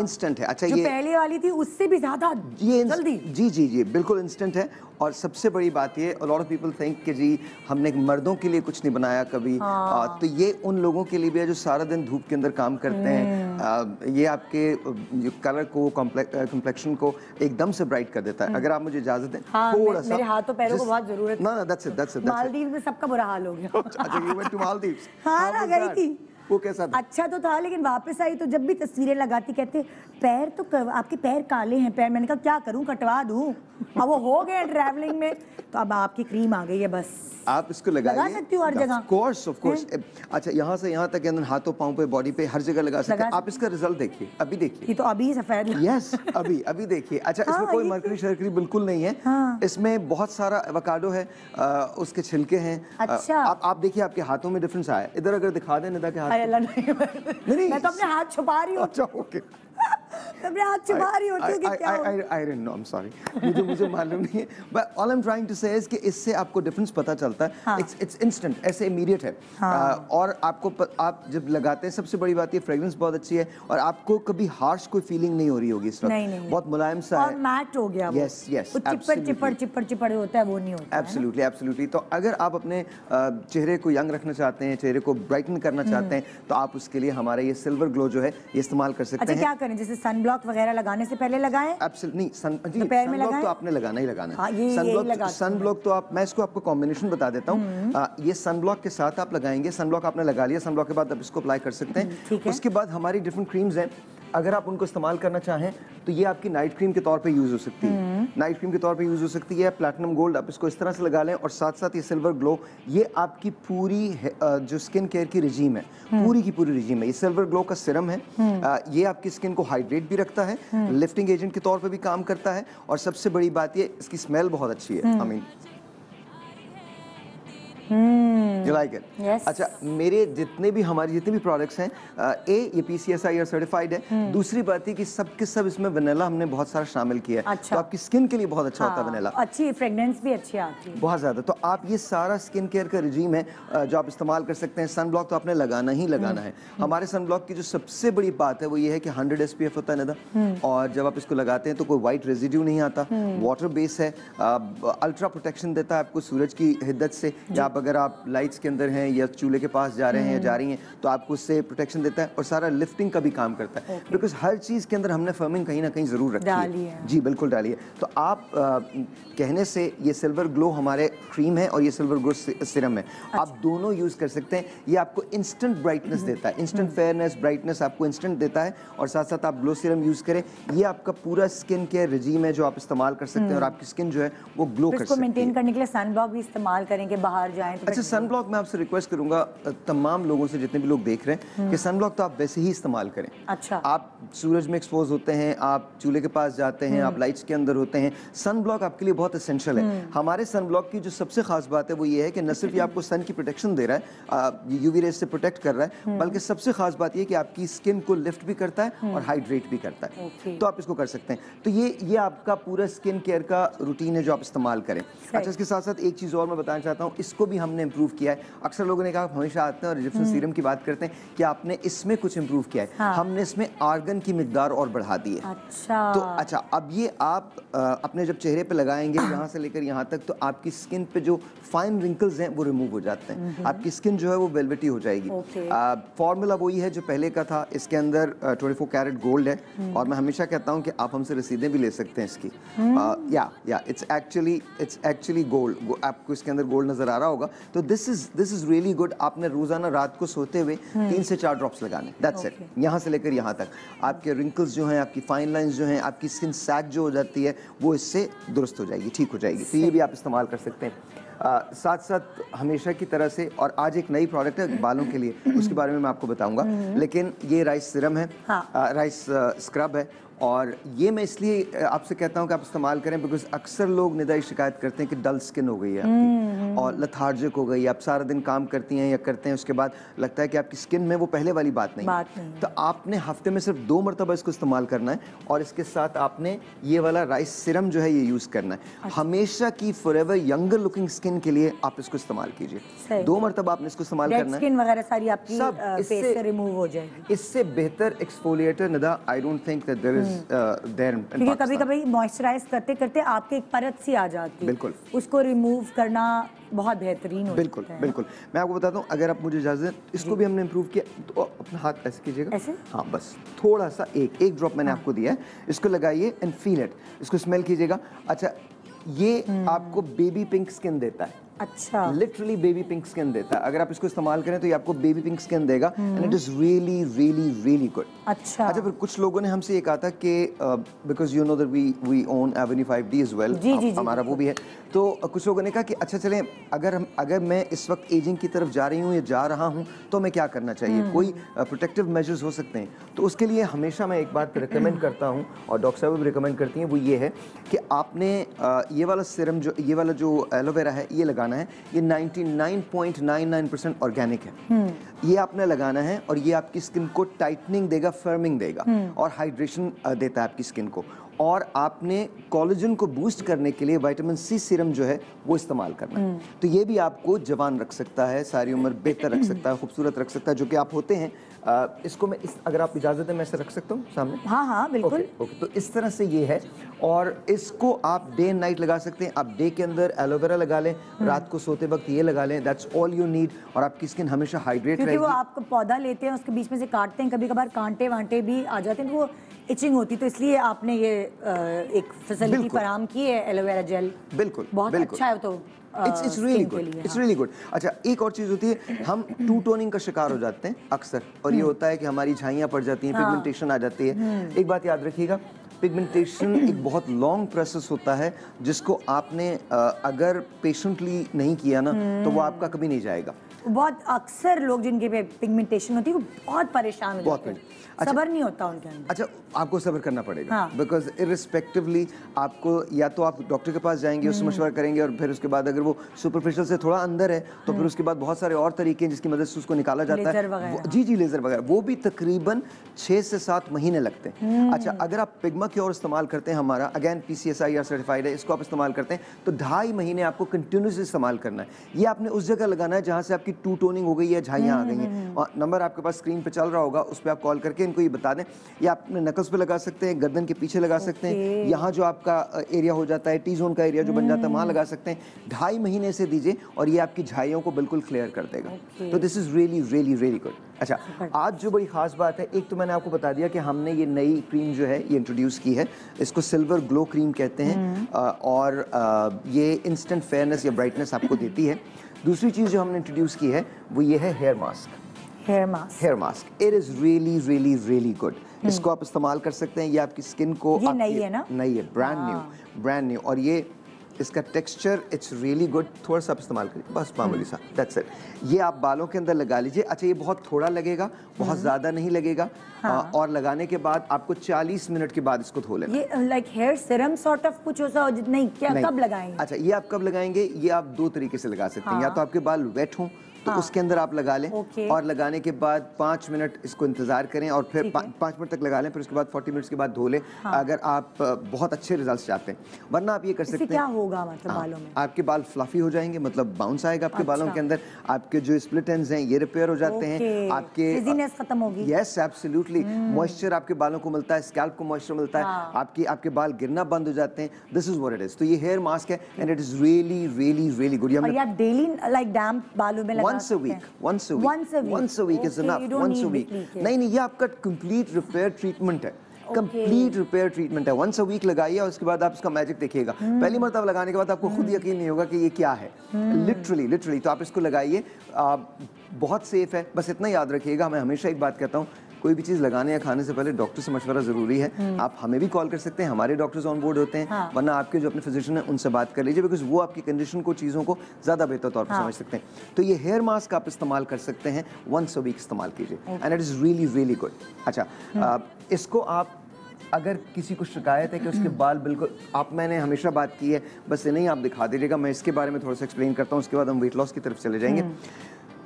इंस्टेंट है। अच्छा, ये पहले वाली थी उससे भी ज्यादा जल्दी। जी जी जी, बिल्कुल इंस्टेंट है। और सबसे बड़ी बात ये, लॉट ऑफ पीपल थिंक कि जी हमने मर्दों के लिए कुछ नहीं बनाया कभी। आ, तो ये उन लोगों के लिए भी है जो सारा दिन धूप के अंदर काम करते हैं। आ, ये आपके कलर को, कॉम्प्लेक्शन को एकदम से ब्राइट कर देता है। अगर आप मुझे इजाजत दें, थोड़ा सा मेरे हाथों पैरों को बहुत जरूरत है ना। That's it that's it. Maldives में सबका बुरा हाल हो गया। अच्छा, यू वेंट टू मालदीव्स? हां ना, गई थी। वो कैसा था? अच्छा तो था, लेकिन वापस आई तो जब भी तस्वीरें लगाती कहते पैर तो कर, आपके पैर काले हैं पैर। मैंने कहा क्या करूं, कटवा दूं? अब वो हो गया ट्रैवलिंग में, तो अब आपकी क्रीम आ गई है, बस आप इसको लगा, लगा सकती हो हर जगह। Of course of course. अच्छा, यहाँ से यहाँ तक, हाथों पाँव पे, बॉडी पे, हर जगह लगा सकते हैं आप। इसका रिजल्ट देखिए, अभी देखिए, ये तो अभी सफेद। यस, अभी अभी देखिए। अच्छा, इसमें कोई मरकरी शर्करी बिल्कुल नहीं है। इसमें बहुत सारा एवोकाडो है, उसके छिलके हैं। आप देखिए आपके हाथों में डिफरेंस आया। इधर अगर दिखा दें निदा के हाथ। नहीं, मैं तो अपने हाथ छुपा रही हूँ। अच्छा, ओके। आप छुपा रही होती कि क्या हो? I don't know, I'm sorry. मुझे मुझे मालूम नहीं है. But all I'm trying to say is कि इससे आपको डिफरेंस पता चलता है. It's it's instant, ऐसे इमीडिएट है. और आपको आप जब लगाते हैं सबसे बड़ी बात ये फ्रेग्रेंस बहुत अच्छी है और आपको कभी हार्श कोई फीलिंग नहीं हो रही होगी इस वक्त. बहुत मुलायम सा है. और मैट हो गया. Yes, yes. चिपड़ चिपड़ चिपड़ चिपड़ होता है वो नहीं होता. Absolutely, absolutely. तो अगर आप अपने चेहरे को यंग रखना चाहते हैं, चेहरे को ब्राइटन करना चाहते हैं, तो आप उसके लिए हमारा ये सिल्वर ग्लो जो है ये इस्तेमाल कर सकते हैं. अच्छा क्या करें, जैसे सनब्लॉक वगैरह लगाने से पहले लगाएं? एब्सोल्युटली नहीं, सन जी सनब्लॉक तो आपने लगाना ही लगाना है. सनब्लॉक सनब्लॉक तो आप, मैं इसको आपको कॉम्बिनेशन बता देता हूं. ये सनब्लॉक के साथ आप लगाएंगे, सनब्लॉक आपने लगा लिया, सनब्लॉक के बाद आप इसको अप्लाई कर सकते हैं. उसके बाद हमारी डिफरेंट क्रीम्स हैं, अगर आप उनको इस्तेमाल करना चाहें तो ये आपकी नाइट क्रीम के तौर पे यूज़ हो सकती है. नाइट क्रीम के तौर पे यूज़ हो सकती है. प्लैटिनम गोल्ड आप इसको इस तरह से लगा लें और साथ साथ ये सिल्वर ग्लो, ये आपकी पूरी जो स्किन केयर की रिजीम है, पूरी की पूरी रिजीम है. ये सिल्वर ग्लो का सिरम है, ये आपकी स्किन को हाइड्रेट भी रखता है, लिफ्टिंग एजेंट के तौर पर भी काम करता है और सबसे बड़ी बात ये इसकी स्मेल बहुत अच्छी है. I mean You like it? Yes. अच्छा, मेरे जितने भी हमारे जितने भी प्रोडक्ट्स हैं, ए ये P C S I R certified है. दूसरी बात ये कि सब के सब इसमें वनीला हमने बहुत सारा शामिल किया है, तो आपकी स्किन के लिए बहुत अच्छा होता है वनीला. अच्छी फ्रेगरेंस भी अच्छी आती है बहुत ज़्यादा. तो आप ये सारा स्किन केयर का रिजीम है जो आप इस्तेमाल कर सकते हैं. सनब्लॉक तो आपने लगाना ही लगाना है. हमारे सनब्लॉक की जो सबसे बड़ी बात है वो ये है कि हंड्रेड एस पी एफ होता है ना, और जब आप इसको लगाते हैं तो कोई वाइट रेजिड्यू नहीं आता, वाटर बेस है, अल्ट्रा प्रोटेक्शन देता है आपको सूरज की हिद्दत से. आप अगर आप लाइट्स के अंदर हैं या चूल्हे के पास जा रहे हैं या जा रही हैं तो आपको उससे प्रोटेक्शन देता है और सारा लिफ्टिंग का भी काम करता है. बिकॉज हर चीज़ के अंदर हमने फर्मिंग कहीं ना कहीं ज़रूर रखी है. जी बिल्कुल डाली है. तो आप आ, कहने से ये सिल्वर ग्लो हमारे क्रीम है और ये सिल्वर ग्लो सिरम है. अच्छा. आप दोनों यूज़ कर सकते हैं. ये आपको इंस्टेंट ब्राइटनेस देता है, इंस्टेंट फेयरनेस, ब्राइटनेस आपको इंस्टेंट देता है और साथ साथ आप ग्लो सिरम यूज़ करें. ये आपका पूरा स्किन केयर रिजीम है जो आप इस्तेमाल कर सकते हैं और आपकी स्किन जो है वो ग्लो कर सकती है. इसको मेंटेन करने के लिए सनब्लॉक भी इस्तेमाल करेंगे बाहर. अच्छा, सनब्लॉक मैं आपसे रिक्वेस्ट करूंगा तमाम लोगों से, जितने भी लोग देख रहे हैं, कि सनब्लॉक तो आप वैसे ही इस्तेमाल करें. अच्छा, आप सूरज में एक्सपोज होते हैं, आप चूल्हे के पास जाते हैं, आप लाइट्स के अंदर होते हैं, सनब्लॉक आपके लिए बहुत एसेंशियल है. हमारे सनब्लॉक की जो सबसे खास बात है वो ये है कि न सिर्फ ये आपको सन की प्रोटेक्शन दे रहा है, यूवी रेज से प्रोटेक्ट कर रहा है, बल्कि सबसे खास बात यह कि आपकी स्किन को लिफ्ट भी करता है और हाइड्रेट भी करता है. तो आप इसको कर सकते हैं. तो ये ये आपका पूरा स्किन केयर का रूटीन है जो आप इस्तेमाल करें. अच्छा, इसके साथ साथ एक चीज़ और मैं बताना चाहता हूँ, इसको भी हमने इंप्रूव किया है. अक्सर लोगों ने कहा आप हमेशा आते हैं और इजिप्शियन सीरम की बात करते हैं कि आपने इसमें कुछ इंप्रूव किया है. हाँ. हमने इसमें आर्गन की मिकदार और बढ़ा दी है. अच्छा, तो अच्छा अब ये आप आ, अपने जब चेहरे पे लगाएंगे यहाँ से लेकर यहाँ तक, तो आपकी स्किन पे जो फाइन रिंकल्स हैं वो रिमूव हो जाते हैं. आपकी स्किन जो है वो वेलवेटी हो जाएगी. फॉर्मूला वही है जो पहले का था. इसके अंदर ट्वेंटी फोर कैरेट गोल्ड है और मैं हमेशा कहता हूँ कि आप हमसे रसीदें भी ले सकते हैं इसकी. या या it's actually it's actually gold. आपको इसके अंदर गोल्ड नजर रहा होगा. तो this is this is really good. आपने रोजाना रात को सोते हुए तीन से चार ड्रॉप्स लगाने, दैट्स इट. यहाँ से लेकर यहाँ तक आपके रिंकल्स जो हैं, आपकी फाइन लाइंस जो हैं, आपकी स्किन सैग जो हो जाती है वो इससे दुरुस्त हो जाएगी, ठीक हो जाएगी. तो ये भी आप इस्तेमाल कर सकते हैं. आ, साथ साथ हमेशा की तरह से और आज एक नई प्रोडक्ट है बालों के लिए, उसके बारे में मैं आपको बताऊंगा. लेकिन ये राइस सिरम है. हाँ. आ, राइस स्क्रब है और ये मैं इसलिए आपसे कहता हूँ कि आप इस्तेमाल करें बिकॉज अक्सर लोग निदाई शिकायत करते हैं कि डल स्किन हो गई है आपकी और लथार्जिक हो गई. आप सारा दिन काम करती हैं या करते हैं, उसके बाद लगता है कि आपकी स्किन में वो पहले वाली बात नहीं, बात नहीं. तो आपने हफ्ते में सिर्फ दो मरतबा इसको इस्तेमाल करना है और इसके साथ आपने ये वाला राइस सिरम जो है ये यूज़ करना है. हमेशा की forever younger looking skin के लिए आप इसको इस्तेमाल कीजिए. दो मरतबा आपने इसको इस्तेमाल करना है. इससे बेहतर exfoliator Nida I don't think that there is there in Pakistan. क्योंकि कभी-कभी मॉइस्चराइज करते करते आपके एक परत सी आ जाती है, बिल्कुल उसको रिमूव करना बहुत बेहतरीन हो. बिल्कुल बिल्कुल. मैं आपको बताता हूँ, अगर आप मुझे इजाजत, इसको भी हमने इम्प्रूव किया. तो अपना हाथ ऐसे कीजिएगा. हाँ, बस थोड़ा सा एक एक ड्रॉप मैंने हाँ. आपको दिया है. इसको लगाइए एंड फील इट. इसको स्मेल कीजिएगा. अच्छा, ये आपको बेबी पिंक स्किन देता है. अच्छा, लिटरली बेबी पिंक स्किन देता है. अगर आप इसको इस्तेमाल करें तो ये आपको बेबी पिंक स्किन देगा and it is really really really good. अच्छा, अच्छा फिर कुछ लोगों ने हमसे ये कहा था कि because you know that we we own avenue five D as well, हमारा वो भी है. तो कुछ लोगों ने कहा कि अच्छा चलें, अगर हम अगर मैं इस वक्त एजिंग की तरफ जा रही हूँ या जा रहा हूँ तो मैं क्या करना चाहिए, कोई प्रोटेक्टिव मेजर्स हो सकते हैं. तो उसके लिए हमेशा मैं एक बात रिकमेंड करता हूँ और डॉक्टर साहब भी रिकमेंड करती हैं, वो ये है कि आपने ये वाला सिरम जो ये वाला जो एलोवेरा है ये लगाना है. ये ninety nine point nine nine percent organic है. ये आपने लगाना है और ये आपकी स्किन को टाइटनिंग देगा, फर्मिंग देगा और हाइड्रेशन देता है आपकी स्किन को। और आपने कोलेजन को बूस्ट करने के लिए विटामिन सी सीरम जो है वो इस्तेमाल करना है। तो ये भी आपको जवान रख सकता है, सारी उम्र बेहतर रख सकता है, खूबसूरत रख सकता है, जो कि आप होते हैं। आ, इसको मैं इस, अगर आप इजाज़त है मैं इसे रख सकता हूँ सामने। हाँ हाँ बिल्कुल। ओके, ओके, तो इस तरह से ये है और इसको आप डे एंड नाइट लगा सकते हैं। आप डे के अंदर एलोवेरा लगा लें, रात को सोते वक्त ये लगा लें, दैट्स ऑल यू नीड। और आपकी स्किन हमेशा हाइड्रेट रहेगी। वो आप पौधा लेते हैं, उसके बीच में से काटते हैं, कभी कभार कांटे वांटे भी आ जाते हैं, वो इचिंग होती, तो इसलिए आपने ये एक फैसिलिटी फराहम की है, एलोवेरा जेल। बिल्कुल बहुत बिल्कुल। अच्छा है तो it's it's really good, it's really good. अच्छा, एक और चीज़ होती है, हम टू टोनिंग का शिकार हो जाते हैं अक्सर, और ये होता है कि हमारी झाइयाँ पड़ जाती हैं, पिगमेंटेशन आ जाती है। एक बात याद रखिएगा, पिगमेंटेशन एक बहुत लॉन्ग प्रोसेस होता है, जिसको आपने अगर पेशेंटली नहीं किया ना तो वो आपका कभी नहीं जाएगा। बहुत अक्सर लोग जिनके पे पिगमेंटेशन होती है वो बहुत परेशान हो जाते हैं, सबर नहीं होता उनके अंदर। अच्छा, आपको सबर करना पड़ेगा, बिकॉज इररिस्पेक्टिवली आपको या तो आप डॉक्टर के पास जाएंगे, उससे मशवरा करेंगे, और फिर उसके बाद अगर वो सुपरफिशियल से थोड़ा अंदर है तो फिर उसके बाद बहुत सारे और तरीके हैं जिसकी मदद से उसको निकाला जाता है। जी जी, लेजर वगैरह, वो भी तकरीबन छः से सात महीने लगते हैं। अच्छा, अगर आप पिगमा की और इस्तेमाल करते हैं, हमारा again P C S I R certified है, इसको आप इस्तेमाल करते हैं तो ढाई महीने आपको कंटिन्यूसली इस्तेमाल करना है। ये आपने उस जगह लगाना है जहाँ से आपकी टू टोनिंग हो गई है, झाइयाँ आ गई हैं। और नंबर आपके पास स्क्रीन पे चल रहा होगा, उस पर आप कॉल करके इनको ये बता दें। ये आप अपने नकल्स पे लगा सकते हैं, गर्दन के पीछे लगा सकते हैं, यहाँ जो आपका एरिया हो जाता है, टी जोन का एरिया जो बन जाता है वहाँ लगा सकते हैं। ढाई महीने से दीजिए और ये आपकी झाइयों को बिल्कुल क्लियर कर देगा। तो this is really really really good. अच्छा, आज जो बड़ी खास बात है, एक तो मैंने आपको बता दिया कि हमने ये नई क्रीम जो है ये इंट्रोड्यूस की है, इसको सिल्वर ग्लो क्रीम कहते हैं और ये इंस्टेंट फेयरनेस या ब्राइटनेस आपको देती है। दूसरी चीज़ जो हमने इंट्रोड्यूस की है वो ये है hair mask. Hair mask, hair mask, it is really really really good. इसको आप इस्तेमाल कर सकते हैं, ये आपकी स्किन को, ये नई है ना, नई है, ब्रांड न्यू, ब्रांड न्यू। और ये इसका टेक्सचर इट्स रियली गुड, थोड़ा सा आप इस्तेमाल करिए, बस मामूली सा, दैट्स इट। ये आप बालों के अंदर लगा लीजिए। अच्छा, ये बहुत थोड़ा लगेगा, बहुत ज़्यादा नहीं लगेगा। हाँ। और लगाने के बाद आपको चालीस मिनट के बाद इसको धो लेना। ये like hair serum sort of कुछ होता है नहीं क्या? कब लगाएंगे? अच्छा, ये आप कब लगाएंगे? ये आप दो तरीके से लगा सकते हैं, या तो आपके बाल वेट हों तो हाँ, उसके अंदर आप लगा लें और लगाने के बाद पाँच मिनट इसको इंतजार करें और फिर पा, पाँच मिनट तक लगा लें, फिर उसके बाद चालीस मिनट्स के बाद धो लें। हाँ। अगर आप बहुत अच्छे रिजल्ट्स चाहते हैं, वरना आप ये कर सकते हैं। क्या होगा मतलब हाँ, बालों में? आपके बाल फ्लफी हो जाएंगे, मतलब बाउंस आएगा आपके अच्छा। बालों के अंदर, आपके जो स्प्लिट एंड्स हैं ये रिपेयर हो जाते हैं, आपके फिजीनेस खत्म होगी। यस एब्सोल्युटली, मॉइस्चर आपके बालों को मिलता है, स्कैल्प को मॉइस्चर मिलता है, आपकी आपके बाल गिरना बंद हो जाते हैं। This is what it is. तो ये हेयर मास्क है and it is really really really good. Daily like damp बालों में Once a week, once a week, once a week, once a week okay, is enough. Once a week. नहीं नहीं, ये आपका complete repair treatment है, complete repair treatment है। Once a week लगाइए और उसके बाद आप उसका मैजिक देखिएगा। hmm. पहली मरतब लगाने के बाद आपको hmm. खुद यकीन नहीं होगा कि ये क्या है, लिटरली लिटरली। तो आप इसको लगाइए, बहुत सेफ है। बस इतना याद रखिएगा, मैं हमेशा एक बात कहता हूँ, कोई भी चीज़ लगाने या खाने से पहले डॉक्टर से मशवरा ज़रूरी है। आप हमें भी कॉल कर सकते हैं, हमारे डॉक्टर्स ऑन बोर्ड होते हैं। हाँ। वरना आपके जो अपने फिजिशियन हैं उनसे बात कर लीजिए, बिकॉज वो आपकी कंडीशन को, चीज़ों को ज़्यादा बेहतर तौर पर हाँ। समझ सकते हैं। तो ये हेयर मास्क आप इस्तेमाल कर सकते हैं, वंस अ वीक इस्तेमाल कीजिए and it is really really good. अच्छा, आ, इसको आप अगर किसी को शिकायत है कि उसके बाल बिल्कुल, आप मैंने हमेशा बात की है, बस नहीं आप दिखा दीजिएगा। मैं इसके बारे में थोड़ा सा एक्सप्लेन करता हूँ, उसके बाद हम वेट लॉस की तरफ चले जाएंगे।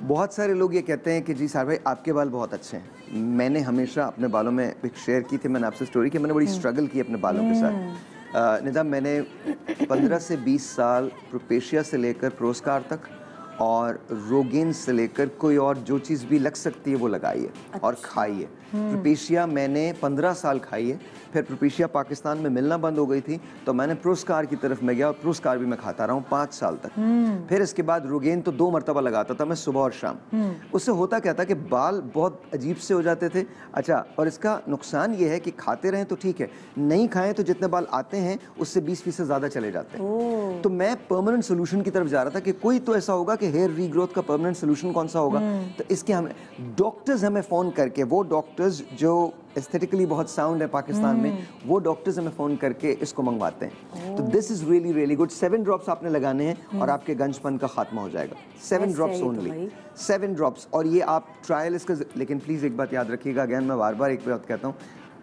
बहुत सारे लोग ये कहते हैं कि जी साहब भाई आपके बाल बहुत अच्छे हैं। मैंने हमेशा अपने बालों में एक शेयर की थी, मैंने आपसे स्टोरी की, मैंने बड़ी स्ट्रगल की अपने बालों के साथ। निदा, मैंने पंद्रह से बीस साल प्रोपेशिया से लेकर प्रोस्कार तक और रोगेन से लेकर कोई और जो चीज़ भी लग सकती है वो लगाइए अच्छा। और खाइए। प्रोपेशिया मैंने पंद्रह साल खाई है, फिर प्रोपेशिया पाकिस्तान में मिलना बंद हो गई थी तो मैंने प्रोस्कार की तरफ में गया और प्रोस्कार भी मैं खाता रहा हूँ पाँच साल तक। फिर इसके बाद रोगेन तो दो मरतबा लगाता था मैं, सुबह और शाम। उससे होता क्या था कि बाल बहुत अजीब से हो जाते थे। अच्छा, और इसका नुकसान ये है कि खाते रहें तो ठीक है, नहीं खाएँ तो जितने बाल आते हैं उससे बीस फीसद ज़्यादा चले जाते हैं। तो मैं परमानेंट सोल्यूशन की तरफ जा रहा था कि कोई तो ऐसा होगा कि हेयर रीग्रोथ का परमानेंट सोल्यूशन कौन सा होगा। तो इसके हमें डॉक्टर्स हमें फ़ोन करके, वो डॉक्टर्स जो एस्थेटिकली बहुत साउंड है पाकिस्तान में, वो डॉक्टर्स हमें फ़ोन करके इसको मंगवाते हैं। तो this is really really good. Seven drops आपने लगाने हैं और आपके गंजपन का खात्मा हो जाएगा। Seven drops only, seven drops. और ये आप ट्रायल इसका, लेकिन प्लीज़ एक बात याद रखिएगा, अगैन मैं बार बार एक बात कहता हूँ,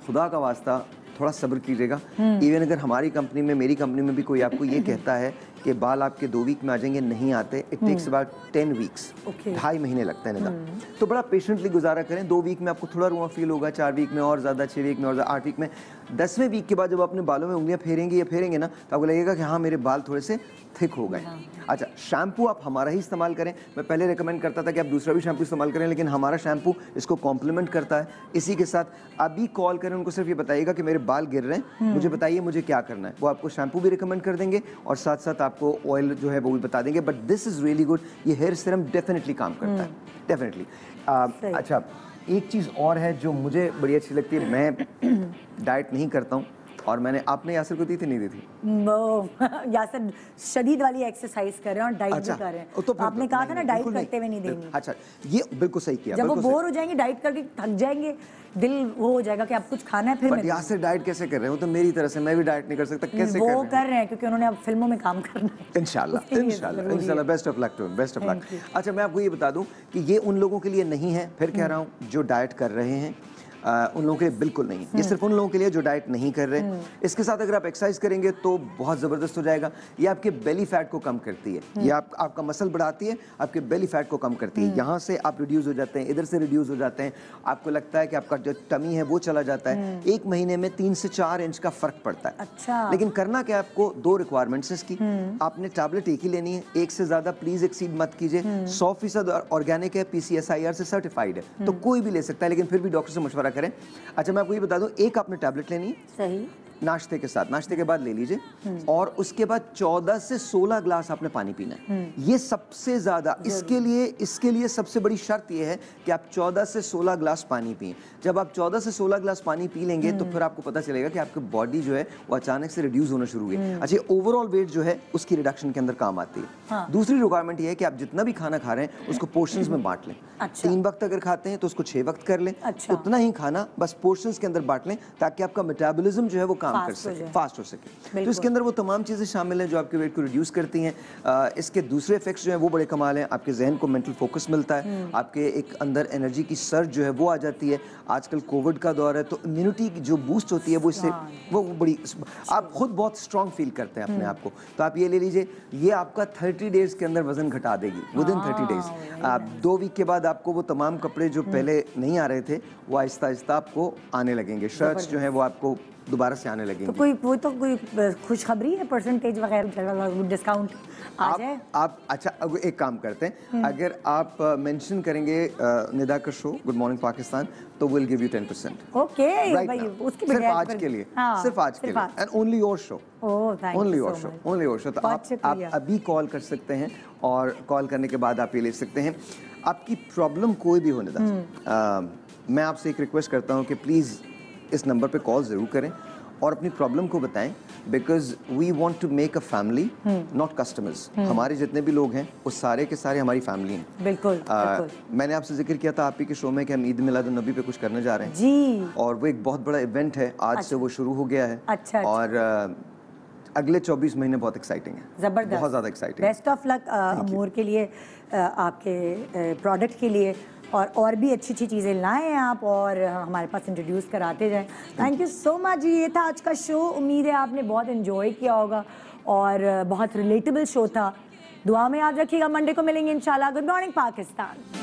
खुदा का वास्ता थोड़ा सब्र कीजिएगा। इवन अगर हमारी कंपनी में, मेरी कंपनी में भी कोई आपको ये कहता है आपके बाल आपके दो वीक में आ जाएंगे, नहीं आते। It takes about ten weeks ढाई महीने लगते हैं निदान। तो बड़ा पेशेंटली गुजारा करें। दो वीक में आपको थोड़ा रुआ फील होगा, चार वीक में और ज़्यादा, छः वीक में और ज़्यादा, आठ वीक में, दसवें वीक के बाद जब अपने बालों में उंगलियाँ फेरेंगे या फेरेंगे ना तो आपको लगेगा कि हाँ मेरे बाल थोड़े से थिक हो गए। अच्छा, शैम्पू आप हमारा ही इस्तेमाल करें। मैं पहले रिकमेंड करता था कि आप दूसरा भी शैम्पू इस्तेमाल करें, लेकिन हमारा शैम्पू इसको कॉम्प्लीमेंट करता है। इसी के साथ अभी कॉल करें, उनको सिर्फ ये बताइएगा कि मेरे बाल गिर रहे हैं, मुझे बताइए मुझे क्या करना है। वो आपको शैम्पू भी रिकमेंड कर देंगे और साथ साथ आपको ऑयल जो है वो भी बता देंगे। But this is really good, ये हेयर सीरम डेफिनेटली काम करता है, डेफिनेटली। अच्छा, एक चीज़ और है जो मुझे बड़ी अच्छी लगती है, मैं डाइट नहीं करता हूँ और मैंने, आपने यासर को दी थी नहीं दी थी? नो, यासर शदीद वाली एक्सरसाइज कर रहे हैं और डाइट अच्छा, भी कर रहे हैं। तो आपने कहा था ना डाइट करते हुए नहीं देंगे। अच्छा, ये बिल्कुल सही किया। जब वो बोर हो जाएंगे डाइट करके, थक जाएंगे, दिल वो हो जाएगा कि आप कुछ खाना है फिर। बट यासर डाइट कैसे कर रहे हो? तो मेरी तरह से मैं भी डाइट नहीं कर सकता। कैसे वो कर रहे हैं? क्योंकि उन्होंने अब फिल्मों में काम करना है। इंशाल्लाह, इंशाल्लाह, इंशाल्लाह। Best of luck to him, best of luck. अच्छा, मैं आपको ये बता दूं कि ये उन लोगों के लिए नहीं है, फिर कह रहा हूँ, जो डाइट कर रहे हैं Uh, उन लोगों के लिए बिल्कुल नहीं है। ये सिर्फ उन लोगों के लिए जो डाइट नहीं कर रहे हैं। इसके साथ अगर आप एक्सरसाइज करेंगे तो बहुत ज़बरदस्त हो जाएगा। ये आपके बेली फैट को कम करती है, ये आप, आपका मसल बढ़ाती है, आपके बेली फैट को कम करती है। यहाँ से आप रिड्यूस हो जाते हैं, इधर से रिड्यूस हो जाते हैं। आपको लगता है कि आपका जो टमी है वो चला जाता है। एक महीने में तीन से चार इंच का फ़र्क पड़ता है। अच्छा, लेकिन करना क्या, आपको दो रिक्वायरमेंट्स इसकी, आपने टैबलेट एक ही लेनी है, एक से ज़्यादा प्लीज़ एक्सीड मत कीजिए। सौ फीसद ऑर्गेनिक है, P C S I R से सर्टिफाइड है, तो कोई भी ले सकता है, लेकिन फिर भी डॉक्टर से मशवरा करें। अच्छा, मैं आपको ये बता दूं, एक आपने टैबलेट लेनी है सही नाश्ते के साथ, नाश्ते के बाद ले लीजिए, और उसके बाद चौदह से सोलह ग्लास आपने पानी पीना है। ये सबसे ज़्यादा, इसके लिए इसके लिए सबसे बड़ी शर्त ये है कि आप चौदह से सोलह ग्लास पानी पिएं। जब आप चौदह से सोलह ग्लास पानी पी लेंगे तो फिर आपको पता चलेगा कि आपकी बॉडी जो है वो अचानक से रिड्यूस होना शुरू हुई। अच्छा, ओवरऑल वेट जो है उसकी रिडक्शन के अंदर काम आती है। हाँ। दूसरी रिक्वायरमेंट ये है कि आप जितना भी खाना खा रहे हैं उसको पोर्शंस में बांट लें। तीन वक्त अगर खाते हैं तो उसको छः वक्त कर लें, उतना ही खाना बस पोर्शंस के अंदर बांट लें, ताकि आपका मेटाबॉलिज्म जो है वो काम कर सके, फास्ट हो सके। तो इसके अंदर वो तमाम चीज़ें शामिल हैं जो आपके वेट को रिड्यूस करती हैं। आ, इसके दूसरे इफेक्ट्स जो हैं वो बड़े कमाल हैं। आपके जहन को मेंटल फोकस मिलता है, आपके एक अंदर एनर्जी की सर्ज जो है वो आ जाती है। आजकल कोविड का दौर है, तो इम्यूनिटी जो बूस्ट होती है वो इससे वो बड़ी, आप खुद बहुत स्ट्रांग फील करते हैं अपने आप को। तो आप ये ले लीजिए, ये आपका थर्टी डेज के अंदर वजन घटा देगी, विद इन थर्टी डेज। आप दो वीक के बाद आपको वो तमाम कपड़े जो पहले नहीं आ रहे थे वो आहिस्ता आहिस्ता आपको आने लगेंगे, शर्ट्स जो हैं वो आपको दोबारा से आने लगेंगे। तो कोई वो तो कोई खुशखबरी है, परसेंटेज वगैरह डिस्काउंट आ जाए? आप अच्छा, अब एक काम करते हैं, अगर आप मेंशन करेंगे निदा का शो गुड मॉर्निंग पाकिस्तान तो will give you ten percent. Okay भाई, उसकी सिर्फ आज के लिए, सिर्फ आज के लिए, and only your show, only your show, only your show. तो आप अभी कॉल कर सकते हैं और कॉल करने के बाद आप ये ले सकते हैं। आपकी प्रॉब्लम कोई भी हो निदा, मैं आपसे एक रिक्वेस्ट करता हूँ कि प्लीज़ इस नंबर पे कॉल ज़रूर करें और अपनी प्रॉब्लम को बताएं, because we want to make a family, not customers. हमारे जितने भी लोग हैं वो सारे के सारे हमारी फैमिली हैं। बिल्कुल, बिल्कुल। मैंने आपसे जिक्र किया था आप ही के शो में कि हम ईद मिलाद नबी पे कुछ करने जा रहे हैं जी, और वो एक बहुत बड़ा इवेंट है, आज अच्छा। से वो शुरू हो गया है। अच्छा, अच्छा। और आ, अगले चौबीस महीने बहुत एक्साइटिंग है, जबरदस्त, बहुत ज़्यादा exciting. Best of luck Amur के लिए, आपके प्रोडक्ट के लिए, और और भी अच्छी अच्छी चीज़ें लाएं आप और हमारे पास इंट्रोड्यूस कराते जाएं। Thank you so much. ये था आज का शो, उम्मीद है आपने बहुत एंजॉय किया होगा और बहुत रिलेटेबल शो था। दुआ में याद रखिएगा, मंडे को मिलेंगे इंशाल्लाह। Good morning Pakistan.